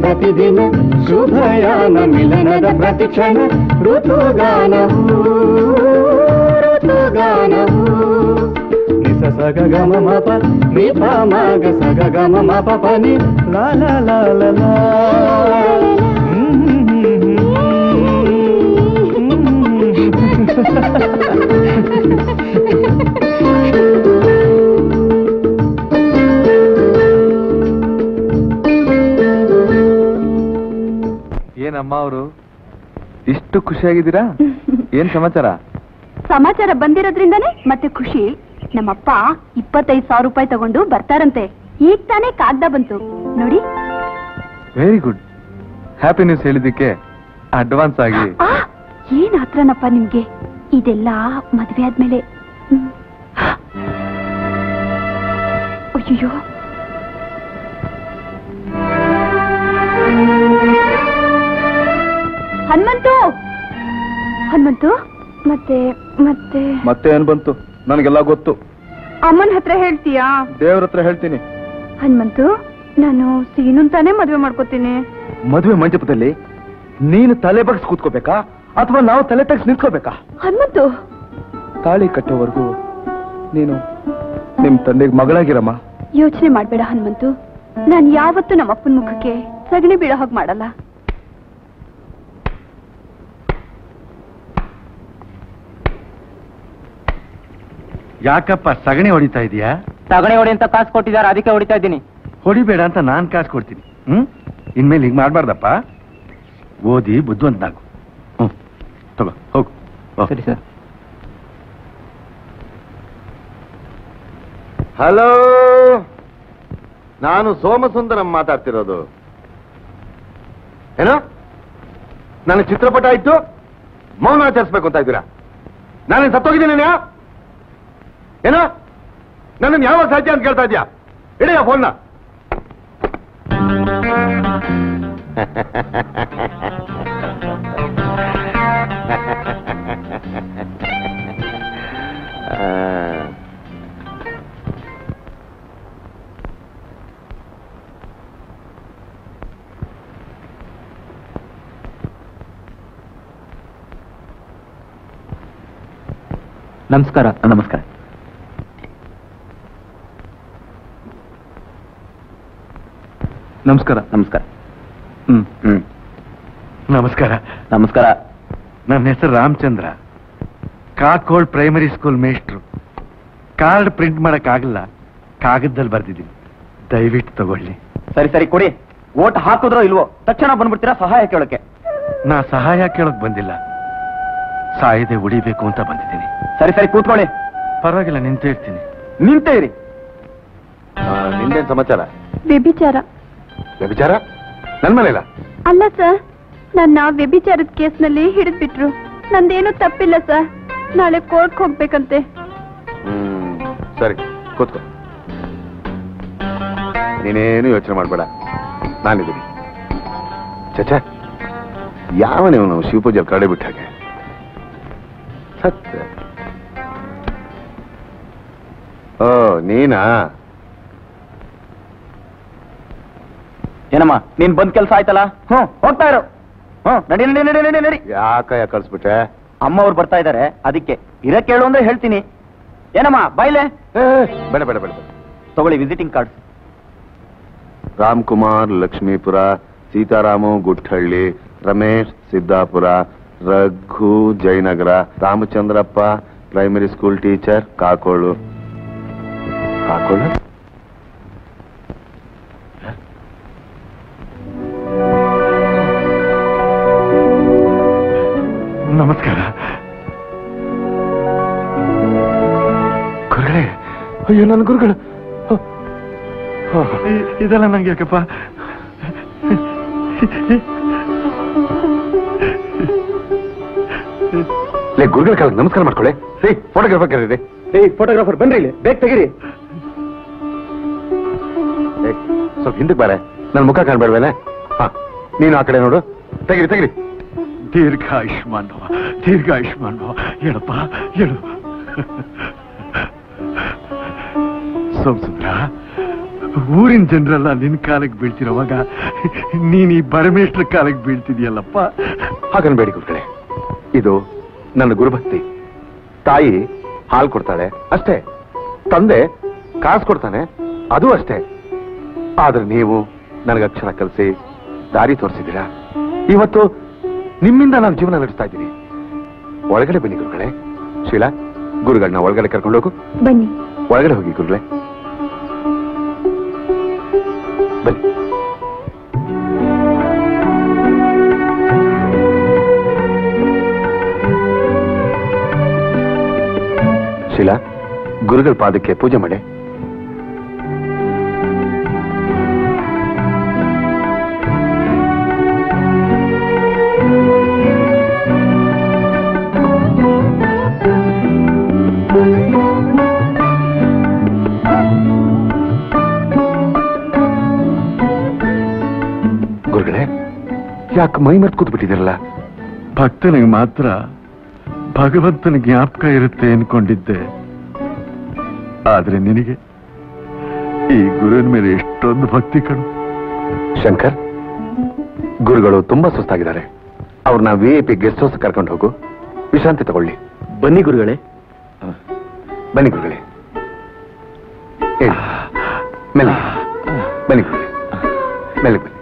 ಪ್ರತಿದಿನ ಶುಭಯಾನ ಮಿಲನದ ಪ್ರತಿಕ್ಷಣ ಋತುಗಾನವು ಋತುಗಾನವು ನಿಸ ಸಗ ಗಮ ಮಪ ಮಿ ಪ ಮಗ ಸಗ ಗಮ ಮಪ ಪನಿ ಲಾ ಲಾ ಲಾ ಲಾ ಏನಮ್ಮ ಅವರು ಇಷ್ಟು ಖುಷಿಯಾಗಿದ್ದೀರಾ? ಏನ್ ಸಮಾಚಾರ? ಸಮಾಚಾರ ಬಂದಿರೋದ್ರಿಂದಾನೆ ಮತ್ತೆ ಖುಷಿ. ನಮ್ಮಪ್ಪ ಇಪ್ಪತ್ತೈದು ಸಾವಿರ ರೂಪಾಯಿ ತಗೊಂಡು ಬರ್ತಾರಂತೆ. ಈಗ ತಾನೇ ಕಾಗ್ದ ಬಂತು ನೋಡಿ. ವೆರಿ ಗುಡ್, ಹ್ಯಾಪಿ ನ್ಯೂಸ್ ಹೇಳಿದಕ್ಕೆ ಅಡ್ವಾನ್ಸ್ ಆಗಿ. ಏನ್ ಆತ್ರನಪ್ಪ ನಿಮ್ಗೆ, ಇದೆಲ್ಲ ಮದ್ವೆ ಆದ್ಮೇಲೆ. ಅಯ್ಯೋ ಹನುಮಂತು, ಹನುಮಂತು ಮತ್ತೆ ಮತ್ತೆ ಮತ್ತೆ ಏನ್ ಬಂತು? ನನಗೆಲ್ಲ ಗೊತ್ತು. ಅಮ್ಮನ ಹತ್ರ ಹೇಳ್ತೀಯಾ? ದೇವ್ರ ಹತ್ರ ಹೇಳ್ತೀನಿ. ಹನುಮಂತು, ನಾನು ಸೀನು ತಾನೇ ಮದ್ವೆ ಮಾಡ್ಕೋತೀನಿ. ಮದ್ವೆ ಮಂಟಪದಲ್ಲಿ ನೀನು ತಲೆ ಬಗ್ಸ್ ಕೂತ್ಕೋಬೇಕಾ ಅಥವಾ ನಾವು ತಲೆ ತಗ್ಸ್ ನಿಂತ್ಕೋಬೇಕಾ? ಹನುಮಂತು, ತಾಳಿ ಕಟ್ಟೋವರೆಗೂ ನೀನು ನಿಮ್ ತಂದೆಗೆ ಮಗಳಾಗಿರಮ್ಮ. ಯೋಚನೆ ಮಾಡ್ಬೇಡ ಹನುಮಂತು, ನಾನು ಯಾವತ್ತೂ ನಮ್ಮ ಅಪ್ಪನ ಮುಖಕ್ಕೆ ಸಗಣಿ ಬೀಳೋ ಹಾಗೆ ಮಾಡಲ್ಲ. ಯಾಕಪ್ಪ ಸಗಣಿ ಹೊಡಿತಾ ಇದೀಯಾ? ಸಗಣಿ ಹೊಡಿ ಅಂತ ಕಾಸು ಕೊಟ್ಟಿದ್ದಾರೆ, ಅದಕ್ಕೆ ಹೊಡಿತಾ ಇದ್ದೀನಿ. ಹೊಡಿಬೇಡ ಅಂತ ನಾನ್ ಕಾಸು ಕೊಡ್ತೀನಿ. ಹ್ಮ್ ಇನ್ಮೇಲೆ ಹೀಗೆ ಮಾಡ್ಬಾರ್ದಪ್ಪ. ಓದಿ ಬುದ್ಧಿವಂತ ನಾಗು. ಹ್ಮ್ ತಗೋ ಹೋಗು. ಸರಿ ಸರ್. ಹಲೋ, ನಾನು ಸೋಮಸುಂದರಂ ಮಾತಾಡ್ತಿರೋದು. ಏನೋ ನನ್ನ ಚಿತ್ರಪಟ ಆಯ್ತು, ಮೌನ ಆಚರಿಸ್ಬೇಕು ಅಂತ ಇದ್ದೀರಾ? ನಾನೇನು ಸತ್ತೋಗಿದ್ದೀನಿ? ಏನೋ ನನ್ನ ಯಾವ ಸಾಧ್ಯ ಅಂತ ಕೇಳ್ತಾ ಇದೀಯಾ? ಇಡಿಯ ಫೋನ್ನ. ನಮಸ್ಕಾರ. ನಮಸ್ಕಾರ. ನಮಸ್ಕಾರ. ನಮಸ್ಕಾರ. ಹ್ಮ್ ಹ್ಮ್ ನಮಸ್ಕಾರ. ನಮಸ್ಕಾರ. ನನ್ನ ಹೆಸರು ರಾಮಚಂದ್ರ. ಕಾಕೋಳ್ ಪ್ರೈಮರಿ ಸ್ಕೂಲ್ ಮೇಷ್ಟ್ರು. ಕಾರ್ಡ್ ಪ್ರಿಂಟ್ ಮಾಡಕ್ಕಾಗಲ್ಲ, ಕಾಗದದಲ್ಲಿ ಬರ್ದಿದ್ದೀನಿ, ದಯವಿಟ್ಟು ತಗೊಳ್ಳಿ. ಸರಿ ಸರಿ ಕೊಡಿ. ಓಟ್ ಹಾಕಿದ್ರೋ ಇಲ್ವೋ ತಕ್ಷಣ ಬಂದ್ಬಿಡ್ತೀರಾ ಸಹಾಯ ಕೇಳಕ್ಕೆ? ನಾ ಸಹಾಯ ಕೇಳಕ್ ಬಂದಿಲ್ಲ, ಸಾಯದೆ ಉಡಿಬೇಕು ಅಂತ ಬಂದಿದ್ದೀನಿ. ಸರಿ ಸರಿ ಕೂತ್ಕೊಳ್ಳಿ. ಪರವಾಗಿಲ್ಲ, ನಿಂತೇ ಇರ್ತೀನಿ. ನಿಂತೇ ಇರಿ. ನಿಂದೇನ್ ಸಮಾಚಾರ? ವ್ಯಭಿಚಾರ. ವ್ಯಭಿಚಾರ? ನನ್ನ ಮೇಲೆ ಇಲ್ಲ? ಅಲ್ಲ ಸರ್, ನನ್ನ ವ್ಯಭಿಚಾರದ ಕೇಸ್ನಲ್ಲಿ ಹಿಡಿದ್ಬಿಟ್ರು. ನಂದೇನು ತಪ್ಪಿಲ್ಲ ಸರ್. ನಾಳೆ ಕೋರ್ಟ್ಗೆ ಹೋಗ್ಬೇಕಂತೆ. ಹ್ಮ್ ಸರಿ ಕೂತ್ಕೋ, ನೀನೇನು ಯೋಚನೆ ಮಾಡಬೇಡ, ನಾನಿದ್ದೀನಿ. ಚಚ ಯಾವನೇವನು ಶಿವಪೂಜೆಯಲ್ಲಿ ಕಡೆ ಬಿಟ್ಟ ಹಾಗೆ ಸತ್ಯ. ಓ ನೀನಾ? ಏನಮ್ಮ ನೀನ್ ಬಂದ್ ಕೆಲಸ ಆಯ್ತಲ್ಲ? ಹ್ಮ್ ಹೋಗ್ತಾ ಇರೋ. ಹ್ಮ್ ನಡಿ ನಡಿ ನಡಿ ನಡಿ ನಡಿ. ಯಾಕಯ್ಯ ಕಳ್ಸ್ಬಿಟ್ಟೆ? ಅಮ್ಮ ಅವ್ರು ಬರ್ತಾ ಇದಾರೆ, ಅದಕ್ಕೆ. ಇರಕ್ಕೆ ಹೇಳು ಅಂದ್ರೆ ಹೇಳ್ತೀನಿ. ಏನಮ್ಮ ಬಾಯ್ಲೆ? ಬೇಡ ಬೇಡ ಬೇಡ. ತಗೊಳ್ಳಿ visiting card. Ramkumar Lakshmipura, Seetharamu Guttahalli, Ramesh Siddapura, Raghu Jayanagar, Ramachandrappa primary school teacher, Kakolu. Kakolu ನಮಸ್ಕಾರ. ಗುರುಗಳೇ, ಅಯ್ಯೋ ನನ್ನ ಗುರುಗಳು, ಇದೆಲ್ಲ ನಂಗೆ ಯಾಕಪ್ಪ? ಗುರುಗಳ ಕಾಲಕ್ಕೆ ನಮಸ್ಕಾರ ಮಾಡ್ಕೊಳ್ಳಿ. ಸೇ ಫೋಟೋಗ್ರಾಫರ್ ಕರೀರಿ. ಏ ಫೋಟೋಗ್ರಾಫರ್ ಬನ್ರಿ, ಇಲ್ಲಿ ಬೇಗ ತೆಗೀರಿ. ಸ್ವಲ್ಪ ಹಿಂದಕ್ಕೆ ಬಾರೆ, ನನ್ನ ಮುಖ ಕಾಣಬೇಡವೇನೆ. ಹಾ ನೀನು ಆ ಕಡೆ ನೋಡು. ತೆಗೀರಿ ತೆಗೀರಿ. ದೀರ್ಘ ಆಯುಷ್ಮಾನ್ ಭವ, ದೀರ್ಘ ಆಯುಷ್ಮಾನ್ ಭವ. ಹೇಳಪ್ಪ ಹೇಳು. ಸೋಮಸುಂದ್ರ, ಊರಿನ ಜನರೆಲ್ಲ ನಿನ್ ಕಾಲಕ್ಕೆ ಬೀಳ್ತಿರೋವಾಗ ನೀನ್ ಈ ಬರಮೇಷ್ಟ್ರ ಕಾಲಕ್ಕೆ ಬೀಳ್ತಿದ್ಯಲ್ಲಪ್ಪ. ಹಾಗನ್ಬೇಡಿ ಗುರುಗಳೇ, ಇದು ನನ್ನ ಗುರುಭಕ್ತಿ. ತಾಯಿ ಹಾಲು ಕೊಡ್ತಾಳೆ ಅಷ್ಟೇ, ತಂದೆ ಕಾಸು ಕೊಡ್ತಾನೆ ಅದು ಅಷ್ಟೇ. ಆದ್ರೆ ನೀವು ನನಗೆ ಅಕ್ಷರ ಕಲಿಸಿ ದಾರಿ ತೋರಿಸಿದ್ದೀರಾ. ಇವತ್ತು ನಿಮ್ಮಿಂದ ನಾನು ಜೀವನ ನಡೆಸ್ತಾ ಇದ್ದೀನಿ. ಒಳಗಡೆ ಬನ್ನಿ ಗುರುಗಳೇ. ಶೀಲಾ, ಗುರುಗಳನ್ನ ಒಳಗಡೆ ಕರ್ಕೊಂಡು ಹೋಗು. ಬನ್ನಿ, ಒಳಗಡೆ ಹೋಗಿ ಗುರುಗಳೇ. ಬನ್ನಿ. ಶೀಲಾ, ಗುರುಗಳ ಪಾದಕ್ಕೆ ಪೂಜೆ ಮಾಡಿ. ಯಾಕೆ ಮೈ ಮರೆತು ಕೂತ್ಬಿಟ್ಟಿದಿರಲ್ಲ? ಭಕ್ತನಿಗೆ ಮಾತ್ರ ಭಗವಂತನ ಜ್ಞಾಪಕ ಇರುತ್ತೆ ಅನ್ಕೊಂಡಿದ್ದೆ. ಆದ್ರೆ ನಿನಗೆ ಈ ಗುರುವಿನ ಮೇಲೆ ಎಷ್ಟೊಂದು ಭಕ್ತಿ ಕಣು. ಶಂಕರ್, ಗುರುಗಳು ತುಂಬಾ ಸುಸ್ತಾಗಿದ್ದಾರೆ. ಅವ್ರನ್ನ ವಿಐಪಿ ಗೆಸ್ಟ್ ಹೌಸ್ ಕರ್ಕೊಂಡು ಹೋಗು, ವಿಶ್ರಾಂತಿ ತಗೊಳ್ಳಿ. ಬನ್ನಿ ಗುರುಗಳೇ, ಬನ್ನಿ ಗುರುಗಳೇ, ಮೆಲ್ಲ ಬನ್ನಿ ಗುರುಗಳೇ, ಮೆಲ್ಲ ಬನ್ನಿ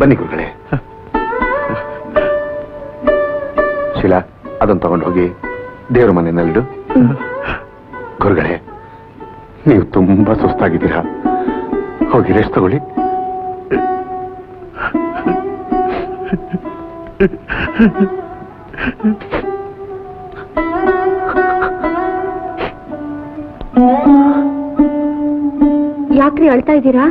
ಬನ್ನಿ ಗುರುಗಳೇ. ಶೀಲಾ, ಅದನ್ನು ತಗೊಂಡು ಹೋಗಿ ದೇವ್ರ ಮನೆಯಲ್ಲಿಡು. ಗುರುಗಳೇ, ನೀವು ತುಂಬಾ ಸುಸ್ತಾಗಿದ್ದೀರಾ, ಹೋಗಿ ರೆಸ್ಟ್ ತಗೊಳ್ಳಿ. ಯಾಕ್ರಿ ಅಳ್ತಾ ಇದ್ದೀರಾ?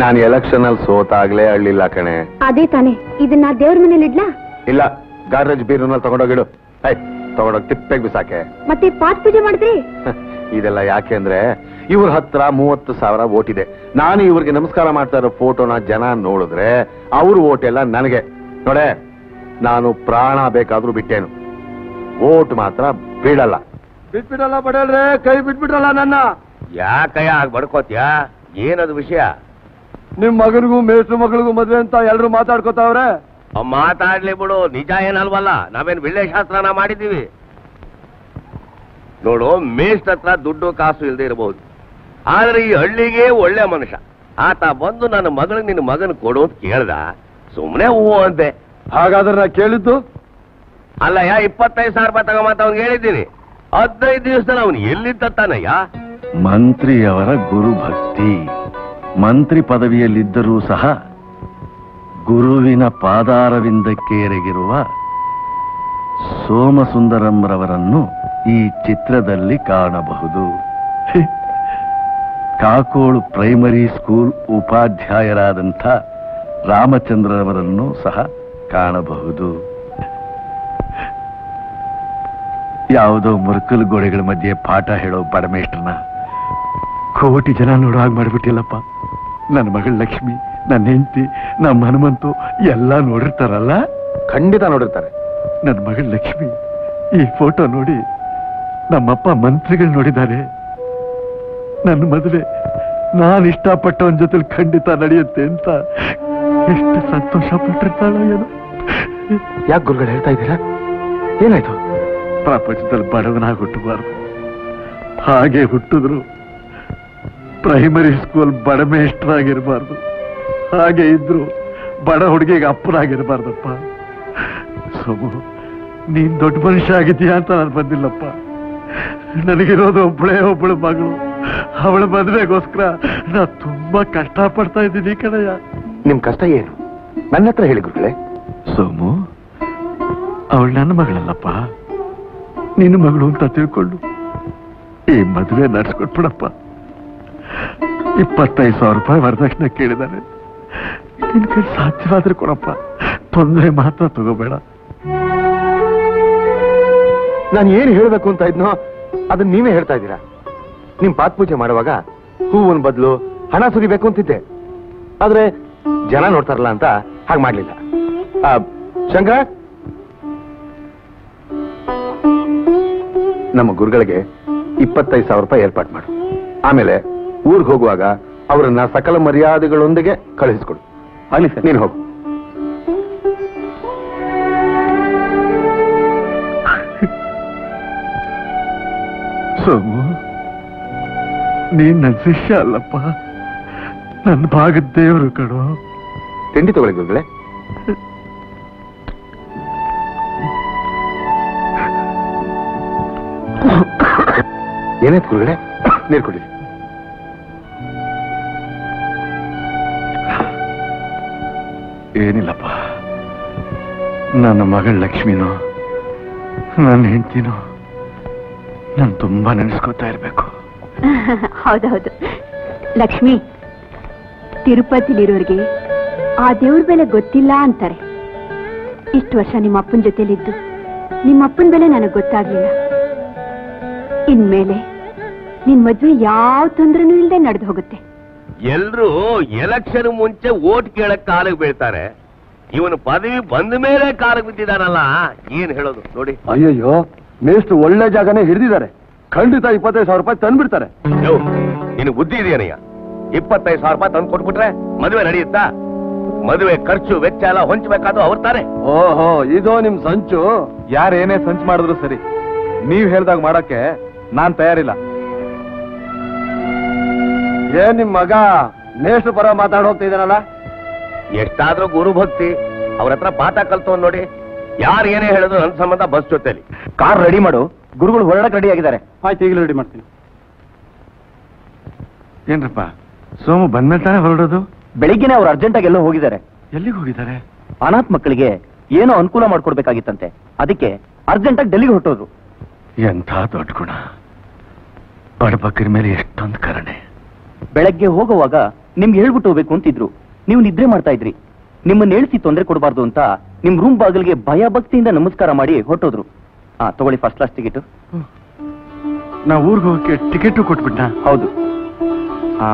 ನಾನು ಎಲೆಕ್ಷನ್ ಅಲ್ಲಿ ಸೋತಾಗ್ಲೇ ಅಳ್ಳಿಲ್ಲ ಕಣೆ. ಅದೇ ತಾನೆ. ಇದನ್ನ ದೇವ್ರ ಮನೇಲಿ ಇಡ್ಲಾ? ಇಲ್ಲ, ಗಾರ್ಬೇಜ್ ಬೀರ್ನಲ್ಲಿ ತಗೊಂಡೋಗಿಡು. ಆಯ್ತು, ತಗೊಂಡೋಗಿ ತಿಪ್ಪೆಗೆ ಬಿಸಾಕೆ. ಮತ್ತೆ ಪಾತ್ ಪೂಜೆ ಮಾಡಿದ್ರಿ? ಇದೆಲ್ಲ ಯಾಕೆ ಅಂದ್ರೆ ಇವ್ರ ಹತ್ರ ಮೂವತ್ತು ಸಾವಿರ ವೋಟ್ ಇದೆ. ನಾನು ಇವ್ರಿಗೆ ನಮಸ್ಕಾರ ಮಾಡ್ತಾ ಇರೋ ಫೋಟೋನ ಜನ ನೋಡಿದ್ರೆ ಅವ್ರ ವೋಟ್ ಎಲ್ಲ ನನಗೆ. ನೋಡೆ, ನಾನು ಪ್ರಾಣ ಬೇಕಾದ್ರೂ ಬಿಟ್ಟೇನು, ವೋಟ್ ಮಾತ್ರ ಬಿಡಲ್ಲ. ಬಿಟ್ಬಿಡಲ್ಲ ಬಡಲ್ರೆ, ಕೈ ಬಿಟ್ಬಿಡ್ರಲ್ಲ ನನ್ನ. ಯಾಕಯ್ಯ ಆಗ ಬಡ್ಕೋತಿಯ? ಏನದು ವಿಷಯ? ನಿಮ್ ಮಗನಿಗೂ ಮೇಸು ಮಗಳಿಗೂ ಮದ್ವೆ ಅಂತ ಎಲ್ರು ಮಾತಾಡ್ಕೋತಾವ್ರೆ. ಮಾತಾಡ್ಲಿ ಬಿಡು, ನಿಜ ಏನಲ್ವಲ್ಲ, ನಾವೇನ್ ವಿಳ್ಳೆ ಶಾಸ್ತ್ರನ ಮಾಡಿದೀವಿ ನೋಡು. ಮೇಸ್ಟ್ ಹತ್ರ ದುಡ್ಡು ಕಾಸು ಇಲ್ದೇ ಇರಬಹುದು, ಆದ್ರೆ ಈ ಹಳ್ಳಿಗೆ ಒಳ್ಳೆ ಮನುಷ್ಯ. ಆತ ಬಂದು ನನ್ನ ಮಗಳಿಗೆ ನಿನ್ನ ಮಗನ ಕೊಡು ಅಂತ ಕೇಳ್ದ, ಸುಮ್ನೆ ಹೂವು ಅಂತೆ. ಹಾಗಾದ್ರೆ ನಾ ಕೇಳಿದ್ದು ಅಲ್ಲಯ್ಯ. ಇಪ್ಪತ್ತೈದು ಸಾವಿರ ರೂಪಾಯಿ ತಗೊಂಬಂತ ಅವ್ನಿಗೆ ಹೇಳಿದ್ದೀನಿ. ಹದಿನೈದು ದಿವಸದಲ್ಲಿ ಅವನು ಎಲ್ಲಿದ್ದ ತಾನಯ್ಯ? ಮಂತ್ರಿಯವರ ಗುರು ಭಕ್ತಿ. ಮಂತ್ರಿ ಪದವಿಯಲ್ಲಿದ್ದರೂ ಸಹ ಗುರುವಿನ ಪಾದಾರವಿಂದಕ್ಕೇರೆಗಿರುವ ಸೋಮಸುಂದರಂರವರನ್ನು ಈ ಚಿತ್ರದಲ್ಲಿ ಕಾಣಬಹುದು. ಕಾಕೋಳು ಪ್ರೈಮರಿ ಸ್ಕೂಲ್ ಉಪಾಧ್ಯಾಯರಾದಂಥ ರಾಮಚಂದ್ರರವರನ್ನು ಸಹ ಕಾಣಬಹುದು. ಯಾವುದೋ ಮುರ್ಕಲ್ ಗೋಡೆಗಳ ಮಧ್ಯೆ ಪಾಠ ಹೇಳೋ ಪರಮೇಶ್ವರನ ಕೋಟಿ ಜನ ನೋಡೋ ಹಾಗೆ ಮಾಡಿಬಿಟ್ಟಿಲ್ಲಪ್ಪ. ನನ್ನ ಮಗಳ ಲಕ್ಷ್ಮಿ, ನನ್ನ ಹೆಂಡತಿ, ನಮ್ಮ ಹನುಮಂತು ಎಲ್ಲ ನೋಡಿರ್ತಾರಲ್ಲ? ಖಂಡಿತ ನೋಡಿರ್ತಾರೆ. ನನ್ನ ಮಗಳ ಲಕ್ಷ್ಮಿ ಈ ಫೋಟೋ ನೋಡಿ ನಮ್ಮಪ್ಪ ಮಂತ್ರಿಗಳು ನೋಡಿದ್ದಾರೆ. ನನ್ನ ಮದುವೆ ನಾನು ಇಷ್ಟಪಟ್ಟವನ ಜೊತೆಲಿ ಖಂಡಿತ ನಡೆಯುತ್ತೆ ಅಂತ ಎಷ್ಟು ಸಂತೋಷ ಪಟ್ಟಿರ್ತಾಳ ಏನೋ. ಯಾಕೆ ಗುರುಗಳು ಹೇಳ್ತಾ ಇದ್ದೀರಾ? ಏನಾಯ್ತು? ಪ್ರಪಂಚದಲ್ಲಿ ಬಡವನಾಗಿ ಹುಟ್ಟಬಾರ್ದು, ಹಾಗೆ ಹುಟ್ಟಿದ್ರು ಪ್ರೈಮರಿ ಸ್ಕೂಲ್ ಬಡ ಮೇಷ್ಟ್ರಾಗಿರಬಾರ್ದು, ಹಾಗೆ ಇದ್ರು ಬಡ ಹುಡುಗಿಗೆ ಅಪ್ಪನಾಗಿರಬಾರ್ದಪ್ಪ. ಸೋಮು, ನೀನ್ ದೊಡ್ಡ ಮನುಷ್ಯ ಆಗಿದ್ದೀಯಾ ಅಂತ ನಾನು ಬಂದಿಲ್ಲಪ್ಪ. ನನಗಿರೋದು ಒಬ್ಬಳೇ ಒಬ್ಬಳು ಮಗಳು, ಅವಳ ಮದುವೆಗೋಸ್ಕರ ನಾ ತುಂಬಾ ಕಷ್ಟ ಪಡ್ತಾ ಇದ್ದೀನಿ ಕಣಯ್ಯ. ನಿಮ್ ಕಷ್ಟ ಏನು ನನ್ನ ಹತ್ರ ಹೇಳಿ ಗುರುಗಳೇ. ಸೋಮು, ಅವಳು ನನ್ನ ಮಗಳಲ್ಲಪ್ಪ, ನಿನ್ನ ಮಗಳು ಅಂತ ತಿಳ್ಕೊಂಡು ಈ ಮದುವೆ ನಡೆಸ್ಕೊಟ್ಬಿಡಪ್ಪ. ಇಪ್ಪತ್ತೈದು ಸಾವಿರ ರೂಪಾಯಿ ವರದಕ್ಷಿಣೆ ಕೇಳಿದಾನೆ, ನಿನ್ ಕೈ ಸಾಧ್ಯವಾದ್ರೆ ಕೊಡಪ್ಪ, ತೊಂದರೆ ಮಾತ್ರ ತಗೋಬೇಡ. ನಾನು ಏನು ಹೇಳಬೇಕು ಅಂತ ಇದ್ನೋ ಅದನ್ನ ನೀವೇ ಹೇಳ್ತಾ ಇದ್ದೀರಾ. ನಿಮ್ ಪಾತ್ ಪೂಜೆ ಮಾಡುವಾಗ ಹೂವನ್ ಬದಲು ಹಣ ಸುರಿಬೇಕು ಅಂತಿದ್ದೆ, ಆದ್ರೆ ಜನ ನೋಡ್ತಾರಲ್ಲ ಅಂತ ಹಾಗೆ ಮಾಡ್ಲಿಲ್ಲ. ಶಂಕರ, ನಮ್ಮ ಗುರುಗಳಿಗೆ ಇಪ್ಪತ್ತೈದು ಸಾವಿರ ರೂಪಾಯಿ ಏರ್ಪಾಟ್ ಮಾಡು. ಆಮೇಲೆ ಊರಿಗೆ ಹೋಗುವಾಗ ಅವರನ್ನ ಸಕಲ ಮರ್ಯಾದೆಗಳೊಂದಿಗೆ ಕಳುಹಿಸ್ಕೊಡು. ಅಲ್ಲಿ ನೀನು ಹೋಗು. ಸೋಮು, ನೀನ್ ನನ್ ಶಿಷ್ಯ ಅಲ್ಲಪ್ಪ, ನನ್ನ ಭಾಗದ ದೇವರು ಕಣೋ. ತಿಂಡಿ ತಗೊಳ್ಳಿ ಗುರುಗಳೇ. ಏನಾಯ್ತು ಗುರುಗಳೇ? ನೀರು ಕೊಡಿ. ಏನಿಲ್ಲಪ್ಪ, ನನ್ನ ಮಗಳು ಲಕ್ಷ್ಮಿನೋ ನನ್ನ ಹೆಂಡತಿನೋ ನಾನು ತುಂಬಾ ನೆನೆಸ್ಕೋತಾ ಇರ್ಬೇಕು. ಹೌದೌದು ಲಕ್ಷ್ಮಿ, ತಿರುಪತಿಲಿರೋರಿಗೆ ಆ ದೇವ್ರ ಬೆಲೆ ಗೊತ್ತಿಲ್ಲ ಅಂತಾರೆ. ಇಷ್ಟು ವರ್ಷ ನಿಮ್ಮಪ್ಪನ ಜೊತೆಲಿದ್ದು ನಿಮ್ಮಪ್ಪನ ಬೆಲೆ ನನಗೆ ಗೊತ್ತಾಗ್ಲಿಲ್ಲ. ಇನ್ಮೇಲೆ ನಿನ್ ಮದ್ವೆ ಯಾವ ತೊಂದ್ರೆನೂ ಇಲ್ಲದೆ ನಡೆದು ಹೋಗುತ್ತೆ. ಎಲ್ರೂ ಎಲೆಕ್ಷನ್ ಮುಂಚೆ ಓಟ್ ಕೇಳಕ್ ಕಾಲಿಗೆ ಬೀಳ್ತಾರೆ, ಇವನು ಪದವಿ ಬಂದ ಮೇಲೆ ಕಾಲಿಗೆ ಬಿದ್ದಿದಾರಲ್ಲ, ಏನ್ ಹೇಳೋದು ನೋಡಿ. ಅಯ್ಯಯ್ಯೋ, ಮೇಷ್ಟು ಒಳ್ಳೆ ಜಾಗನೇ ಹಿಡಿದಿದ್ದಾರೆ, ಖಂಡಿತ ಇಪ್ಪತ್ತೈದು ಸಾವಿರ ರೂಪಾಯಿ ತಂದ್ಬಿಡ್ತಾರೆ. ನಿನ್ ಬುದ್ಧಿ ಇದೆಯನಯ್ಯ? ಇಪ್ಪತ್ತೈದು ಸಾವಿರ ರೂಪಾಯಿ ತಂದು ಕೊಟ್ಬಿಟ್ರೆ ಮದುವೆ ನಡೆಯುತ್ತಾ? ಮದುವೆ ಖರ್ಚು ವೆಚ್ಚ ಎಲ್ಲ ಹೊಂಚ್ಬೇಕಾದ್ರು ಅವ್ರ ತಾನೆ. ಓಹೋ, ಇದೋ ನಿಮ್ ಸಂಚು. ಯಾರೇನೇ ಸಂಚು ಮಾಡಿದ್ರು ಸರಿ, ನೀವ್ ಹೇಳ್ದಾಗ ಮಾಡಕ್ಕೆ ನಾನ್ ತಯಾರಿಲ್ಲ. ಏನ್ ನಿಮ್ ಮಗ ನೇಷ್ಟು ಪರ ಮಾತಾಡ ಹೋಗ್ತಿದ್ದಾನಲ್ಲ? ಎಷ್ಟಾದ್ರೂ ಗುರು ಭಕ್ತಿ, ಅವ್ರ ಹತ್ರ ಪಾಠ ಕಲ್ತವ್ ನೋಡಿ. ಯಾರು ಏನೇ ಹೇಳುದು ನನ್ನ ಸಂಬಂಧ ಬಸ್ ಜೊತೆಲಿ. ಕಾರ್ ರೆಡಿ ಮಾಡು, ಗುರುಗಳು ಹೊರಡಕ್ಕೆ ರೆಡಿ ಆಗಿದ್ದಾರೆ. ಆಯ್ತು, ಈಗಲೂ ರೆಡಿ ಮಾಡ್ತೀನಿ. ಏನ್ರಪ್ಪ, ಸೋಮು ಬಂದ್ಮೇಲೆ ತಾನೇ ಹೊರಡೋದು? ಬೆಳಿಗ್ಗೆನೆ ಅವ್ರು ಅರ್ಜೆಂಟ್ ಆಗಿ ಎಲ್ಲೋ ಹೋಗಿದ್ದಾರೆ. ಎಲ್ಲಿಗೆ ಹೋಗಿದ್ದಾರೆ? ಅನಾಥ ಮಕ್ಕಳಿಗೆ ಏನೋ ಅನುಕೂಲ ಮಾಡ್ಕೊಡ್ಬೇಕಾಗಿತ್ತಂತೆ, ಅದಕ್ಕೆ ಅರ್ಜೆಂಟ್ ಆಗಿ ಡೆಲ್ಲಿಗೆ ಹೊರಟೋದು. ಎಂಥ ದೊಡ್ಡ ಗುಣ, ಬಡಬಗ್ಗರ ಮೇಲೆ ಎಷ್ಟೊಂದು ಕರುಣೆ. ಬೆಳಗ್ಗೆ ಹೋಗುವಾಗ ನಿಮ್ಗೆ ಹೇಳ್ಬಿಟ್ಟು ಹೋಗ್ಬೇಕು ಅಂತಿದ್ರು, ನೀವು ನಿದ್ರೆ ಮಾಡ್ತಾ ಇದ್ರಿ. ನಿಮ್ಮನ್ನ ಹೇಳ್ಸಿ ತೊಂದರೆ ಕೊಡಬಾರ್ದು ಅಂತ ನಿಮ್ ರೂಮ್ ಬಾಗಿಲಿಗೆ ಭಯ ಭಕ್ತಿಯಿಂದ ನಮಸ್ಕಾರ ಮಾಡಿ ಹೊರಟೋದ್ರು. ಹಾ, ತಗೊಳ್ಳಿ ಫಸ್ಟ್ ಕ್ಲಾಸ್ ಟಿಕೆಟ್. ನಾವು ಊರ್ಗೆ ಹೋಗಕ್ಕೆ ಟಿಕೆಟ್ ಕೊಟ್ಬಿಟ್ಟ? ಹೌದು. ಹಾ,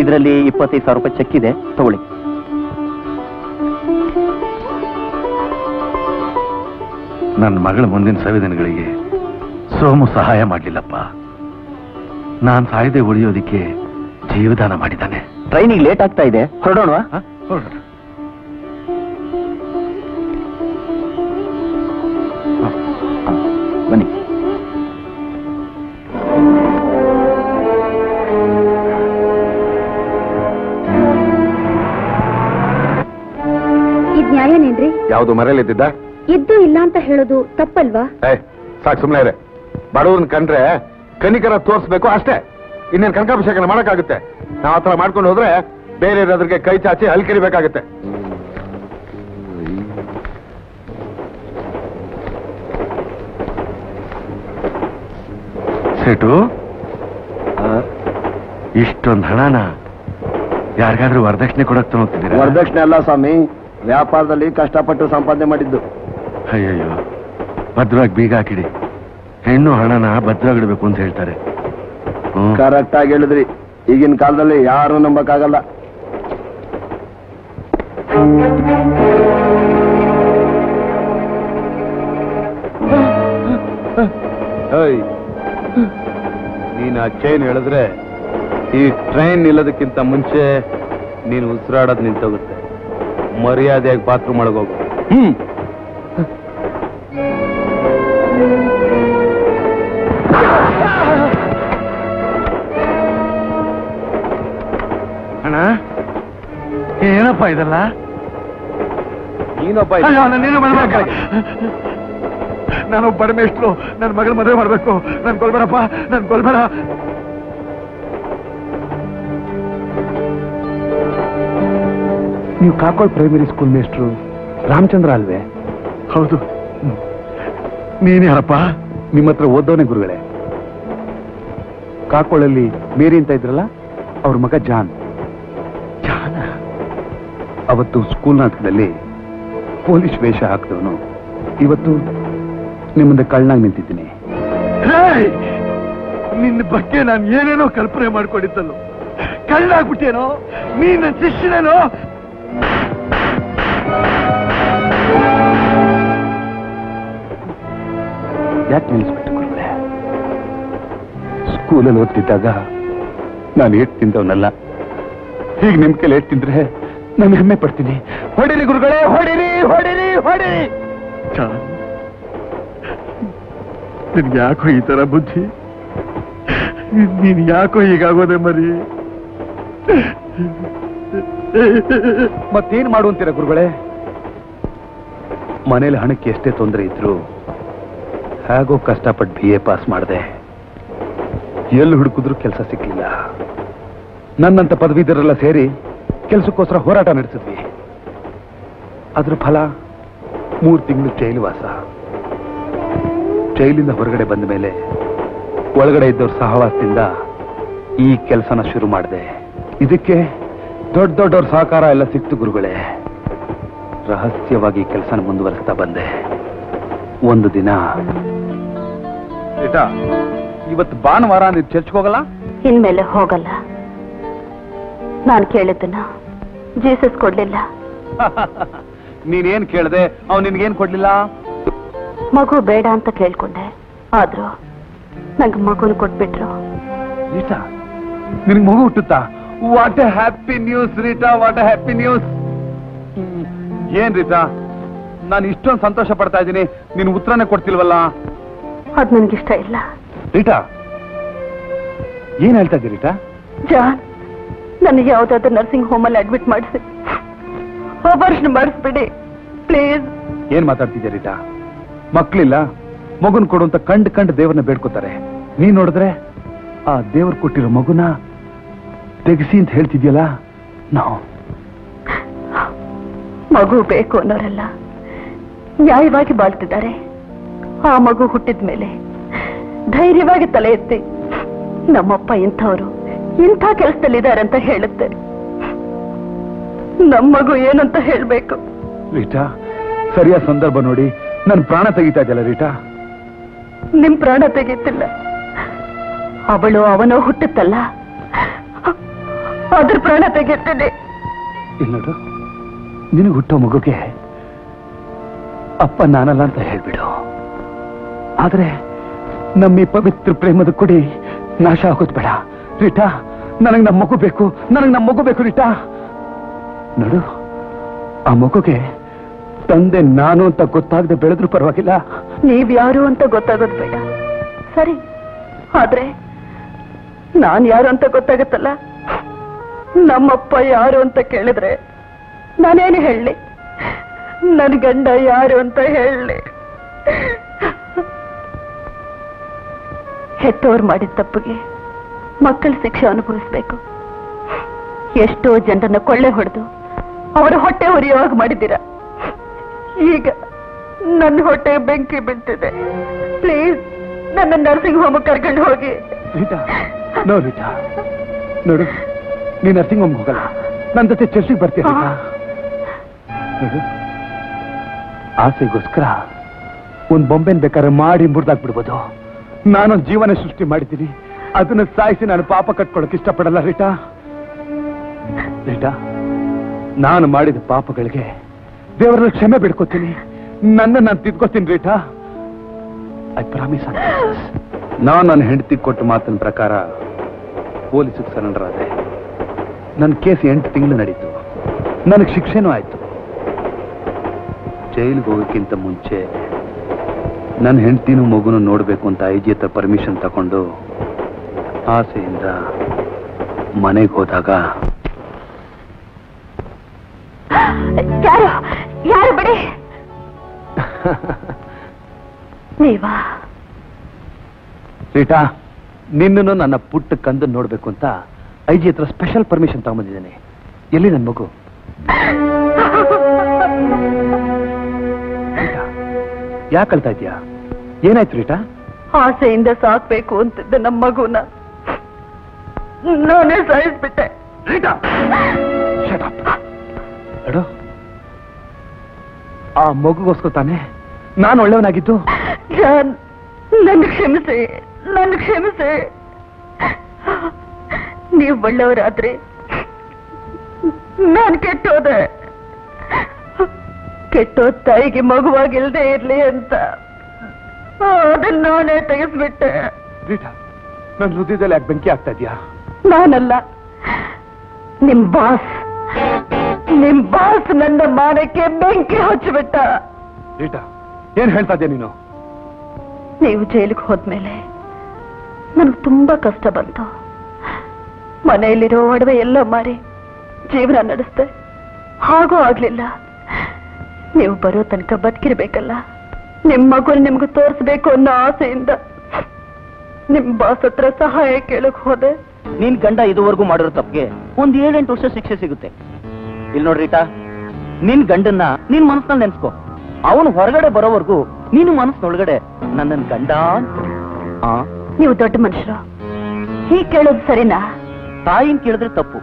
ಇದರಲ್ಲಿ ಇಪ್ಪತ್ತೈದು ಸಾವಿರ ರೂಪಾಯಿ ಚೆಕ್ ಇದೆ, ತಗೊಳ್ಳಿ. ನನ್ನ ಮಗಳ ಮುಂದಿನ ಸಂವೇದನೆಗಳಿಗೆ ಸೋಮು ಸಹಾಯ ಮಾಡಲಿಲ್ಲಪ್ಪ. ನಾನು ಸಾಯದೆ ಉಳಿಯೋದಿಕ್ಕೆ ಜೀವದಾನ ಮಾಡಿದ್ದಾನೆ. ಟ್ರೈನಿಗೆ ಲೇಟ್ ಆಗ್ತಾ ಇದೆ, ಹೊರಡೋಣವಾ? ಹೊರಡೋಣ. ಬನ್ನಿ. ಇದ್ ನ್ಯಾಯನೇನ್ರಿ? ಯಾವುದು ಮರೆಯಲಿದ್ದಿದ್ದ ಇದ್ದು ಇಲ್ಲ ಅಂತ ಹೇಳೋದು ತಪ್ಪಲ್ವಾ? ಸಾಕು, ಸುಮ್ನೆ ಇದೆ. ಬಡವ್ರನ್ನ ಕಂಡ್ರೆ ಕನಿಕರ ತೋರಿಸ್ಬೇಕು ಅಷ್ಟೇ, ಇನ್ನೇನು ಕನಕಾಭಿಷೇಕನ ಮಾಡಕ್ಕಾಗುತ್ತೆ? ನಾವು ಆ ಥರ ಮಾಡ್ಕೊಂಡು ಹೋದ್ರೆ ಬೇರೆ ಇರೋದ್ರಿಗೆ ಕೈ ಚಾಚಿ ಹಲ್ಕಿರಿಬೇಕಾಗುತ್ತೆ. ಸೇಟು, ಇಷ್ಟೊಂದು ಹಣನ ಯಾರಿಗಾದ್ರೂ ವರದಕ್ಷಿಣೆ ಕೊಡಕ್ ತಗೋತಿದ್ದೀರಾ? ವರದಕ್ಷಿಣೆ ಅಲ್ಲ ಸ್ವಾಮಿ, ವ್ಯಾಪಾರದಲ್ಲಿ ಕಷ್ಟಪಟ್ಟು ಸಂಪಾದನೆ ಮಾಡಿದ್ದು. ಅಯ್ಯಯ್ಯೋ, ಭದ್ರವಾಗಿ ಬೀಗ ಹಾಕಿಡಿ. ಹೆಣ್ಣು ಹಣನ ಭದ್ರವಾಗಿಡ್ಬೇಕು ಅಂತ ಹೇಳ್ತಾರೆ. ಕರೆಕ್ಟ್ ಆಗಿ ಹೇಳಿದ್ರಿ, ಈಗಿನ ಕಾಲದಲ್ಲಿ ಯಾರು ನಂಬಕ್ಕಾಗಲ್ಲ. ನೀನ್ ಆ ಚೈನ್ ಹೇಳಿದ್ರೆ ಈ ಟ್ರೈನ್ ನಿಲ್ಲೋದಕ್ಕಿಂತ ಮುಂಚೆ ನೀನು ಉಸಿರಾಡೋದು ನಿಂತೋಗುತ್ತೆ. ಮರ್ಯಾದೆಯಾಗಿ ಬಾತ್ರೂಮ್ ಒಳಗೋಗ. ಹ್ಮ್, ಏನಪ್ಪ ಇದಲ್ಲ? ನೀನೊಬ್ಬ ನಾನು ಬಡಮೇಷ್ಟ್ರು, ನನ್ನ ಮಗಳ ಮದುವೆ ಮಾಡ್ಬೇಕು. ನನ್ ಕೊಲ್ಬೇಡಪ್ಪ, ನನ್ ಕೊಲ್ಬೇಡ. ನೀವು ಕಾಕೋಡ್ ಪ್ರೈಮರಿ ಸ್ಕೂಲ್ ಮೇಷ್ಟ್ರು ರಾಮಚಂದ್ರ ಅಲ್ವೇ? ಹೌದು. ನೀನ್ಯಾರಪ್ಪ? ನಿಮ್ಮ ಹತ್ರ ಓದೋನೆ ಗುರುಗಳೇ. ಕಾಕೋಳಲ್ಲಿ ಮೇರಿ ಅಂತ ಇದ್ರಲ್ಲ, ಅವ್ರ ಮಗ ಜಾನ್. ಅವತ್ತು ಸ್ಕೂಲ್ ನಾಟಕದಲ್ಲಿ ಪೊಲೀಸ್ ವೇಷ ಹಾಕಿದವನು ಇವತ್ತು ನಿಮ್ಮಿಂದ ಕಳ್ಳನಾಗಿ ನಿಂತಿದ್ದೀನಿ. ನಿನ್ನ ಬಗ್ಗೆ ನಾನು ಏನೇನೋ ಕಲ್ಪನೆ ಮಾಡ್ಕೊಂಡಿದ್ದಲ್ಲ, ಕಳ್ಳಾಗ್ಬಿಟ್ಟೇನೋ ನೀನ್, ನನ್ನ ಶಿಷ್ಯನೇನೋ. ಯಾಕೆ ನಿಲ್ಲಿಸ್ಬಿಟ್ಟು ಗುರುಗಳೇ? ಸ್ಕೂಲಲ್ಲಿ ಓದ್ತಿದ್ದಾಗ ನಾನು ಏಟ್ ತಿಂದವನಲ್ಲ, ಈಗ ನಿಮ್ ಕೈಲಿ ಏಟ್ ತಿಂದ್ರೆ ನಾನು ಹೆಮ್ಮೆ ಪಡ್ತೀನಿ. ಹೊಡಿರಿ ಗುರುಗಳೇ, ಹೊಡಿರಿ, ಹೊಡಿರಿ, ಹೊಡಿರಿ. ನಿನ್ಗೆ ಯಾಕೋ ಈ ತರ ಬುದ್ಧಿ? ನೀನು ಯಾಕೋ ಹೀಗಾಗೋದೆ ಮರಿ. ಮತ್ತೇನ್ ಮಾಡುವಂತೀರ ಗುರುಗಳೇ? ಮನೇಲಿ ಹಣಕ್ಕೆ ಎಷ್ಟೇ ತೊಂದರೆ ಇದ್ರು ಹಾಗೋ ಕಷ್ಟಪಟ್ಟು ಬಿ ಎ ಪಾಸ್ ಮಾಡಿದೆ. ಎಲ್ಲಿ ಹುಡುಕಿದ್ರು ಕೆಲಸ ಸಿಕ್ಕಿಲ್ಲ. ನನ್ನಂತ ಪದವೀಧರೆಲ್ಲ ಸೇರಿ ಕೆಲಸಕ್ಕೋಸ್ಕರ ಹೋರಾಟ ನಡೆಸಿದ್ವಿ. ಅದ್ರ ಫಲ ಮೂರು ತಿಂಗಳು ಜೈಲುವಾಸ. ಜೈಲಿಂದ ಹೊರಗಡೆ ಬಂದ ಮೇಲೆ ಒಳಗಡೆ ಇದ್ದವ್ರ ಸಹವಾಸದಿಂದ ಈ ಕೆಲಸನ ಶುರು ಮಾಡಿದೆ. ಇದಕ್ಕೆ ದೊಡ್ಡ ದೊಡ್ಡವ್ರ ಸಹಕಾರ ಎಲ್ಲ ಸಿಕ್ತು ಗುರುಗಳೇ. ರಹಸ್ಯವಾಗಿ ಕೆಲಸನ ಮುಂದುವರಿಸ್ತಾ ಬಂದೆ. ಒಂದು ದಿನ ಏಟಾ, ಇವತ್ತು ಭಾನುವಾರ, ನೀವು ಚರ್ಚ್ಗೆ ಹೋಗಲ್ಲ? ಇನ್ಮೇಲೆ ಹೋಗಲ್ಲ. ನಾನು ಕೇಳಿದ್ದನ್ನ ಜೀಸಸ್ ಕೊಡ್ಲಿಲ್ಲ. ನೀನೇನ್ ಕೇಳ್ದೆ, ಅವ್ನು ನಿನ್ಗೇನ್ ಕೊಡ್ಲಿಲ್ಲ? ಮಗು ಬೇಡ ಅಂತ ಕೇಳ್ಕೊಂಡೆ, ಆದ್ರೂ ನಂಗೆ ಮಗುನ ಕೊಟ್ಬಿಟ್ರು. ರೀಟಾ, ನಿನ್ಗೆ ಮಗು ಹುಟ್ಟುತ್ತಾ? What a happy news Rita, what a happy news. ಏನ್ ರೀಟಾ, ನಾನು ಇಷ್ಟೊಂದು ಸಂತೋಷ ಪಡ್ತಾ ಇದ್ದೀನಿ, ನೀನು ಉತ್ತರನೇ ಕೊಡ್ತಿಲ್ವಲ್ಲ? ಅದ್ ನನ್ಗಿಷ್ಟ ಇಲ್ಲ. ರೀಟಾ, ಏನ್ ಹೇಳ್ತಾ ಇದ್ದೀರಿ ರೀಟಾ? ಜಾನ್, ನನಗೆ ಯಾವ್ದಾದ್ರು ನರ್ಸಿಂಗ್ ಹೋಮ್ ಅಲ್ಲಿ ಅಡ್ಮಿಟ್ ಮಾಡಿಸಿ ಆಪರೇಷನ್ ಮಾಡಿಸ್ಬಿಡಿ ಪ್ಲೀಸ್. ಏನ್ ಮಾತಾಡ್ತಿದ್ಯಾ ರೀಟಾ? ಮಕ್ಳಿಲ್ಲ, ಮಗುನ್ ಕೊಡು ಅಂತ ಕಂಡ್ ಕಂಡ್ ದೇವ್ರನ್ನ ಬೇಡ್ಕೋತಾರೆ. ನೀನ್ ನೋಡಿದ್ರೆ ಆ ದೇವ್ರು ಕೊಟ್ಟಿರೋ ಮಗುನ ತೆಗಿಸಿ ಅಂತ ಹೇಳ್ತಿದ್ಯಲ್ಲ. ನಾವು ಮಗು ಬೇಕು ಅನ್ನೋರೆಲ್ಲ ನ್ಯಾಯವಾಗಿ ಬಾಳ್ತಿದ್ದಾರೆ. ಆ ಮಗು ಹುಟ್ಟಿದ್ಮೇಲೆ ಧೈರ್ಯವಾಗಿ ತಲೆ ಎತ್ತಿ ನಮ್ಮಪ್ಪ ಇಂಥವ್ರು ಇಂಥ ಕೆಲಸದಲ್ಲಿದ್ದಾರೆ ಅಂತ ಹೇಳುತ್ತೆ. ನಮ್ಮ ಮಗು ಏನಂತ ಹೇಳ್ಬೇಕು? ರೀಟಾ, ಸರಿಯಾದ ಸಂದರ್ಭ ನೋಡಿ ನನ್ ಪ್ರಾಣ ತೆಗಿತಾ ಇದೆಯಲ್ಲ ರೀಟಾ. ನಿಮ್ ಪ್ರಾಣ ತೆಗೀತಿಲ್ಲ, ಅವಳು ಅವನೋ ಹುಟ್ಟುತ್ತಲ್ಲ ಅದ್ರ ಪ್ರಾಣ ತೆಗೀತೀನಿ. ಇಲ್ಲೋಡು, ನಿನಗೆ ಹುಟ್ಟೋ ಮಗುಗೆ ಅಪ್ಪ ನಾನಲ್ಲ ಅಂತ ಹೇಳ್ಬಿಡು. ಆದ್ರೆ ನಮ್ಮಿ ಪವಿತ್ರ ಪ್ರೇಮದ ಕೊಡಿ ನಾಶ ಆಗೋದ್ ಬೇಡ ರೀಟಾ. ನನಗ್ ನಮ್ಮ ಮಗು ಬೇಕು, ನನಗ್ ನಮ್ಮ ಮಗು ಬೇಕು ರೀಟಾ. ನೋಡು, ಆ ಮಗುಗೆ ತಂದೆ ನಾನು ಅಂತ ಗೊತ್ತಾಗದೆ ಬೆಳೆದ್ರು ಪರವಾಗಿಲ್ಲ. ನೀವ್ಯಾರು ಅಂತ ಗೊತ್ತಾಗೋದು ಬೇಡ, ಸರಿ? ಆದ್ರೆ ನಾನ್ ಯಾರು ಅಂತ ಗೊತ್ತಾಗತ್ತಲ್ಲ. ನಮ್ಮಪ್ಪ ಯಾರು ಅಂತ ಕೇಳಿದ್ರೆ ನಾನೇನು ಹೇಳಿ? ನನ್ ಗಂಡ ಯಾರು ಅಂತ ಹೇಳಿ? ಹೆತ್ತೋರ್ ಮಾಡಿದ ತಪ್ಪಿಗೆ ಮಕ್ಕಳ ಶಿಕ್ಷೆ ಅನುಭವಿಸ್ಬೇಕು. ಎಷ್ಟೋ ಜನರನ್ನ ಕೊಳ್ಳೆ ಹೊಡೆದು ಅವರ ಹೊಟ್ಟೆ ಉರಿಯುವಾಗ ಮಾಡಿದ್ದೀರಾ. ಈಗ ನನ್ನ ಹೊಟ್ಟೆ ಬೆಂಕಿ ಬಿಟ್ಟಿದೆ. ಪ್ಲೀಸ್ ನನ್ನ ನರ್ಸಿಂಗ್ ಹೋಮ್ ಕರ್ಕೊಂಡು ಹೋಗಿ. ನೋ ರೀಟಾ, ನೋಡು, ನೀ ನರ್ಸಿಂಗ್ ಹೋಮ್ ಹೋಗಲ್ಲ, ನನ್ನ ಜೊತೆ ಚರ್ಚಿಗೆ ಬರ್ತೀಯ. ಆಸೆಗೋಸ್ಕರ ಒಂದ್ ಬೊಂಬೆನ್ ಬೇಕಾದ್ರೆ ಮಾಡಿ ಮುರಿದಾಕ್ಬಿಡ್ಬೋದು. ನಾನೊಂದು ಜೀವನ ಸೃಷ್ಟಿ ಮಾಡಿದ್ದೀನಿ, ಅದನ್ನ ಸಾಯಿಸಿ ನಾನು ಪಾಪ ಕಟ್ಕೊಳಕ್ ಇಷ್ಟಪಡಲ್ಲ ರೀಟಾ. ರೀಟಾ, ನಾನು ಮಾಡಿದ ಪಾಪಗಳಿಗೆ ದೇವರಲ್ಲಿ ಕ್ಷಮೆ ಬಿಡ್ಕೋತೀನಿ, ನನ್ನ ನಾನು ತಿದ್ಕೋತೀನಿ ರೀಟಾ. I promise. ನಾನು ನನ್ನ ಹೆಂಡತಿ ಕೊಟ್ಟು ಮಾತಿನ ಪ್ರಕಾರ ಪೊಲೀಸಿಗೆ ಸರೆಂಡರ್ ಆದೆ. ನನ್ನ ಕೇಸ್ ಎಂಟು ತಿಂಗಳು ನಡೀತು, ನನಗೆ ಶಿಕ್ಷೆನೂ ಆಯ್ತು. ಜೈಲಿಗೆ ಹೋಗೋಕ್ಕಿಂತ ಮುಂಚೆ ನನ್ನ ಹೆಂಡತಿನೂ ಮಗುನು ನೋಡಬೇಕು ಅಂತ ಐ ಜಿ ಹತ್ರ ಪರ್ಮಿಷನ್ ತಗೊಂಡು ಆಸೆಯಿಂದ ಮನೆಗೆ ಹೋದಾಗ ಯಾರು ಯಾರು ಬಿಡಿ ನೀವಾ ರೀಟಾ, ನಿನ್ನನ್ನು ನನ್ನ ಪುಟ್ಟ ಕಂದು ನೋಡ್ಬೇಕು ಅಂತ ಐ ಜಿ ಹತ್ರ ಸ್ಪೆಷಲ್ ಪರ್ಮಿಷನ್ ತಗೊಂಡ್ಬಂದಿದ್ದೇನೆ. ಎಲ್ಲಿ ನನ್ನ ಮಗು? ಯಾಕೆ ಕಳ್ತಾ ಇದೆಯಾ? ಏನಾಯ್ತು ರೀಟಾ? ಆಸೆಯಿಂದ ಸಾಕ್ಬೇಕು ಅಂತಿದ್ದ ನಮ್ಮ ಮಗುನ ನಾನೇ ಸಾಯಿಸ್ಬಿಟ್ಟೆ. Rita, shut up. ಅಡೋ, ಆ ಮಗುಗೋಸ್ಕರ ತಾನೆ ನಾನು ಒಳ್ಳೆಯವನಾಗಿದ್ದು. ಜಾನ್, ನನ್ನ ಕ್ಷಮಿಸಿ, ನನ್ನ ಕ್ಷಮಿಸಿ. ನೀವು ಒಳ್ಳೆಯವರಾದ್ರೆ ನಾನು ಕೆಟ್ಟೋದೆ. ಕೆಟ್ಟೋ ತಾಯಿಗೆ ಮಗುವಾಗಿಲ್ದೇ ಇರ್ಲಿ ಅಂತ ಅದನ್ನ ನಾನೇ ತೆಗೆಸ್ಬಿಟ್ಟೆ. ರೀಟಾ, ನನ್ನ ಹೃದಯದಲ್ಲಿ ಯಾಕೆ ಬೆಂಕಿ ಆಗ್ತಾ ಇದೆಯಾ? ನಾನಲ್ಲ, ನಿಮ್ ಬಾಸ್, ನಿಮ್ ಬಾಸ್ ನನ್ನ ಮಾನಕ್ಕೆ ಬೆಂಕಿ ಹಚ್ಚಿಬಿಟ್ಟ. ರೀಟಾ, ಏನ್ ಹೇಳ್ತಾ ಇದೆಯಾ ನೀನು? ನೀವು ಜೈಲಿಗೆ ಹೋದ್ಮೇಲೆ ನಮ್ಗೆ ತುಂಬಾ ಕಷ್ಟ ಬಂತು. ಮನೆಯಲ್ಲಿರೋ ಒಡವೆ ಎಲ್ಲ ಮಾರಿ ಜೀವನ ನಡೆಸ್ತೆ. ಹಾಗೂ ಆಗ್ಲಿಲ್ಲ. ನೀವು ಬರೋ ತನಕ ಬದುಕಿರ್ಬೇಕಲ್ಲ, ನಿಮ್ಮ ಮಗುನ ನಿಮ್ಗೆ ತೋರಿಸ್ಬೇಕು ಅನ್ನೋ ಆಸೆಯಿಂದ ನಿಮ್ ಬಾಸ್ ಹತ್ರ ಸಹಾಯ ಕೇಳಕ್ ಹೋದೆ. ನೀನ್ ಗಂಡ ಇದುವರೆಗೂ ಮಾಡಿರೋ ತಪ್ಪಿಗೆ ಒಂದ್ ಏಳೆಂಟು ವರ್ಷ ಶಿಕ್ಷೆ ಸಿಗುತ್ತೆ. ಇಲ್ಲಿ ನೋಡ್ರಿ ಟಾ, ನಿನ್ ಗಂಡನ್ನ ನಿನ್ ಮನಸ್ನಲ್ಲಿ ನೆನ್ಸ್ಕೋ. ಅವನು ಹೊರಗಡೆ ಬರೋವರೆಗೂ ನೀನು ಮನಸ್ಸೊಳಗಡೆ ನನ್ನ ಗಂಡ. ನೀವು ದೊಡ್ಡ ಮನುಷ್ಯರು, ಹೀಗ್ ಕೇಳೋದು ಸರಿನಾ? ತಾಯಿನ್ ಕೇಳಿದ್ರೆ ತಪ್ಪು,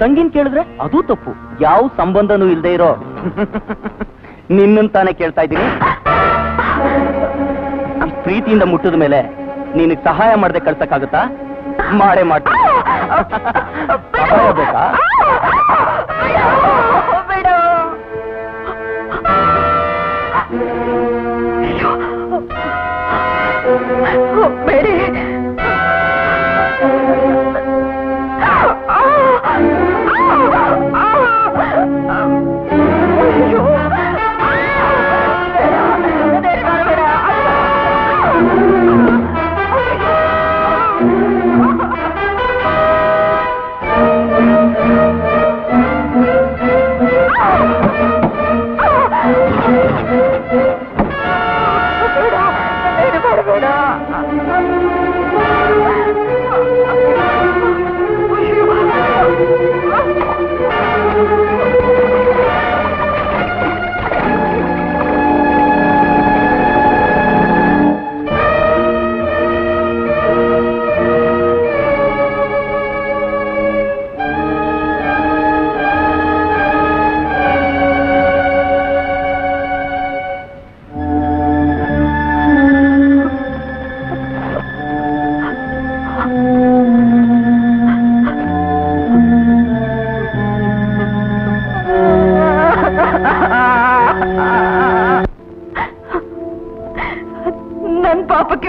ತಂಗಿನ್ ಕೇಳಿದ್ರೆ ಅದೂ ತಪ್ಪು. ಯಾವ ಸಂಬಂಧನೂ ಇಲ್ದೇ ಇರೋ ನಿನ್ನ ತಾನೇ ಕೇಳ್ತಾ ಇದ್ದೀನಿ. ಪ್ರೀತಿಯಿಂದ ಮುಟ್ಟಿದ ಮೇಲೆ ನೀನ್ ಸಹಾಯ ಮಾಡದೆ ಕಳ್ಸಕ್ಕಾಗತ್ತಾ? ಮಾಡೇ ಮಾಡ್ತೀನಿ.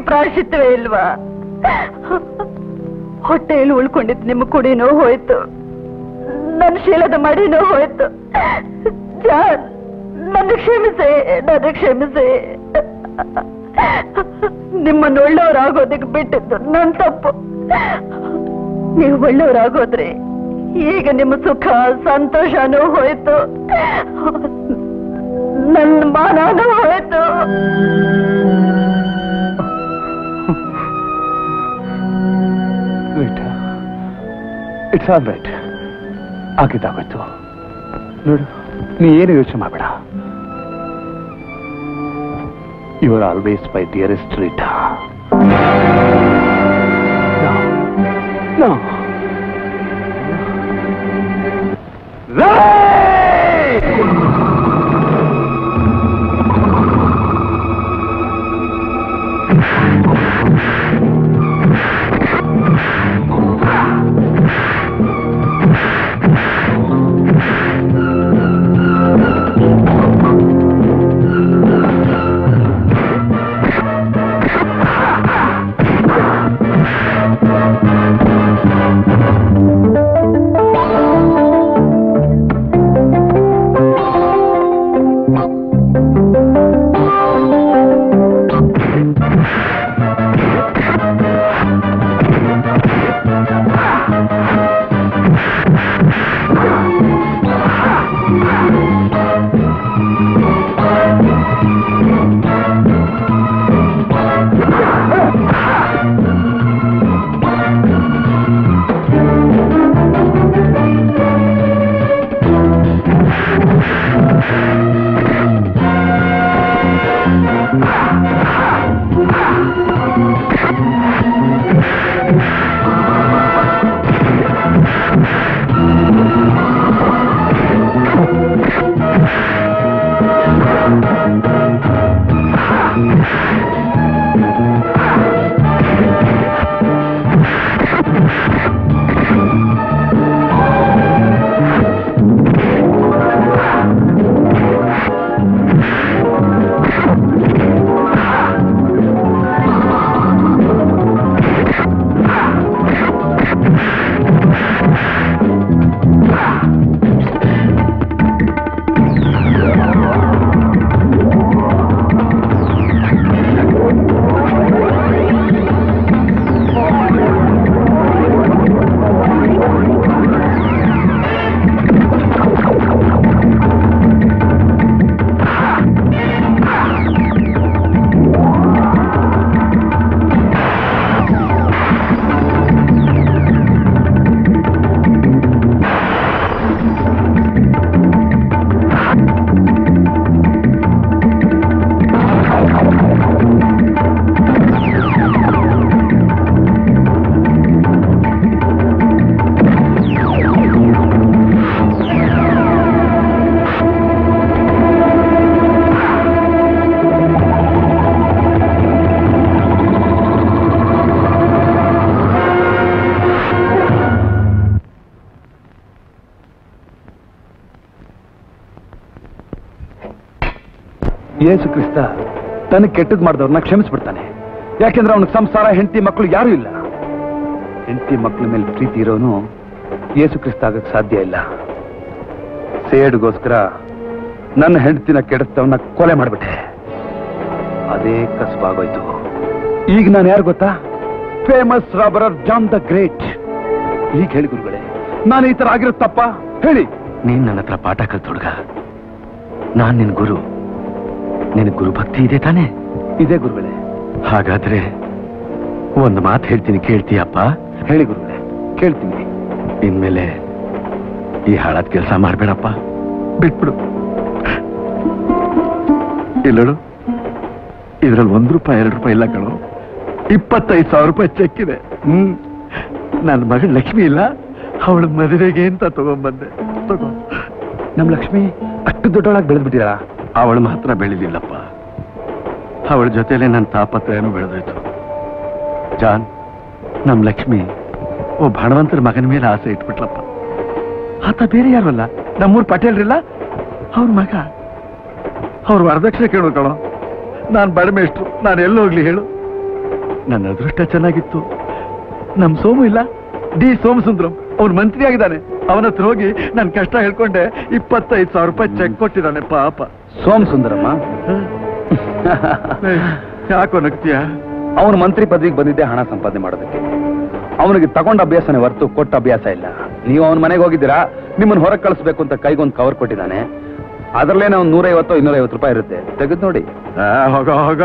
ಪ್ರಾಯಶ್ಚಿತ್ತವೇ ಇಲ್ವಾ? ಹೊಟ್ಟೆಯಲ್ಲಿ ಉಳ್ಕೊಂಡಿದ್ದು ನಿಮ್ಮ ಕುಡಿನೋ ಹೋಯ್ತು, ನನ್ನ ಶೀಲದ ಮಡಿನೋ ಹೋಯ್ತು. ಜಾನ್, ನನ್ನ ಕ್ಷಮಿಸೆ, ನನ್ನ ಕ್ಷಮಿಸೆ. ನಿಮ್ಮನ್ನು ಒಳ್ಳೆಯವರಾಗೋದಕ್ಕೆ ಬಿಟ್ಟಿದ್ದು ನನ್ನ ತಪ್ಪು. ನೀವು ಒಳ್ಳೆಯವರಾಗೋದ್ರೆ ಈಗ ನಿಮ್ಮ ಸುಖ ಸಂತೋಷನೂ ಹೋಯ್ತು, ನನ್ನ ಮಾನನೂ ಹೋಯ್ತು. ಇಟ್ಸ್ ಆಲ್ ರೈಟ್, ಆಗಿದ್ದಾಗೋಯ್ತು. ನೋಡು, ನೀ ಏನು ಯೋಚನೆ ಮಾಡಬೇಡ. You are always my dearest Rita. Yesu Krista ತನ್ನ ಕೆಟ್ಟದ್ ಮಾಡಿದವ್ರನ್ನ ಕ್ಷಮಿಸ್ಬಿಡ್ತಾನೆ. ಯಾಕೆಂದ್ರೆ ಅವನಿಗೆ ಸಂಸಾರ, ಹೆಂಡತಿ ಮಕ್ಕಳು ಯಾರೂ ಇಲ್ಲ. ಹೆಂಡತಿ ಮಕ್ಕಳ ಮೇಲೆ ಪ್ರೀತಿ ಇರೋನು ಯೇಸು ಕ್ರಿಸ್ತ ಆಗಕ್ಕೆ ಸಾಧ್ಯ ಇಲ್ಲ. ಸೇಡ್ಗೋಸ್ಕರ ನನ್ನ ಹೆಂಡತಿನ ಕೆಡಿಸ್ತವನ್ನ ಕೊಲೆ ಮಾಡ್ಬಿಟ್ಟೆ. ಅದೇ ಕಸಬಾಗೋಯ್ತು. ಈಗ ನಾನು ಯಾರು ಗೊತ್ತಾ? Famous robber John the great. ಈಗ ಹೇಳಿ ಗುರುಗಳೇ, ನಾನು ಈ ತರ ಆಗಿರುತ್ತಪ್ಪ ಹೇಳಿ. ನೀನ್ ನನ್ನ ಹತ್ರ ಪಾಠ ಕಲ್ತೊಡ್ಗ, ನಾನ್ ನಿನ್ ಗುರು. ನಿನ್ ಗುರು ಭಕ್ತಿ ಇದೆ ತಾನೆ? ಇದೆ ಗುರುಗಳೇ. ಹಾಗಾದ್ರೆ ಒಂದು ಮಾತು ಹೇಳ್ತೀನಿ, ಕೇಳ್ತೀಯಪ್ಪ? ಹೇಳಿ ಗುರುಗಳೇ, ಕೇಳ್ತೀನಿ. ಇನ್ಮೇಲೆ ಈ ಹಾಳಾದ ಕೆಲಸ ಮಾಡ್ಬೇಡಪ್ಪ, ಬಿಟ್ಬಿಡು. ಇಲ್ಲಡು, ಇದ್ರಲ್ಲಿ ಒಂದ್ ರೂಪಾಯಿ ಎರಡು ರೂಪಾಯಿ ಇಲ್ಲ ಕಣೋ, ಇಪ್ಪತ್ತೈದು ಸಾವಿರ ರೂಪಾಯಿ ಚೆಕ್ ಇದೆ. ಹ್ಮ್ ನನ್ನ ಮಗಳ ಲಕ್ಷ್ಮಿ ಇಲ್ಲ, ಅವಳ ಮದುವೆಗೆ ಅಂತ ತಗೊಂಡ್ಬಂದೆ. ತಗೋ. ನಮ್ ಲಕ್ಷ್ಮಿ ಅಷ್ಟು ದೊಡ್ಡವಳಾಗಿ ಬೆಳೆದ್ಬಿಟ್ಟಿರ? ಅವಳು ಮಾತ್ರ ಬೆಳಿಲಿಲ್ಲಪ್ಪ, ಅವಳ ಜೊತೆಲೆ ನನ್ನ ತಾಪತ್ರಯನೂ ಬೆಳೆದೋಯ್ತು. ಜಾನ್, ನಮ್ ಲಕ್ಷ್ಮಿ ಓ ಭಣವಂತರ ಮಗನ ಮೇಲೆ ಆಸೆ ಇಟ್ಬಿಟ್ಲಪ್ಪ. ಆತ ಬೇರೆ ಯಾರು ಅಲ್ಲ, ನಮ್ಮೂರ್ ಪಟೇಲ್ರಿಲ್ಲ ಅವ್ರ ಮಗ. ಅವ್ರು ವರದಕ್ಷಿಣೆ ಕೇಳೋದು ಕಣೋ. ನಾನ್ ಬಡಮೇಷ್ಟ್ರು, ನಾನು ಎಲ್ಲ ಹೋಗ್ಲಿ ಹೇಳು? ನನ್ನ ಅದೃಷ್ಟ ಚೆನ್ನಾಗಿತ್ತು, ನಮ್ ಸೋಮು ಇಲ್ಲ, ಡಿ ಸೋಮಸುಂದರಂ ಅವ್ನು ಮಂತ್ರಿ ಆಗಿದ್ದಾನೆ. ಅವನ ಹತ್ರ ಹೋಗಿ ನನ್ ಕಷ್ಟ ಹೇಳ್ಕೊಂಡೆ, ಇಪ್ಪತ್ತೈದು ಸಾವಿರ ರೂಪಾಯಿ ಚೆಕ್ ಕೊಟ್ಟಿದ್ದಾನೆ ಪಾಪ. ಸೋಮಸುಂದರಮ್ಮ ಯಾಕೋ ನಗ್ತೀಯ? ಅವನು ಮಂತ್ರಿ ಪದವಿಗೆ ಬಂದಿದ್ದೆ ಹಣ ಸಂಪಾದನೆ ಮಾಡೋದಕ್ಕೆ. ಅವನಿಗೆ ತಗೊಂಡ ಅಭ್ಯಾಸನೇ ಹೊರತು ಕೊಟ್ಟ ಅಭ್ಯಾಸ ಇಲ್ಲ. ನೀವು ಅವನ ಮನೆಗೆ ಹೋಗಿದ್ದೀರಾ, ನಿಮ್ಮನ್ನ ಹೊರಗೆ ಕಳಿಸ್ಬೇಕು ಅಂತ ಕೈಗೊಂದು ಕವರ್ ಕೊಟ್ಟಿದ್ದಾನೆ. ಅದರಲ್ಲೇ ನಾವು ನೂರೈವತ್ತು ಇನ್ನೂರೈವತ್ತು ರೂಪಾಯಿ ಇರುತ್ತೆ, ತೆಗೆದು ನೋಡಿ. ಹೋಗ ಹೋಗ.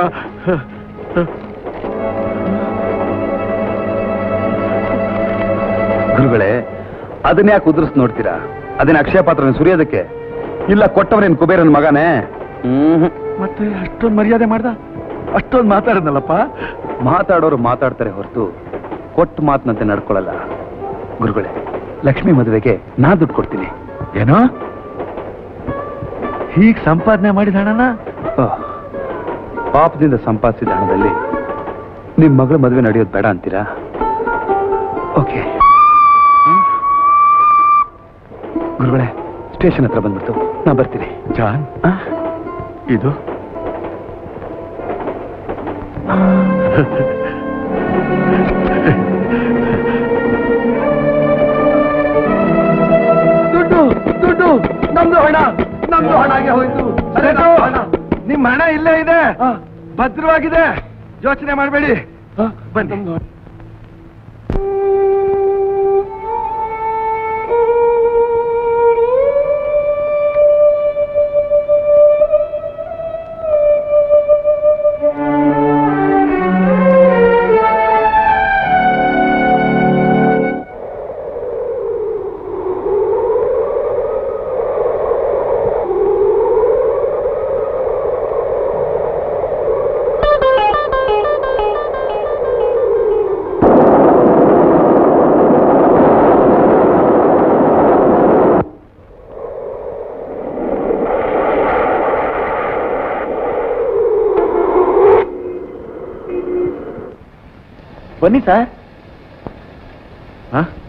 ಗುರುಗಳೇ, ಅದನ್ನ ಯಾಕೆ ಉದುರಿಸ್ ನೋಡ್ತೀರಾ? ಅದನ್ನ ಅಕ್ಷಯ ಪಾತ್ರನ ಸುರಿಯೋದಕ್ಕೆ. ಇಲ್ಲ, ಕೊಟ್ಟವನೇನ್ ಕುಬೇರನ್ ಮಗನೇ? ಹ್ಮ್. ಮತ್ತೆ ಅಷ್ಟೊಂದು ಮರ್ಯಾದೆ ಮಾಡ್ದ, ಅಷ್ಟೊಂದು ಮಾತಾಡೋದಲ್ಲಪ್ಪ. ಮಾತಾಡೋರು ಮಾತಾಡ್ತಾರೆ ಹೊರತು ಕೊಟ್ಟು ಮಾತನಂತೆ ನಡ್ಕೊಳ್ಳಲ್ಲ. ಗುರುಗಳೇ, ಲಕ್ಷ್ಮಿ ಮದುವೆಗೆ ನಾ ದುಡ್ಡು ಕೊಡ್ತೀನಿ. ಏನೋ ಹೀಗ್ ಸಂಪಾದನೆ ಮಾಡಿದ ಹಣನ? ಪಾಪದಿಂದ ಸಂಪಾದಿಸಿದ ಹಣದಲ್ಲಿ ನಿಮ್ ಮಗಳ ಮದುವೆ ನಡೆಯೋದು ಬೇಡ ಅಂತೀರಾ? ಓಕೆ ಗುರುಗಳೇ, ಸ್ಟೇಷನ್ ಹತ್ರ ಬಂದ್ಬಿಡ್ತು, ನಾ ಬರ್ತೀನಿ. ಜಾನ್, ಇದು ದುಡ್ಡು ದುಡ್ಡು ನಮ್ದು ಹಣ, ನಮ್ದು ಹಣ ಆಗಿ ಹೋಯ್ತು. ನಿಮ್ ಹಣ ಇಲ್ಲೇ ಇದೆ, ಭದ್ರವಾಗಿದೆ, ಯೋಚನೆ ಮಾಡಬೇಡಿ. ಬನ್ನಿ. ಬನ್ನಿ ಸರ್,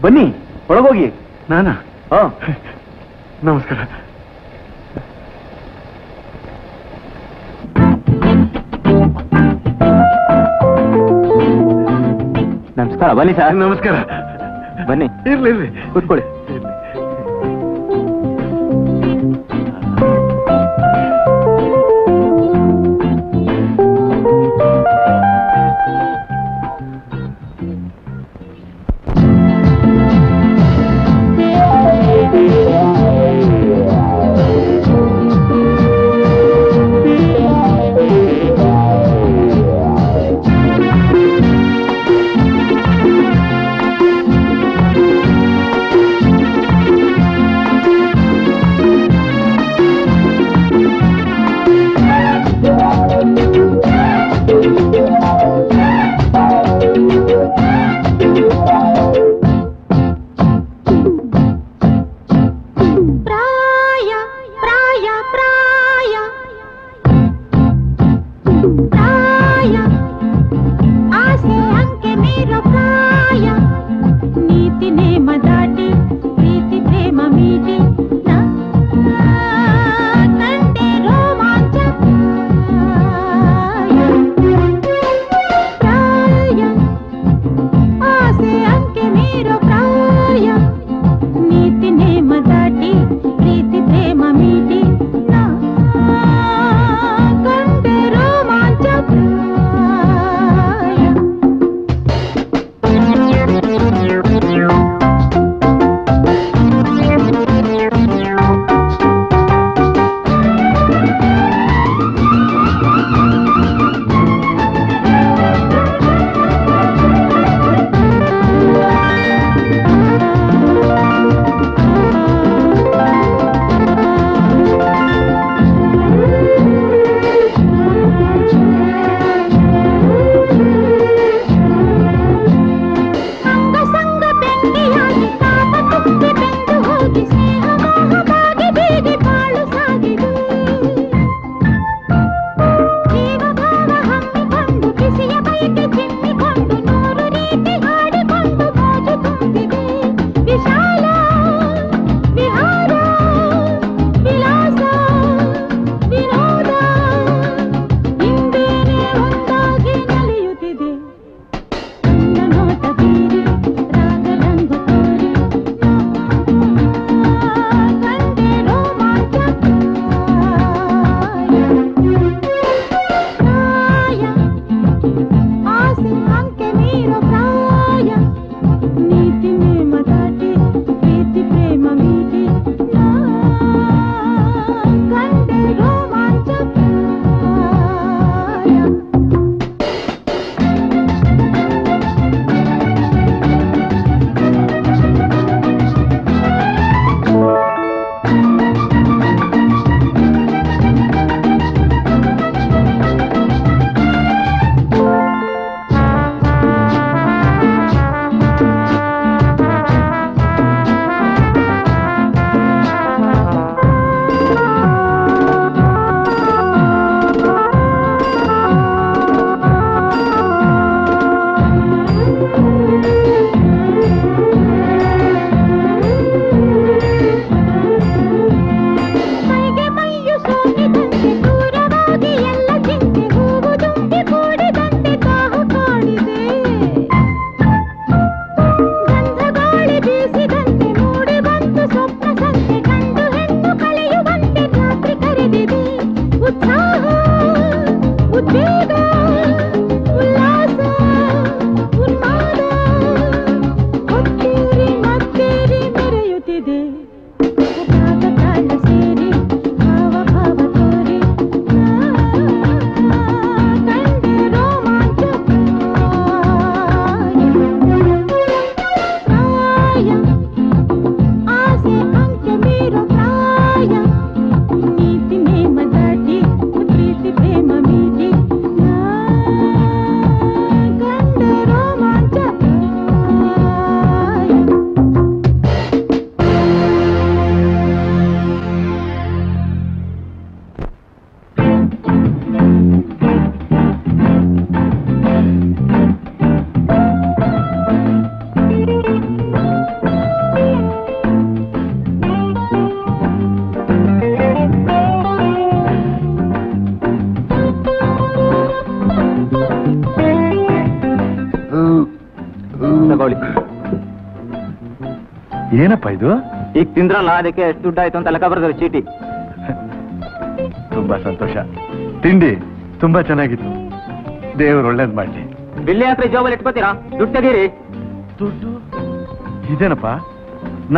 ಬನ್ನಿ, ಒಳಗೋಗಿ. ನಾನಾ? ನಮಸ್ಕಾರ. ನಮಸ್ಕಾರ. ಬನ್ನಿ ಸರ್. ನಮಸ್ಕಾರ. ಬನ್ನಿ. ಇರ್ಲಿ ಇರ್ಲಿ, ಕೂತ್ಕೊಳ್ಳಿ. ಏನಪ್ಪ ಇದು ಈಗ ತಿಂದ್ರಲ್ಲ ಅದಕ್ಕೆ ಎಷ್ಟು ದುಡ್ಡಾಯ್ತು ಅಂತ ಲೆಕ್ಕ ಬರ್ತಾರೆ ಚೀಟಿ. ತುಂಬಾ ಸಂತೋಷ, ತಿಂಡಿ ತುಂಬಾ ಚೆನ್ನಾಗಿತ್ತು, ದೇವರು ಒಳ್ಳೇದ್ ಮಾಡ್ಲಿ. ಬಿಲ್ಲಿ ಹಾಕ್ರಿ, ಜೋಬಲ್ಲಿ ಇಟ್ಕೋತೀರಾ, ದುಡ್ಡು ತೆಗೀರಿ. ದುಡ್ಡು ಇದೇನಪ್ಪ,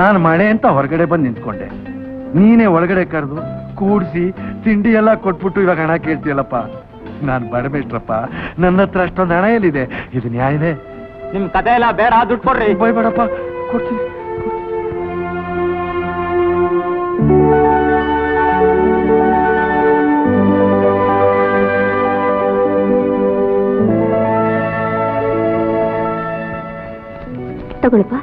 ನಾನು ಮಳೆ ಅಂತ ಹೊರಗಡೆ ಬಂದು ನಿಂತ್ಕೊಂಡೆ, ನೀನೇ ಒಳಗಡೆ ಕರೆದು ಕೂಡಿಸಿ ತಿಂಡಿ ಎಲ್ಲ ಕೊಟ್ಬಿಟ್ಟು ಇವಾಗ ಹಣ ಕೇಳ್ತೀಯಲ್ಲಪ್ಪ. ನಾನು ಬಡಮೇಷ್ಟ್ರಪ್ಪ, ನನ್ನ ಹತ್ರ ಅಷ್ಟೊಂದು ಹಣ ಎಲ್ಲಿದೆ? ಇದು ನ್ಯಾಯನೇ? ನಿಮ್ ಕತೆ ಎಲ್ಲ ಬೇಡ, ದುಡ್ಡು ಕೊಡ್ರಿ. ಬೈಬೇಡಪ್ಪ, ಕೊಡ್ತೀನಿ. ತಗೊಳಪ್ಪ,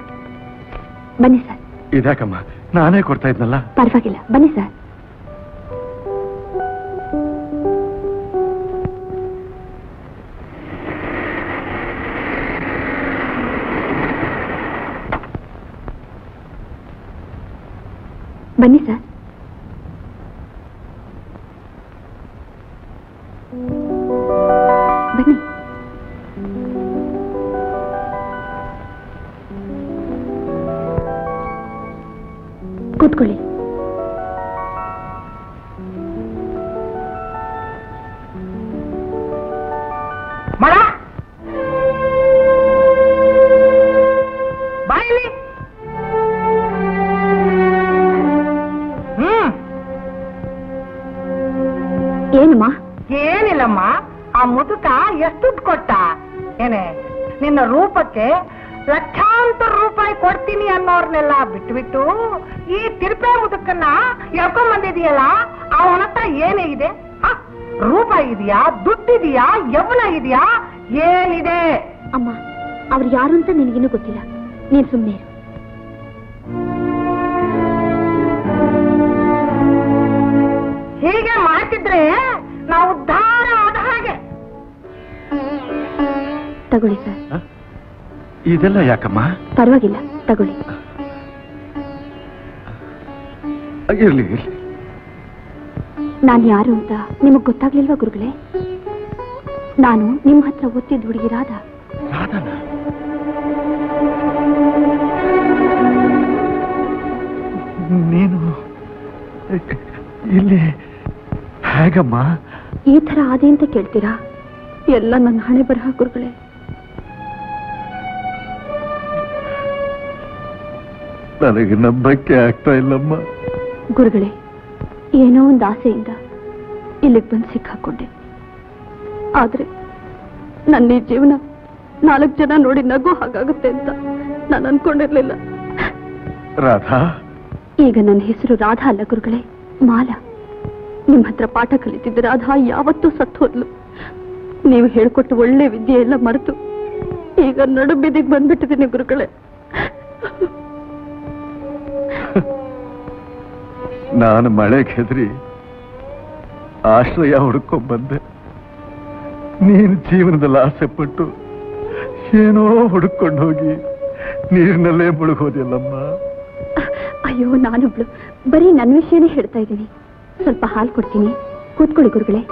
ಬನ್ನಿ ಸರ್. ಇದಾಕಮ್ಮ, ನಾನೇ ಕೊಡ್ತಾ ಇದ್ನಲ್ಲ. ಪರವಾಗಿಲ್ಲ, ಬನ್ನಿ ಸರ್. ಬನ್ನಿ ಸರ್. ಬನ್ನಿ. ಕೂತ್ಕೊಳ್ಳಿ. ಏನಿಲ್ಲಮ್ಮ, ಆ ಮುದುಕ ಎಷ್ಟು ದುಡ್ಡು ಕೊಟ್ಟ? ಏನೇ ನಿನ್ನ ರೂಪಕ್ಕೆ ಲಕ್ಷಾಂತರ ರೂಪಾಯಿ ಕೊಡ್ತೀನಿ ಅನ್ನೋರ್ನೆಲ್ಲ ಬಿಟ್ಬಿಟ್ಟು ಈ ತಿರುಪೆ ಮುದುಕನ್ನ ಎಳ್ಕೊಂಡ್ ಬಂದಿದೀಯಲ್ಲ, ಅವನ ಹತ್ರ ಏನೇ ಇದೆ? ರೂಪ ಇದೆಯಾ, ದುಡ್ಡಿದೆಯಾ, ಯೌವನ ಇದೆಯಾ, ಏನಿದೆ? ಅಮ್ಮ, ಅವ್ರು ಯಾರು ಅಂತ ನಿನಗಿನ್ನೂ ಗೊತ್ತಿಲ್ಲ, ನೀನ್ ಸುಮ್ಮನೆ. ಹೀಗೆ ಮಾಡ್ತಿದ್ರೆ ನಾವು ಉದ್ಧಾರ ಆದ ಹಾಗೆ. ತಗೊಳ್ಳಿ ಸರ್. ಇದೆಲ್ಲ ಯಾಕಮ್ಮ? ಪರವಾಗಿಲ್ಲ, ತಗೊಳ್ಳಿ. ಇರ್ಲಿ ಇರ್ಲಿ, ನಾನು ಯಾರು ಅಂತ ನಿಮಗ್ ಗೊತ್ತಾಗ್ಲಿಲ್ವಾ ಗುರುಗಳೇ? ನಾನು ನಿಮ್ ಹತ್ರ ಒತ್ತಿದ ಹುಡುಗಿ ರಾಧ. ನೀನು ಇಲ್ಲಿ ಹೇಗಮ್ಮ ಈ ತರ ಆದೆ ಅಂತ ಕೇಳ್ತೀರಾ? ಎಲ್ಲ ನನ್ನ ಹಣೆ ಬರಹ ಗುರುಗಳೇ. ನನಗೆ ನಂಬಕ್ಕೆ ಆಗ್ತಾ ಇಲ್ಲಮ್ಮ. ಗುರುಗಳೇ, ಏನೋ ಒಂದು ಆಸೆಯಿಂದ ಇಲ್ಲಿಗೆ ಬಂದು ಸಿಕ್ಕಾಕೊಂಡೆ, ಆದ್ರೆ ನನ್ನ ಈ ಜೀವನ ನಾಲ್ಕು ಜನ ನೋಡಿ ನಗು ಹಾಗಾಗುತ್ತೆ ಅಂತ ನಾನು ಅನ್ಕೊಂಡಿರ್ಲಿಲ್ಲ. ರಾಧಾ, ಈಗ ನನ್ನ ಹೆಸರು ರಾಧಾ ಅಲ್ಲ ಗುರುಗಳೇ, ಮಾಲಾ. ನಿಮ್ಮ ಹತ್ರ ಪಾಠ ಕಲಿತಿದ್ದ ರಾಧಾ ಯಾವತ್ತೂ ಸತ್ತು ಹೋದ್ಲು. ನೀವು ಹೇಳ್ಕೊಟ್ಟು ಒಳ್ಳೆ ವಿದ್ಯೆ ಎಲ್ಲ ಮರೆತು ಈಗ ನಡು ಬೀದಿಗೆ ಬಂದ್ಬಿಟ್ಟಿದ್ದೀನಿ ಗುರುಗಳೇ. ನಾನು ಮಳೆಗೆ ಹೆದರಿ ಆಶ್ರಯ ಹುಡ್ಕೊಂಡ್ ಬಂದೆ, ನೀನು ಜೀವನದಲ್ಲಿ ಆಸೆ ಪಟ್ಟು ಏನೋ ಹುಡುಕೊಂಡು ಹೋಗಿ ನೀರಿನಲ್ಲೇ ಮುಳುಗೋದಿಲ್ಲಮ್ಮ. ಅಯ್ಯೋ, ನಾನು ಬರೀ ನನ್ನ ವಿಷಯನೇ ಹೇಳ್ತಾ ಇದ್ದೀನಿ, ಸ್ವಲ್ಪ ಹಾಲು ಕೊಡ್ತೀನಿ, ಕೂತ್ಕೊಳ್ಳಿ ಗುರುಗಳೇ.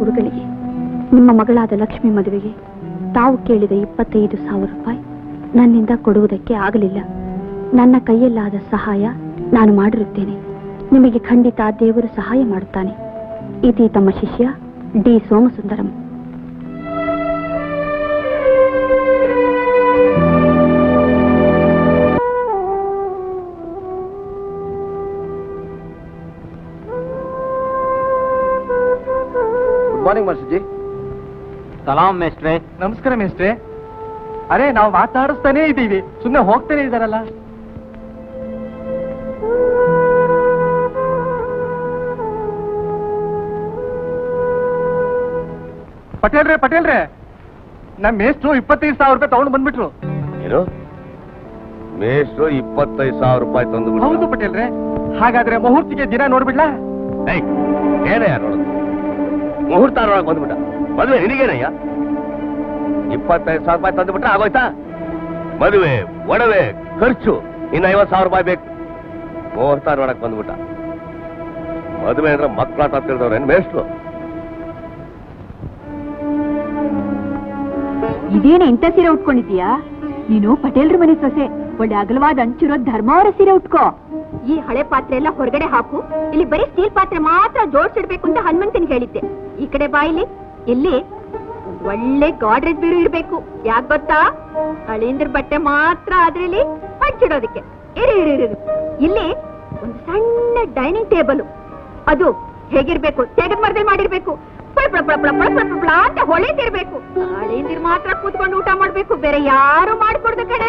ಗುರುಗಳಿಗೆ ನಿಮ್ಮ ಮಗಳಾದ ಲಕ್ಷ್ಮಿ ಮದುವೆಗೆ ತಾವು ಕೇಳಿದ ಇಪ್ಪತ್ತೈದು ಸಾವಿರ ರೂಪಾಯಿ ನನ್ನಿಂದ ಕೊಡುವುದಕ್ಕೆ ಆಗಲಿಲ್ಲ. ನನ್ನ ಕೈಯಲ್ಲಾದ ಸಹಾಯ ನಾನು ಮಾಡಿರುತ್ತೇನೆ, ನಿಮಗೆ ಖಂಡಿತ ದೇವರು ಸಹಾಯ ಮಾಡುತ್ತಾನೆ. ಇತಿ ತಮ್ಮ ಶಿಷ್ಯ ಡಿ ಸೋಮಸುಂದರಂ. ಸಲಾಂ ಮೇಷ್ಟ್ರೆ. ನಮಸ್ಕಾರ ಮೇಷ್ಟ್ರೆ. ಅರೆ, ನಾವು ಮಾತಾಡಿಸ್ತಾನೇ ಇದ್ದೀವಿ, ಸುಮ್ಮನೆ ಹೋಗ್ತಾನೆ ಇದ್ದಾರಲ್ಲ. ಪಟೇಲ್ರೆ ಪಟೇಲ್ರೆ ನಮ್ಮ ಮೇಷ್ಟ್ರು ಇಪ್ಪತ್ತೈದು ಸಾವಿರ ರೂಪಾಯಿ ತಗೊಂಡು ಬಂದ್ಬಿಟ್ರು. ಏನು ಮೇಷ್ಟ್ರು ಇಪ್ಪತ್ತೈದು ಸಾವಿರ ರೂಪಾಯಿ ತಂದುಬಿಟ್ರು? ಹೌದು ಪಟೇಲ್ರೆ. ಹಾಗಾದ್ರೆ ಮುಹೂರ್ತಕ್ಕೆ ದಿನ ನೋಡ್ಬಿಡ್ಲಾ? ಏಯ್ ಏನೇ ಯಾರು ಮುಹೂರ್ತ ನೋಡಕ್ ಬಂದ್ಬಿಟ್ಟ? ಮದುವೆ ನಿನಗೇನಯ್ಯ? ಇಪ್ಪತ್ತೈದು ಸಾವಿರ ರೂಪಾಯಿ ತಂದುಬಿಟ್ರೆ ಆಗೋಯ್ತಾ? ಮದುವೆ ಒಡವೆ ಖರ್ಚು ಇನ್ನು ಐವತ್ತು ಸಾವಿರ ರೂಪಾಯಿ ಬೇಕು. ಮುಹೂರ್ತ ನೋಡಕ್ ಬಂದ್ಬಿಟ್ಟ? ಮದುವೆ ಅಂದ್ರೆ ಮಕ್ಕಳಾಟ ತಿಳಿದವ್ರೇನು ಮೇಷ್ಟ್ರು? ಇದೇನ ಇಂಥ ಸೀರೆ ಉಟ್ಕೊಂಡಿದ್ದೀಯಾ ನೀನು? ಪಟೇಲ್ರ ಮನೆ ಸೊಸೆ, ಒಳ್ಳೆ ಅಗಲವಾದ ಅಂಚಿರೋದ್ ಧರ್ಮಾವರ ಸೀರೆ ಉಟ್ಕೋ. ಈ ಹಳೆ ಪಾತ್ರೆ ಎಲ್ಲ ಹೊರಗಡೆ ಹಾಕು. ಇಲ್ಲಿ ಬರೀ ಸ್ಟೀಲ್ ಪಾತ್ರೆ ಮಾತ್ರ ಜೋಡ್ಸಿಡ್ಬೇಕು ಅಂತ ಹನುಮಂತನ್ ಹೇಳಿದ್ದೆ. ಈ ಕಡೆ ಬಾಯಿಲಿ ಎಲ್ಲಿ ಒಳ್ಳೆ ಗಾಡ್ರೇಜ್ ಬೀರು ಇರ್ಬೇಕು. ಯಾಕೆ ಗೊತ್ತಾ? ಹಳೇಂದ್ರ ಬಟ್ಟೆ ಮಾತ್ರ ಅದ್ರಲ್ಲಿ ಹಂಚಿಡೋದಕ್ಕೆ. ಇಲ್ಲಿ ಒಂದು ಸಣ್ಣ ಡೈನಿಂಗ್ ಟೇಬಲ್, ಅದು ಹೇಗಿರ್ಬೇಕು? ತೆಗೆದ್ ಮರದಲ್ಲಿ ಮಾಡಿರ್ಬೇಕು. ಹೊಳೆದಿರ್ಬೇಕು. ಹಳೇಂದಿರ್ ಮಾತ್ರ ಕೂತ್ಕೊಂಡು ಊಟ ಮಾಡ್ಬೇಕು, ಬೇರೆ ಯಾರು ಮಾಡ್ಕೊಡ್ದು ಕಡೆ.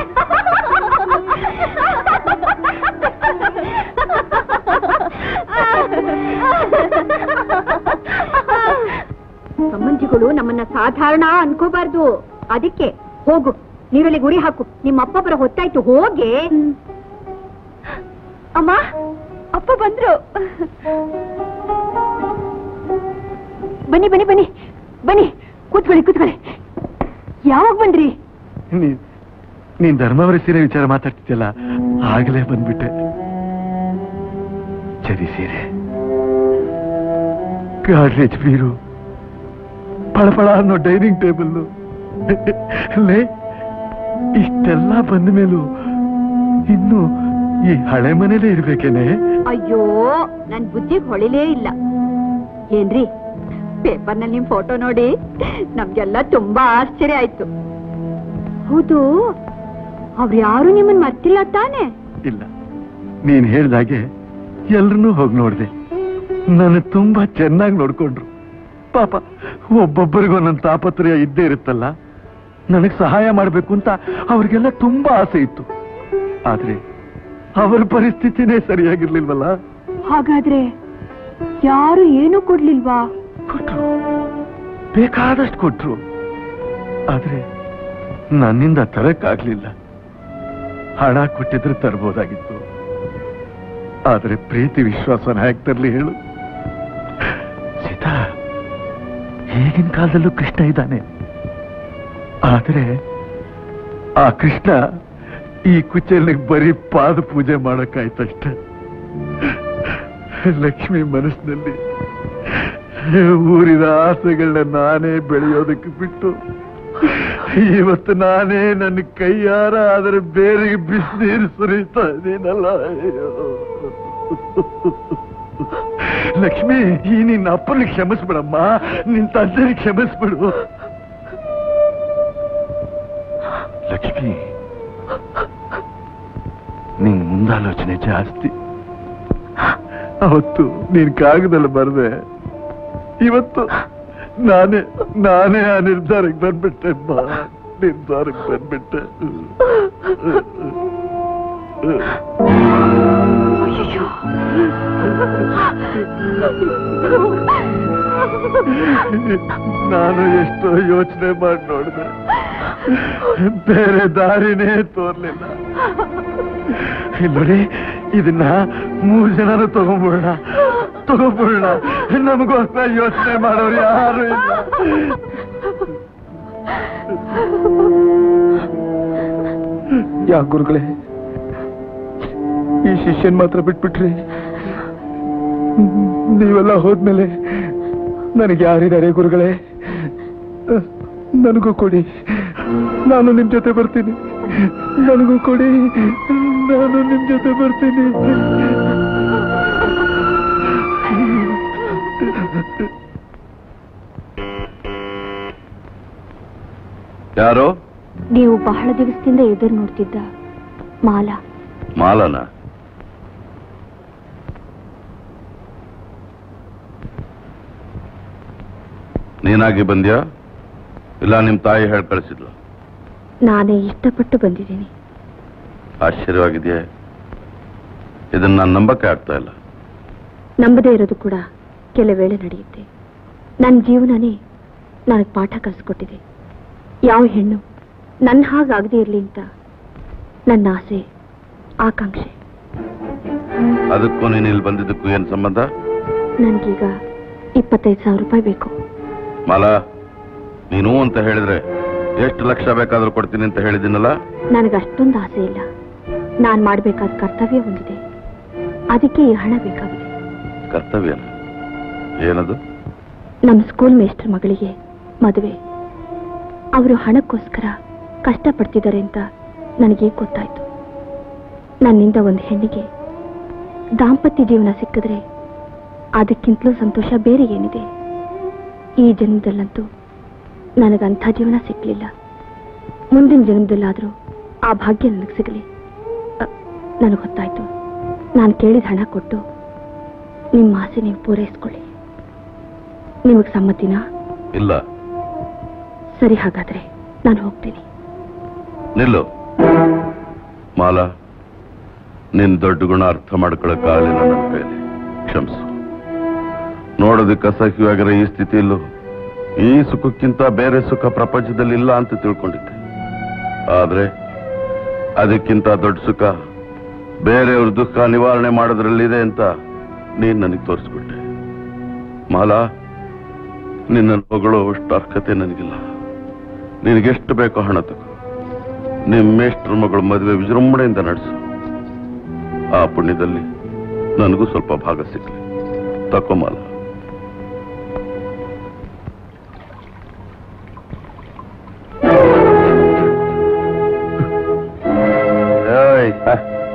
ಸಂಬಂಧಿಗಳು ನಮ್ಮನ್ನ ಸಾಧಾರಣ ಅನ್ಕೋಬಾರ್ದು. ಅದಕ್ಕೆ ಹೋಗು, ನೀರಲ್ಲಿ ಗುರಿ ಹಾಕು. ನಿಮ್ಮ ಅಪ್ಪ ಬರೋ ಹೊತ್ತಾಯ್ತು, ಹೋಗಿ. ಅಮ್ಮ, ಅಪ್ಪ ಬಂದ್ರು. ಬನ್ನಿ ಬನ್ನಿ ಬನ್ನಿ ಬನ್ನಿ, ಕೂತ್ಕೊಳ್ಳಿ ಕೂತ್ಕೊಳ್ಳಿ. ಯಾವಾಗ ಬಂದ್ರಿ? ನೀನ್ ಧರ್ಮಾವರ ಸೀರೆ ವಿಚಾರ ಮಾತಾಡ್ತಿದ್ಯಲ್ಲ, ಆಗಲೇ ಬಂದ್ಬಿಟ್ಟೆ. ಚರಿ ಸೀರೆ, ಗಾಡ್ರೇಜ್ ಬೀರು, ಪಳಪಳ ಅನ್ನೋ ಡೈನಿಂಗ್ ಟೇಬಲ್, ಇಷ್ಟೆಲ್ಲ ಬಂದ ಮೇಲೂ ಇನ್ನು ಈ ಹಳೆ ಮನೇಲೇ ಇರ್ಬೇಕೇನೆ? ಅಯ್ಯೋ, ನನ್ ಬುದ್ಧಿ ಹೊಳಿಲೇ ಇಲ್ಲ. ಏನ್ರಿ, ಪೇಪರ್ನಲ್ಲಿ ನಿಮ್ ಫೋಟೋ ನೋಡಿ ನಮ್ಗೆಲ್ಲ ತುಂಬಾ ಆಶ್ಚರ್ಯ ಆಯ್ತು. ಹೌದು, ಅವ್ರು ಯಾರು ನಿಮ್ಮನ್ ಮರ್ತಿಲ್ಲ ತಾನೆ? ಇಲ್ಲ, ನೀನ್ ಹೇಳ್ದಾಗೆ ಎಲ್ರನ್ನೂ ಹೋಗಿ ನೋಡ್ದೆ. ನಾನು ತುಂಬಾ ಚೆನ್ನಾಗಿ ನೋಡ್ಕೊಂಡ್ರು. ಪಾಪ, ಒಬ್ಬೊಬ್ಬರಿಗೂ ನನ್ನ ತಾಪತ್ರಯ ಇದ್ದೇ ಇರುತ್ತಲ್ಲ. ನನಗ್ ಸಹಾಯ ಮಾಡ್ಬೇಕು ಅಂತ ಅವ್ರಿಗೆಲ್ಲ ತುಂಬಾ ಆಸೆ ಇತ್ತು. ಆದ್ರೆ ಅವರ ಪರಿಸ್ಥಿತಿನೇ ಸರಿಯಾಗಿರ್ಲಿಲ್ವಲ್ಲ. ಹಾಗಾದ್ರೆ ಯಾರು ಏನು ಕೊಡ್ಲಿಲ್ವಾ? ಕೊಟ್ರು, ಬೇಕಾದಷ್ಟು ಕೊಟ್ರು. ಆದ್ರೆ ನನ್ನಿಂದ ತರಕ್ಕಾಗ್ಲಿಲ್ಲ. ಹಣ ಕೊಟ್ಟಿದ್ರೆ ತರಬಹುದಾಗಿತ್ತು, ಆದ್ರೆ ಪ್ರೀತಿ ವಿಶ್ವಾಸನ ಹೇಗೆ ತರಲಿ ಹೇಳು? ಸೀತಾ, ಈಗಿನ ಕಾಲದಲ್ಲೂ ಕೃಷ್ಣ ಇದ್ದಾನೆ, ಆದ್ರೆ ಆ ಕೃಷ್ಣ ಈ ಕುಚೇಲಿ ಬರೀ ಪಾದ ಪೂಜೆ ಮಾಡಕ್ಕಾಯ್ತಷ್ಟೆ. ಲಕ್ಷ್ಮಿ ಮನಸ್ಸಿನಲ್ಲಿ ಊರಿದ ಆಸೆಗಳನ್ನ ನಾನೇ ಬೆಳೆಯೋದಕ್ಕೆ ಬಿಟ್ಟು, ಇವತ್ತು ನಾನೇ ನನ್ನ ಕೈಯಾರ ಅದರ ಬೇರೆ ಬಿಸಿನೀರು ಸುರಿತಾ ಇದ್ದೀನಲ್ಲ. ಲಕ್ಷ್ಮಿ, ಈ ನಿನ್ನ ಅಪ್ಪನಿಗೆ ಕ್ಷಮಿಸ್ಬಿಡಮ್ಮ, ನಿನ್ನ ತಂದೆಗೆ ಕ್ಷಮಿಸ್ಬಿಡು. ಲಕ್ಷ್ಮಿ, ನಿನ್ ಮುಂದಾಲೋಚನೆ ಜಾಸ್ತಿ. ಅವತ್ತು ನೀನ್ ಕಾಗದಲ್ಲಿ ಬರದೆ, ಇವತ್ತು ನಾನೇ ನಾನೇ ಆ ನಿರ್ಧಾರಕ್ಕೆ ಬಂದ್ಬಿಟ್ಟೆ. ಬಾ, ನಿರ್ಧಾರಕ್ಕೆ ಬಂದ್ಬಿಟ್ಟೆ. ನಾನು ಎಷ್ಟೋ ಯೋಚನೆ ಮಾಡಿ ನೋಡಿದೆ, ಬೇರೆ ದಾರಿನೇ ತೋರ್ಲಿಲ್ಲ. ನೋಡಿ, ಇದನ್ನ ಮೂರ್ ಜನರು ತಗೊಂಡ್ಬೋಣ ತಗೊಂಡ್ಬೋಣ, ನಮಗೋಸ್ಕರ ಯೋಚನೆ ಮಾಡೋರು ಯಾರು ಇಲ್ಲ. ಯಾಕೆ ಗುರುಗಳೇ ಈ ಶಿಷ್ಯನ್ ಮಾತ್ರ ಬಿಟ್ಬಿಟ್ರಿ? ನೀವೆಲ್ಲ ಹೋದ್ಮೇಲೆ ನನಗೆ ಯಾರಿದ್ದಾರೆ ಗುರುಗಳೇ? ನನಗೂ ಕೊಡಿ, ನಾನು ನಿಮ್ ಜೊತೆ ಬರ್ತೀನಿ. ನನಗೂ ಕೊಡಿ, ನಾನು ನಿಮ್ ಜೊತೆ ಬರ್ತೀನಿ. ಯಾರೋ ನೀವು ಬಹಳ ದಿವಸದಿಂದ ಎದುರು ನೋಡ್ತಿದ್ದ ಮಾಲಾ. ಮಾಲನ? ನೀನಾಗಿ ಬಂದ್ಯಾ, ಇಲ್ಲ ನಿಮ್ ತಾಯಿ ಹೇಳಿ ಕಳಿಸಿದ್ಲು? ನಾನೇ ಇಷ್ಟಪಟ್ಟು ಬಂದಿದ್ದೀನಿ. ಆಶ್ಚರ್ಯವಾಗಿದೆಯೇ? ಇದನ್ನ ನಾನು ನಂಬಕ್ಕೆ ಆಗ್ತಾ ಇಲ್ಲ. ನಂಬದೇ ಇರೋದು ಕೂಡ ಕೆಲವೇಳೆ ನಡೆಯುತ್ತೆ. ನನ್ನ ಜೀವನನೇ ನನಗೆ ಪಾಠ ಕಲಿಸಿಕೊಟ್ಟಿದೆ. ಯಾವ ಹೆಣ್ಣು ನನ್ನ ಹಾಗಾಗದೇ ಇರಲಿ ಅಂತ ನನ್ನ ಆಸೆ, ಆಕಾಂಕ್ಷೆ. ಅದಕ್ಕೂ ನೀನು ಇಲ್ಲಿ ಬಂದಿದ್ದಕ್ಕೂ ಏನು ಸಂಬಂಧ? ನನಗೀಗ ಇಪ್ಪತ್ತೈದು ಸಾವಿರ ರೂಪಾಯಿ ಬೇಕು. ಮಾಲಾ, ನೀನು ಅಂತ ಹೇಳಿದ್ರೆ ಎಷ್ಟು ಲಕ್ಷ ಬೇಕಾದರೂ ಕೊಡ್ತೀನಿ ಅಂತ ಹೇಳಿದ್ದೀನಲ್ಲ. ನನಗೆ ಅಷ್ಟೊಂದು ಆಸೆ ಇಲ್ಲ. ನಾನು ಮಾಡಬೇಕಾದ ಕರ್ತವ್ಯ ಹೊಂದಿದೆ, ಅದಕ್ಕೆ ಈ ಹಣ ಬೇಕಾಗಿದೆ. ಕರ್ತವ್ಯ ಏನದು? ನಮ್ಮ ಸ್ಕೂಲ್ ಮೇಸ್ಟರ್ ಮಗಳಿಗೆ ಮದುವೆ. ಅವರು ಹಣಕ್ಕೋಸ್ಕರ ಕಷ್ಟಪಡ್ತಿದ್ದಾರೆ ಅಂತ ನನಗೆ ಗೊತ್ತಾಯ್ತು. ನನ್ನಿಂದ ಒಂದು ಹೆಣ್ಣಿಗೆ ದಾಂಪತ್ಯ ಜೀವನ ಸಿಕ್ಕಿದ್ರೆ ಅದಕ್ಕಿಂತಲೂ ಸಂತೋಷ ಬೇರೆ ಏನಿದೆ? ಈ ಜನ್ಮದಲ್ಲಂತೂ ನನಗಂಥ ಜೀವನ ಸಿಕ್ಕಲಿಲ್ಲ. ಮುಂದಿನ ಜನ್ಮದಲ್ಲಾದರೂ ಆ ಭಾಗ್ಯ ನನಗೆ ಸಿಗಲಿ. ನನಗೆ ಗೊತ್ತಾಯ್ತು, ನಾನು ಕೇಳಿದ ಹಣ ಕೊಟ್ಟು ನಿಮ್ಮ ಆಸೆ ನೀವು ಪೂರೈಸ್ಕೊಳ್ಳಿ. ನಿಮಗೆ ಸಮ್ಮತಿನಾ? ಇಲ್ಲ. ಸರಿ, ಹಾಗಾದ್ರೆ ನಾನು ಹೋಗ್ತೀನಿ. ನಿಲ್ಲು ಮಾಲಾ, ನಿನ್ನ ದೊಡ್ಡ ಗುಣ ಅರ್ಥ ಮಾಡ್ಕೊಳ್ಳೋಕ್ಕಾಗಲಿ ನನ್ನ ಕೈಲಿ. ಕ್ಷಮಿಸು. ನೋಡೋದಕ್ಕೆ ಅಸಹ್ಯವಾಗಿರೋ ಈ ಸ್ಥಿತಿಯಲ್ಲೂ ಈ ಸುಖಕ್ಕಿಂತ ಬೇರೆ ಸುಖ ಪ್ರಪಂಚದಲ್ಲಿ ಇಲ್ಲ ಅಂತ ತಿಳ್ಕೊಂಡಿದ್ದೆ. ಆದ್ರೆ ಅದಕ್ಕಿಂತ ದೊಡ್ಡ ಸುಖ ಬೇರೆಯವ್ರ ದುಃಖ ನಿವಾರಣೆ ಮಾಡೋದ್ರಲ್ಲಿದೆ ಅಂತ ನೀನು ನನಗೆ ತೋರಿಸ್ಬಿಟ್ಟೆ. ಮಾಲಾ, ನಿನ್ನ ಮಗಳು ಅಷ್ಟು ಅರ್ಹತೆ ನನಗಿಲ್ಲ. ನಿನಗೆಷ್ಟು ಬೇಕೋ ಹಣ ತಗೋ. ನಿಮ್ಮ ಮೇಷ್ಟ್ರ ಮಗಳು ಮದುವೆ ವಿಜೃಂಭಣೆಯಿಂದ ನಡೆಸು. ಆ ಪುಣ್ಯದಲ್ಲಿ ನನಗೂ ಸ್ವಲ್ಪ ಭಾಗ ಸಿಕ್ಕಲಿ. ತಕೋ ಮಾಲ.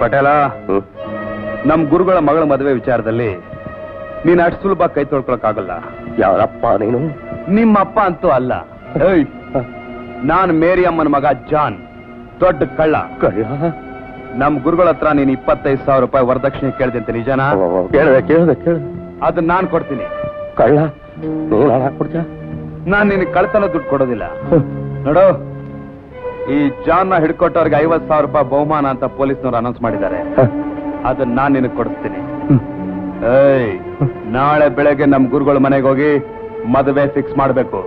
ಪಟೇಲ, ನಮ್ಮ ಗುರುಗಳ ಮಗಳ ಮದುವೆ ವಿಚಾರದಲ್ಲಿ ನೀನು ಅಷ್ಟು ಸುಲಭ ಕೈ ತೊಳ್ಕೊಳಕ್ಕಾಗಲ್ಲ. ಯಾರಪ್ಪ ನೀನು? ನಿಮ್ಮಪ್ಪ ಅಂತೂ ಅಲ್ಲ. ನಾನು ಮೇರಿ ಅಮ್ಮನ ಮಗ ಜಾನ್, ದೊಡ್ಡ ಕಳ್ಳ. ನಮ್ ಗುರುಗಳ ಹತ್ರ ನೀನು ಇಪ್ಪತ್ತೈದು ಸಾವಿರ ರೂಪಾಯಿ ವರದಕ್ಷಿಣೆ ಕೇಳಿದೆ ಅಂತ ನಿಜಾನ? ಕೇಳಿದೆ ಕೇಳಿದೆ ಕೇಳಿದೆ ಅದನ್ನ ನಾನು ಕೊಡ್ತೀನಿ. ಕಳ್ಳ, ನಾನ್ ನಿನ್ ಕಳ್ತನ ದುಡ್ಡು ಕೊಡೋದಿಲ್ಲ. ನೋಡು, ಈ ಜಾನ್ ನ ಹಿಡ್ಕೊಟ್ಟವ್ರಿಗೆ ಐವತ್ ಸಾವಿರ ರೂಪಾಯಿ ಬಹುಮಾನ ಅಂತ ಪೊಲೀಸ್ನವ್ರು ಅನೌನ್ಸ್ ಮಾಡಿದ್ದಾರೆ. ಅದನ್ನ ನಾನ್ ನಿನಗ್ ಕೊಡಿಸ್ತೀನಿ. ಏಯ್, ನಾಳೆ ಬೆಳಗ್ಗೆ ನಮ್ ಗುರುಗಳ ಮನೆಗೆ ಹೋಗಿ ಮದುವೆ ಫಿಕ್ಸ್ ಮಾಡ್ಬೇಕು.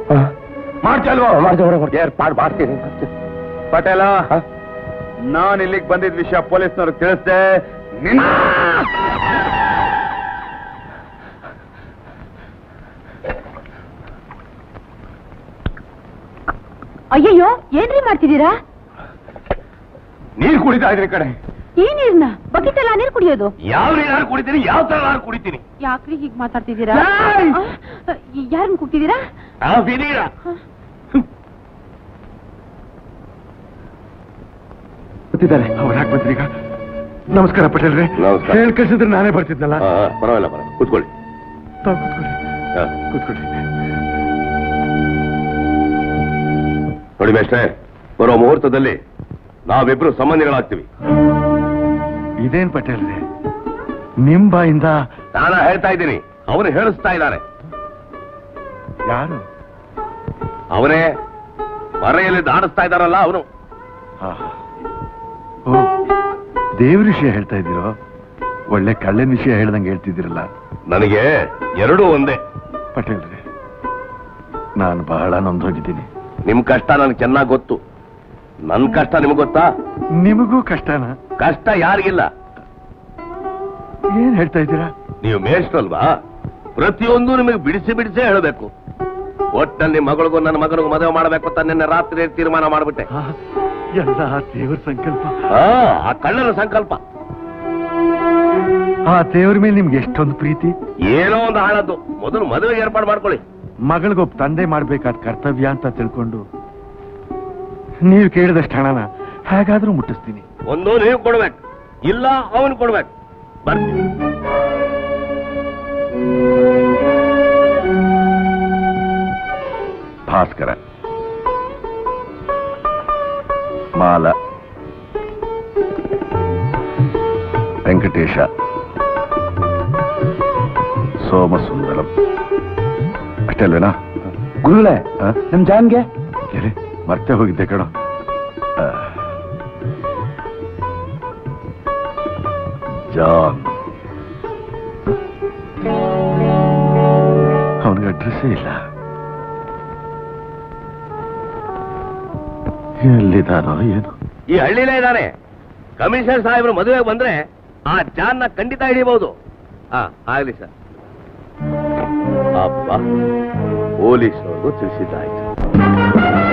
ಪಟೇಲ, ನಾನ್ ಇಲ್ಲಿಗೆ ಬಂದಿದ್ದ ವಿಷಯ ಪೊಲೀಸ್ನವ್ರು ತಿಳಿಸ್ದೆ. ಅಯ್ಯಯ್ಯೋ, ಏನ್ರಿ ಮಾಡ್ತಿದ್ದೀರಾ? ನೀರ್ ಕುಡಿತಾ ಇದ್ರಿ ಕಡೆ. ಈ ನೀರ್ನ ಬಕಿಟಲ್ಲ ನೀರ್ ಕುಡಿಯೋದು? ಯಾವ ನೀರು ಕುಡಿತೀನಿ, ಯಾವ ತರ ನಾನು ಕುಡಿತೀನಿ. ಯಾಕ್ರಿ ಹೀಗ್ ಮಾತಾಡ್ತಿದ್ದೀರಾ? ಯಾರನ್ನ ಕೂಗ್ತಿದ್ದೀರಾ? ಬರ್ತಿದ್ದಾರೆ ಅವ್ರು. ಯಾಕೆ ಬರ್ತೀರೀಗ? ನಮಸ್ಕಾರ ಪಟೇಲ್ರೆ. ಹೇಳಿ ಕಳ್ಸಿದ್ರೆ ನಾನೇ ಬರ್ತಿದ್ನಲ್ಲ. ಪರವಾಗಿಲ್ಲ, ಪರವಾಗಿಲ್ಲ, ಕೂತ್ಕೊಳ್ಳಿ. ಕೂತ್ಕೊಳ್ಳಿ. ನೋಡಿ ಮೇಷ್ಟ್ರೆ, ಬರೋ ಮುಹೂರ್ತದಲ್ಲಿ ನಾವಿಬ್ರು ಸಂಬಂಧಿಗಳಾಗ್ತೀವಿ. ಇದೇನ್ ಪಟೇಲ್ರೆ ನಿಮ್ ಬಾಯಿಂದ? ನಾನು ಹೇಳ್ತಾ ಇದ್ದೀನಿ, ಅವರು ಹೇಳಿಸ್ತಾ ಇದ್ದಾರೆ. ಯಾರು ಅವರೇ? ಮರೆಯಲ್ಲಿ ದಾಡಿಸ್ತಾ ಇದ್ದಾರಲ್ಲ ಅವನು. ದೇವ್ರ ವಿಷಯ ಹೇಳ್ತಾ ಇದ್ದೀರೋ? ಒಳ್ಳೆ ಕಳ್ಳನ ವಿಷಯ ಹೇಳ್ದಂಗೆ ಹೇಳ್ತಿದ್ದೀರಲ್ಲ. ನನಗೆ ಎರಡೂ ಒಂದೇ ಪಟೇಲ್ರೆ. ನಾನು ಬಹಳ ನೊಂದೋಗಿದ್ದೀನಿ. ನಿಮ್ ಕಷ್ಟ ನನ್ಗೆ ಚೆನ್ನಾಗಿ ಗೊತ್ತು. ನನ್ ಕಷ್ಟ ನಿಮ್ಗೆ ಗೊತ್ತಾ? ನಿಮಗೂ ಕಷ್ಟನ? ಕಷ್ಟ ಯಾರಿಗಿಲ್ಲ. ಏನ್ ಹೇಳ್ತಾ ಇದ್ದೀರಾ ನೀವು? ಮೇಷ್ಟ್ರಲ್ವಾ, ಪ್ರತಿಯೊಂದು ನಿಮಗೆ ಬಿಡಿಸಿ ಬಿಡಿಸೇ ಹೇಳಬೇಕು. ಒಟ್ಟಲ್ಲಿ ಮಗಳಿಗೂ ನನ್ನ ಮಗನಿಗೂ ಮದುವೆ ಮಾಡಬೇಕು ಅಂತ ನಿನ್ನೆ ರಾತ್ರಿ ತೀರ್ಮಾನ ಮಾಡ್ಬಿಟ್ಟೆ. ಎಲ್ಲ ದೇವ್ರ ಸಂಕಲ್ಪ. ಆ ಕಳ್ಳನ ಸಂಕಲ್ಪ. ಆ ದೇವ್ರ ಮೇಲೆ ನಿಮ್ಗೆ ಎಷ್ಟೊಂದು ಪ್ರೀತಿ. ಏನೋ ಒಂದು ಹಾಳದ್ದು. ಮೊದಲು ಮದುವೆಗೆ ಏರ್ಪಾಡು ಮಾಡ್ಕೊಳ್ಳಿ. ಮಗಳಿಗೊಬ್ಬ ತಂದೆ ಮಾಡ್ಬೇಕಾದ ಕರ್ತವ್ಯ ಅಂತ ತಿಳ್ಕೊಂಡು ನೀವು ಕೇಳಿದಷ್ಟು ಹಣನ ಹೇಗಾದ್ರೂ ಮುಟ್ಟಿಸ್ತೀನಿ. ಒಂದು ನೀವು ಕೊಡ್ಬೇಕು, ಇಲ್ಲ ಅವನು ಕೊಡ್ಬೇಕು. ಬರ್ತೀನಿ. ಭಾಸ್ಕರ, ಮಾಲ, ವೆಂಕಟೇಶ, ಸೋಮಸುಂದರಂ. ಅಷ್ಟೇ ಅಲ್ವೇನಾ ಗುರುಗಳೇ? ನಮ್ ಜಾನ್ಗೆ ಹೇಳಿ ಮತ್ತೆ ಹೋಗಿದ್ದೆ ಕಣೋ. ಜಾನ್, ಅವನಿಗೆ ಅಡ್ರೆಸ್ಸೇ ಇಲ್ಲ. हल्ले कमीशनर साहेब मद्वे बंद्रे आ चान खंडित हिड़ीबहुदु आगली सर अप्पा पोलीस अवरिगू तिळिसिदायितु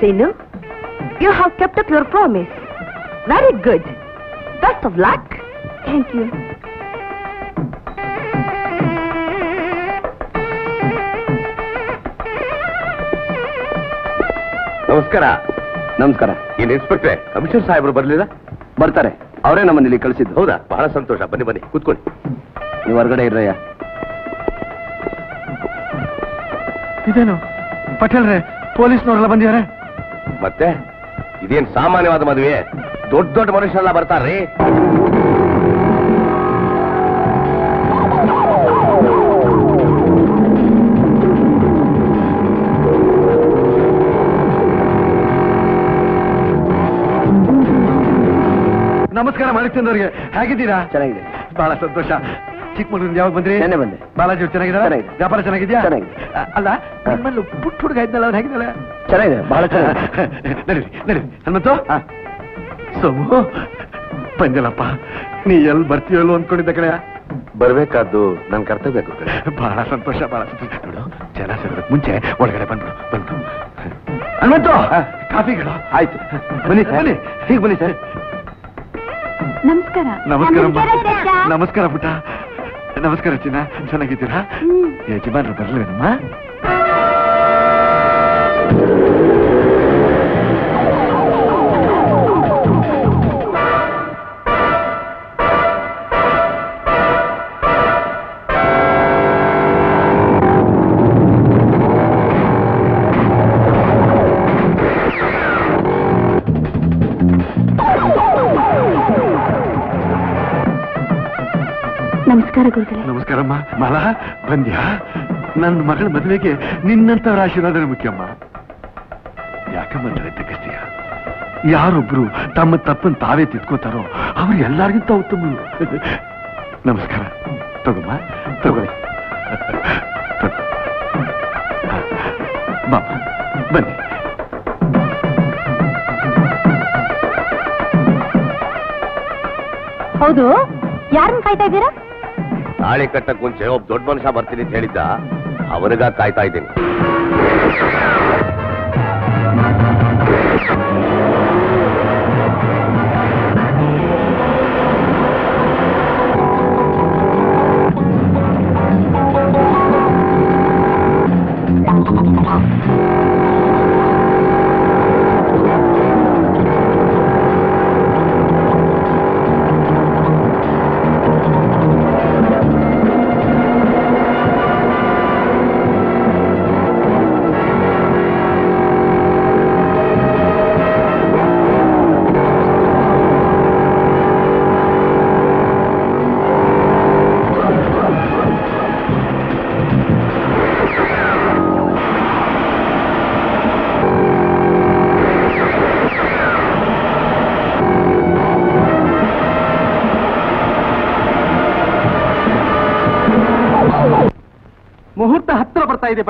Sinu, you have kept up your promise. Very good. Best of luck. Thank you. Namaskara. Namaskara. In inspector, Commissioner Sahibaru barlida? Bartare. Avare namanna illi kalisiddu. Houda? Bahala santosha. Banni banni. Kutkolli. Neevu horagade irrayya. Idenu Patelre police ನೋರಲ್ಲ ಬಂದಿದ್ದಾರೆ ಮತ್ತೆ ಇದೇನ್ ಸಾಮಾನ್ಯವಾದ ಮದುವೆ ದೊಡ್ಡ ದೊಡ್ಡ ಮನುಷ್ಯರೆಲ್ಲ ಬರ್ತಾರೆ ನಮಸ್ಕಾರ ಮಾಡಿಕೊಂಡವರಿಗೆ ಹೇಗಿದ್ದೀರಾ ಚೆನ್ನಾಗಿದೆ ಬಹಳ ಸಂತೋಷ ಚಿಕ್ಕಮಗಳೂರಿಂದ ಯಾವಾಗ ಬಂದ್ರಿ ನೆನ್ನೆ ಬಂದೆ ಬಾಲಾಜಿ ಚೆನ್ನಾಗಿದ್ದಾರೆ ಚೆನ್ನಾಗಿದೆ ವ್ಯಾಪಾರ ಚೆನ್ನಾಗಿದ್ಯಾ ಚೆನ್ನಾಗಿದೆ ಅಲ್ಲ ನಿಮ್ಮಲ್ಲಿ ಪುಟ್ಟ ಹುಡುಗ ಇದ್ದಲ್ಲ ಅವನು ಹೇಗಿದ್ದಾನೆ ಚೆನ್ನಾಗಿದೆ ಬಹಳ ಚೆನ್ನಾಗಿದೆ ನಡಿ ನಡಿ ಹನುಮಂತು ಸೋಮು ಬಂದಲಪ್ಪ ನೀ ಎಲ್ಲಿ ಬರ್ತೀಯೋ ಅನ್ಕೊಂಡಿದ್ದೆ ಕಣೆ ಬರಬೇಕಾದ್ದು ನನ್ನ ಕರ್ತವ್ಯ ಕಣೆ ಬಹಳ ಸಂತೋಷ ಬಹಳ ಸಂತೋಷ ನೋಡು ಜನ ಸೇರೋದಕ್ಕೆ ಮುಂಚೆ ಒಳಗಡೆ ಬಂದ್ಬಿಡು ಬಂದು ಹನುಮಂತು ಕಾಫಿ ಗಿಡ ಆಯ್ತು ಬನ್ನಿ ಬನ್ನಿ ಹೀಗೆ ಬನ್ನಿ ಸರ್ ನಮಸ್ಕಾರ ನಮಸ್ಕಾರ ನಮಸ್ಕಾರ ಪುಟ್ಟ ನಮಸ್ಕಾರ ಚಿನ್ನ ಚೆನ್ನಾಗಿದ್ದೀರಾ ಯಜಮಾನರು ಬರಲೇನಮ್ಮ ನಮಸ್ಕಾರಮ್ಮ ಮಾಲಾ ಬಂದ್ಯಾ ನನ್ನ ಮಗಳ ಮದುವೆಗೆ ನಿನ್ನಂತವರ ಆಶೀರ್ವಾದನೇ ಮುಖ್ಯಮ್ಮ ಯಾಕಮ್ಮ ತಲೆ ತಗ್ಗಿಸ್ತೀಯ ಯಾರೊಬ್ರು ತಮ್ಮ ತಪ್ಪನ್ನು ತಾವೇ ತಿದ್ಕೋತಾರೋ ಅವ್ರು ಎಲ್ಲರಿಗಿಂತ ಉತ್ತಮ ನಮಸ್ಕಾರ ತಗೊಮ್ಮ ತಗೊಳ್ಳಿ ಬನ್ನಿ ಹೌದು ಯಾರನ್ನು ಕಾಯ್ತಾ ಇದ್ದೀರಾ ताली कटक मुंचे ओब दोड्ड मनुष्य बर्तीनि अंत हेळिद्द अवरिगे कायता इद्दीनि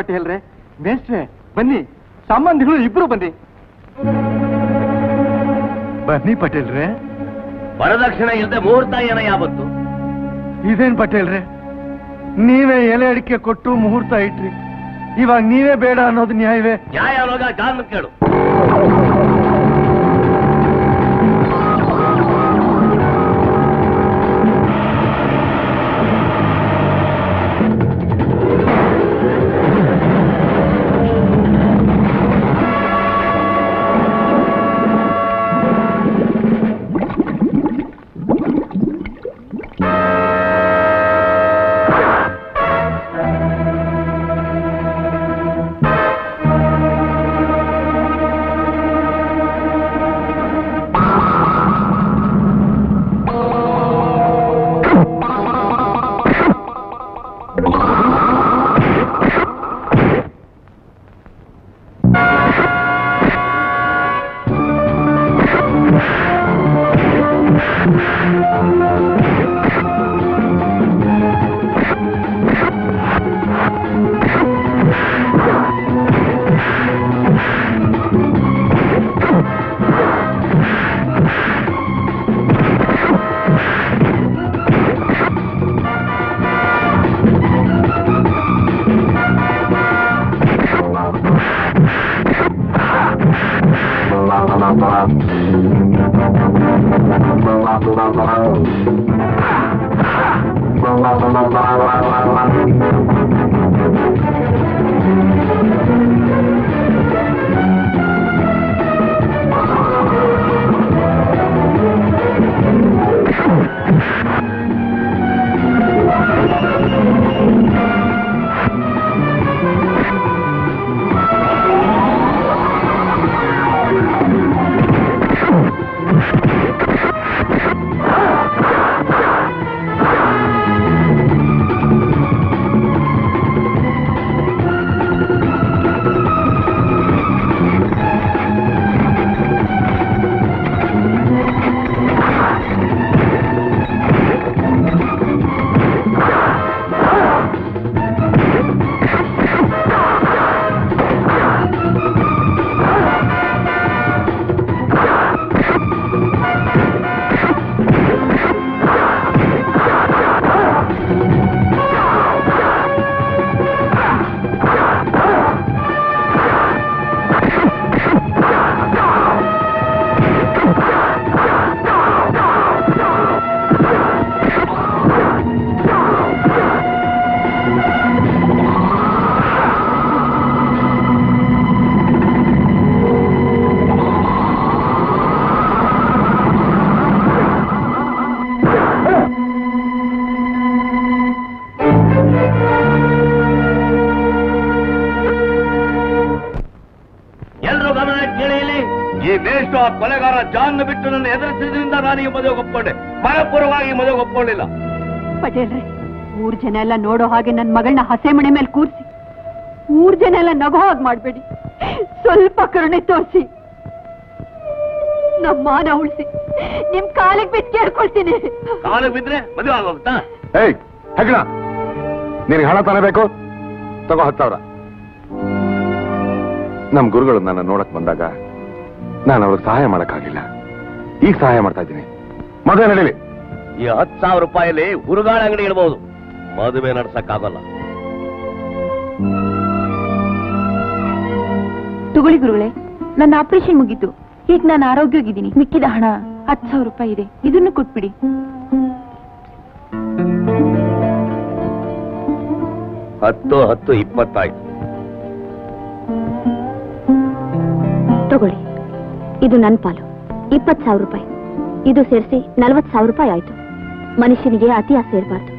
पटेल रे मेस्ट्रे बन्नी संबंधिगळु इब्बरु बन्नी बन्नी पटेल रे वरदक्षिणे इल्लदे मुहूर्त यावत्तु इदेन पटेल रे ನೀವೇ ಎಲೆ ಅಡಿಕೆ ಕೊಟ್ಟು ಮುಹೂರ್ತ ಇಟ್ರಿ. ಇವಾಗ ನೀವೇ ಬೇಡ ಅನ್ನೋದು ನ್ಯಾಯವೇ? ನ್ಯಾಯ ಅನ್ನೋದು ಕಾರಣ ಕೇಳು. ಊರ್ ಜನ ಎಲ್ಲ ನೋಡೋ ಹಾಗೆ ನನ್ನ ಮಗಳನ್ನ ಹಸೆಮಣೆ ಮೇಲೆ ಕೂರಿಸಿ ಊರ್ ಜನ ಎಲ್ಲ ನಗೋ ಹಾಗೆ ಮಾಡಬೇಡಿ. ಸ್ವಲ್ಪ ಕರುಣೆ ತೋರಿಸಿ, ನಮ್ಮ ಮಾನ ಉಳಿಸಿ. ನಿಮ್ ಕಾಲಿಗೆ ಬಿದ್ದು ಕೇಳ್ಕೊಳ್ತೀನಿ. ಕಾಲಿಗೆ ಬಿದ್ರೆ ಮದುವೆ ಆಗೋಗುತ್ತಾ? ಏಯ್ ಹೆಗ್ಣ, ನಿನಗೆ ಹಣ ತಾನೇ ಬೇಕು, ತಗೋ ಹತ್ತು ಸಾವಿರ. ನಮ್ ಗುರುಗಳು ನನ್ನ ನೋಡಕ್ ಬಂದಾಗ ನಾನು ಅವ್ರಿಗೆ ಸಹಾಯ ಮಾಡಕ್ಕಾಗಿಲ್ಲ, ಈಗ ಸಹಾಯ ಮಾಡ್ತಾ ಇದ್ದೀನಿ. ಮದುವೆ ನಡೀಲಿ. ಈ ಹತ್ತು ಸಾವಿರ ರೂಪಾಯಲ್ಲಿ ಹುರುಗಾಳ ಅಂಗಡಿ ಇಡಬಹುದು, ಮದುವೆ ನಡ್ಸಕ್ಕಾಗಲ್ಲ. ತಗೊಳ್ಳಿ ಗುರುಗಳೇ, ನನ್ನ ಆಪರೇಷನ್ ಮುಗಿತು, ಈಗ ನಾನು ಆರೋಗ್ಯವಾಗಿದ್ದೀನಿ. ಮಿಕ್ಕಿದ ಹಣ ಹತ್ತು ಸಾವಿರ ರೂಪಾಯಿ ಇದೆ, ಇದನ್ನು ಕೊಟ್ಬಿಡಿ. ಹತ್ತು ಹತ್ತು ಇಪ್ಪತ್ತಾಯ್ತು. ತಗೊಳ್ಳಿ, ಇದು ನನ್ನ ಪಾಲು ಇಪ್ಪತ್ತು ಸಾವಿರ ರೂಪಾಯಿ. ಇದು ಸೇರಿಸಿ ನಲ್ವತ್ತು ಸಾವಿರ ರೂಪಾಯಿ ಆಯ್ತು. ಮನುಷ್ಯನಿಗೆ ಅತಿ ಆಸೆ ಇರಬಾರ್ದು.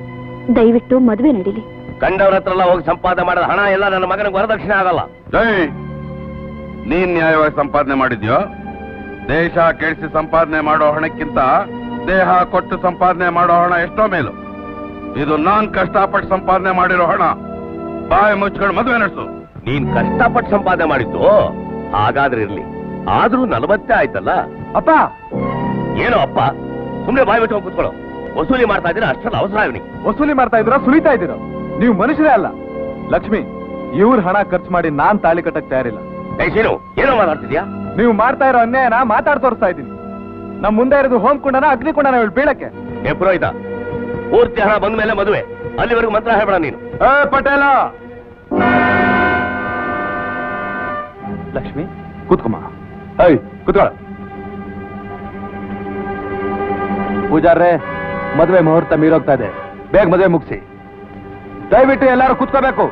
ದಯವಿಟ್ಟು ಮದುವೆ ನಡೀಲಿ. ಕಂಡವ್ರ ಹತ್ರ ಎಲ್ಲ ಹೋಗಿ ಸಂಪಾದನೆ ಮಾಡಿದ ಹಣ ಎಲ್ಲ ನನ್ನ ಮಗನಿಗೆ ವರದಕ್ಷಿಣೆ ಆಗಲ್ಲ. ನೀನ್ ನ್ಯಾಯವಾಗಿ ಸಂಪಾದನೆ ಮಾಡಿದ್ಯೋ? ದೇಶ ಕೆಡಿಸಿ ಸಂಪಾದನೆ ಮಾಡೋ ಹಣಕ್ಕಿಂತ ದೇಹ ಕೊಟ್ಟು ಸಂಪಾದನೆ ಮಾಡೋ ಹಣ ಎಷ್ಟೋ ಮೇಲು. ಇದು ನಾನ್ ಕಷ್ಟಪಟ್ಟು ಸಂಪಾದನೆ ಮಾಡಿರೋ ಹಣ. ಬಾಯಿ ಮುಚ್ಕೊಂಡು ಮದುವೆ ನಡೆಸು. ನೀನ್ ಕಷ್ಟಪಟ್ಟು ಸಂಪಾದನೆ ಮಾಡಿದ್ದು ಹಾಗಾದ್ರೆ ಇರ್ಲಿ, ಆದ್ರೂ ನಲವತ್ತೇ ಆಯ್ತಲ್ಲ. ಅಪ್ಪ ಏನೋ ಅಪ್ಪ, ಸುಮ್ನೆ ಬಾಯಿ ಬಿಟ್ಟು ಕೂತ್ಕೊಳ್ಳೋ. ವಸೂಲಿ ಮಾಡ್ತಾ ಇದ್ದೀರಾ? ಅಷ್ಟೆಲ್ಲ ಅವಸರ ಇವನಿಗೆ. ವಸೂಲಿ ಮಾಡ್ತಾ ಇದ್ದೀರಾ, ಸುಲಿತಾ ಇದ್ದೀರಾ. ನೀವು ಮನುಷ್ಯರೇ ಅಲ್ಲ ಲಕ್ಷ್ಮಿ. ಇವ್ರ ಹಣ ಖರ್ಚು ಮಾಡಿ ನಾನ್ ತಾಳಿ ಕಟ್ಟಕ್ ತಯಾರಿಲ್ಲ. ಏನೋ ಮಾತಾಡ್ತಿದ್ಯಾ? ನೀವು ಮಾಡ್ತಾ ಇರೋ ಅನ್ಯಾಯನ ಮಾತಾಡ್ ತೋರಿಸ್ತಾ ಇದ್ದೀನಿ. ನಮ್ ಮುಂದೆ ಇರೋದು ಹೋಮ್ ಕುಂಡನ, ಅಗ್ನಿ ಕುಂಡನ, ಹೇಳಿ ಬೀಳಕ್ಕೆ. ಪುರೋಹಿತ, ಪೂರ್ತಿ ಹಣ ಬಂದ್ಮೇಲೆ ಮದುವೆ. ಅಲ್ಲಿವರೆಗೂ ಮಂತ್ರ ಹೇಳಬೇಡ ನೀನು. ಏ ಪಟೇಲ ಲಕ್ಷ್ಮಿ ಕೂತ್ಕೊಮ್ಮ. ಏಯ್ ಕೂತ್ಕೊಳ್ಳ. ಪೂಜಾರ್ರೆ ಮದುವೆ ಮುಹೂರ್ತ ಮೀರೋಗ್ತಾ ಇದೆ, ಬೇಗ ಮದುವೆ ಮುಗಿಸಿ. ದಯವಿಟ್ಟು ಎಲ್ಲರೂ ಕೂತ್ಕೋಬೇಕು.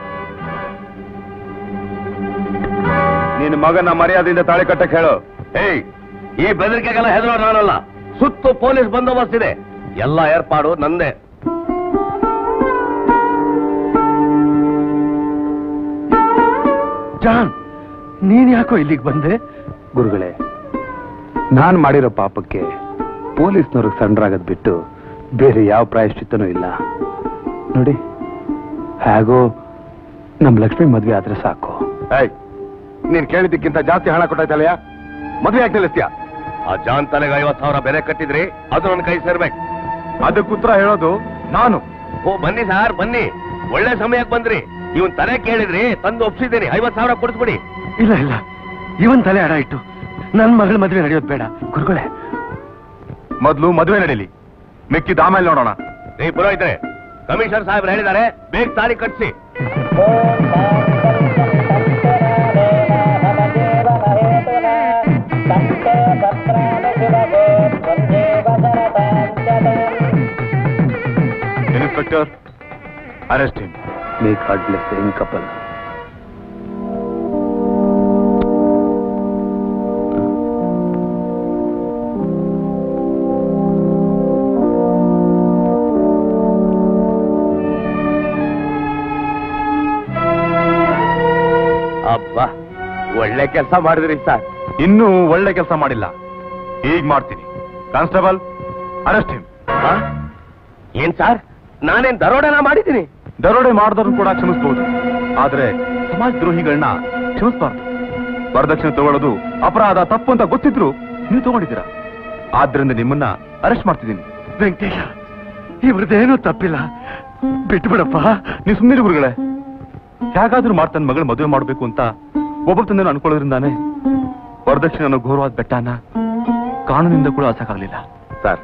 ನಿನ್ನ ಮಗನ ಮರ್ಯಾದೆಯಿಂದ ತಾಳಿ ಕಟ್ಟಕ್ಕೆ ಹೇಳು. ಏಯ್ ಈ ಬೆದರಿಕೆಗೆಲ್ಲ ಹೆದರೋ ನಾನಲ್ಲ, ಸುತ್ತು ಪೊಲೀಸ್ ಬಂದೋಬಸ್ತ್ ಇದೆ, ಎಲ್ಲ ಏರ್ಪಾಡು ನಂದೇ. ಜಾನ್, ನೀನ್ ಯಾಕೋ ಇಲ್ಲಿಗೆ ಬಂದೆ? ಗುರುಗಳೇ, ನಾನ್ ಮಾಡಿರೋ ಪಾಪಕ್ಕೆ ಪೊಲೀಸ್ನವ್ರಿಗೆ ಸಣ್ಣರಾಗದ್ ಬಿಟ್ಟು ಬೇರೆ ಯಾವ ಪ್ರಾಯಶ್ಚಿತ್ತನೂ ಇಲ್ಲ. ನೋಡಿ, ಹೇಗೋ ನಮ್ ಲಕ್ಷ್ಮಿ ಮದ್ವೆ ಆದ್ರೆ ಸಾಕು. ನೀನ್ ಕೇಳಿದ್ದಕ್ಕಿಂತ ಜಾಸ್ತಿ ಹಣ ಕೊಟ್ಟಾಯ್ತಲ್ಲಯ್ಯ, ಮದ್ವೆ ಯಾಕೆ ನಿಲ್ಲಿಸ್ತೀಯ? ಆ ಜಾನ್ ತಲೆಗೆ ಐವತ್ ಸಾವಿರ ಬೆಲೆ ಕಟ್ಟಿದ್ರಿ, ಅದು ನನ್ನ ಕೈ ಸೇರ್ಬೇಕು. ಅದಕ್ಕೆ ಉತ್ತರ ಹೇಳೋದು ನಾನು. ಓ ಬನ್ನಿ ಸಾರ್ ಬನ್ನಿ, ಒಳ್ಳೆ ಸಮಯಕ್ಕೆ ಬಂದ್ರಿ. ಇವನ್ ತಲೆ ಕೇಳಿದ್ರಿ, ತಂದು ಒಪ್ಸಿದ್ದೀನಿ, ಐವತ್ ಸಾವಿರ ಕೊಡಿಸ್ಬಿಡಿ. ಇಲ್ಲ ಇಲ್ಲ, ಇವನ್ ತಲೆ ಅಡ ಇಟ್ಟು ನನ್ ಮಗಳ ಮದ್ವೆ ನಡೆಯೋದು ಬೇಡ. ಗುರುಗಳೇ, ಮೊದ್ಲು ಮದ್ವೆ ನಡೀಲಿ, ಮಿಕ್ಕಿದ ಆಮೇಲೆ ನೋಡೋಣ. ನೀ ಪುರೋಹಿತರೆ, ಕಮಿಷನರ್ ಸಾಹೇಬ್ರು ಹೇಳಿದ್ದಾರೆ, ಬೇಗ ತಾಳಿ ಕಟ್ಸಿ. Inspector, arrest him. May God bless the young couple. ಅಬ್ಬಾ, ಒಳ್ಳೆ ಕೆಲಸ ಮಾಡಿದ್ರಿ ಸರ್. ಇನ್ನೂ ಒಳ್ಳೆ ಕೆಲಸ ಮಾಡಿಲ್ಲ, ಈಗ ಮಾಡ್ತೀನಿ. Constable, arrest him. ಏನ್ ಸರ್, ನಾನೇನ್ ದರೋಡೆನ ಮಾಡಿದ್ದೀನಿ? ದರೋಡೆ ಮಾಡಿದ್ರು ಕೂಡ ಕ್ಷಮಿಸಬಹುದು, ಆದ್ರೆ ಸಮಾಜ ದ್ರೋಹಿಗಳನ್ನ ಕ್ಷಮಿಸಬಾರ್ದು. ವರದಕ್ಷಿಣೆ ತಗೊಳ್ಳೋದು ಅಪರಾಧ, ತಪ್ಪು ಅಂತ ಗೊತ್ತಿದ್ರು ನೀವು ತಗೊಂಡಿದ್ದೀರಾ, ಆದ್ರಿಂದ ನಿಮ್ಮನ್ನ ಅರೆಸ್ಟ್ ಮಾಡ್ತಿದ್ದೀನಿ. ವೆಂಕಟೇಶ, ಇವ್ರದ್ದೇನೂ ತಪ್ಪಿಲ್ಲ, ಬಿಟ್ಟು ಬಿಡಪ್ಪ. ನೀವು ಸುಮ್ಮನೆ ಗುರುಗಳೇ, ಹೇಗಾದ್ರೂ ಮಾಡಿ ತನ್ನ ಮಗಳು ಮದುವೆ ಮಾಡ್ಬೇಕು ಅಂತ ಒಬ್ಬರು ತಂದೆ ಅನ್ಕೊಳ್ಳೋದ್ರಿಂದಾನೆ ವರದಕ್ಷಿಣೆ ಅನ್ನೋ ಘೋರವಾದ ಬೆಟ್ಟನ ಕಾನೂನಿಂದ ಕೂಡ ಆಸಕ್ಕಾಗಲಿಲ್ಲ. ಸರ್,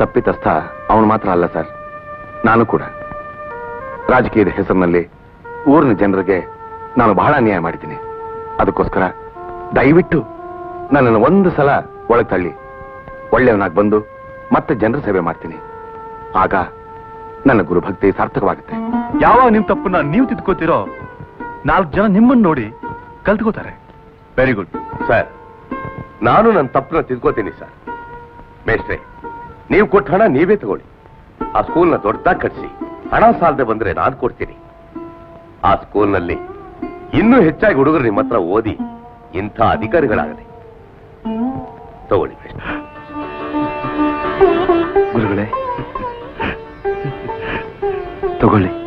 ತಪ್ಪಿತಸ್ಥ ಅವನು ಮಾತ್ರ ಅಲ್ಲ ಸರ್, ನಾನು ಕೂಡ. ರಾಜಕೀಯದ ಹೆಸರಿನಲ್ಲಿ ಊರಿನ ಜನರಿಗೆ ನಾನು ಬಹಳ ಅನ್ಯಾಯ ಮಾಡಿದ್ದೀನಿ. ಅದಕ್ಕೋಸ್ಕರ ದಯವಿಟ್ಟು ನನ್ನನ್ನು ಒಂದು ಸಲ ಒಳಗೆ ತಳ್ಳಿ, ಒಳ್ಳೆಯವನಾಗಿ ಬಂದು ಮತ್ತೆ ಜನರ ಸೇವೆ ಮಾಡ್ತೀನಿ. ಆಗ ನನ್ನ ಗುರುಭಕ್ತಿ ಸಾರ್ಥಕವಾಗುತ್ತೆ. ಯಾವಾಗ ನಿಮ್ಮ ತಪ್ಪನ್ನ ನೀವು ತಿದ್ಕೋತೀರೋ, ನಾಲ್ಕು ಜನ ನಿಮ್ಮನ್ನು ನೋಡಿ ಕಲ್ತ್ಕೋತಾರೆ. ವೆರಿ ಗುಡ್ ಸರ್, ನಾನು ನನ್ನ ತಪ್ಪನ್ನ ತಿದ್ಕೋತೀನಿ ಸರ್. ಮೇಷ್ಟ್ರೆ, ನೀವು ಕೊಟ್ಟ ಹಣ ನೀವೇ ತಗೊಳ್ಳಿ, ಆ ಸ್ಕೂಲ್ನ ದೊಡ್ಡದಾಗಿ ಕಟ್ಸಿ. ಹಣ ಸಾಲದೆ ಬಂದ್ರೆ ನಾನು ಕೊಡ್ತೀನಿ. ಆ ಸ್ಕೂಲ್ನಲ್ಲಿ ಇನ್ನೂ ಹೆಚ್ಚಾಗಿ ಹುಡುಗರು ನಿಮ್ಮ ಹತ್ರ ಓದಿ ಇಂಥ ಅಧಿಕಾರಿಗಳಾಗಲಿ. ತಗೊಳ್ಳಿ ಗುರುಗಳೇ, ತಗೊಳ್ಳಿ.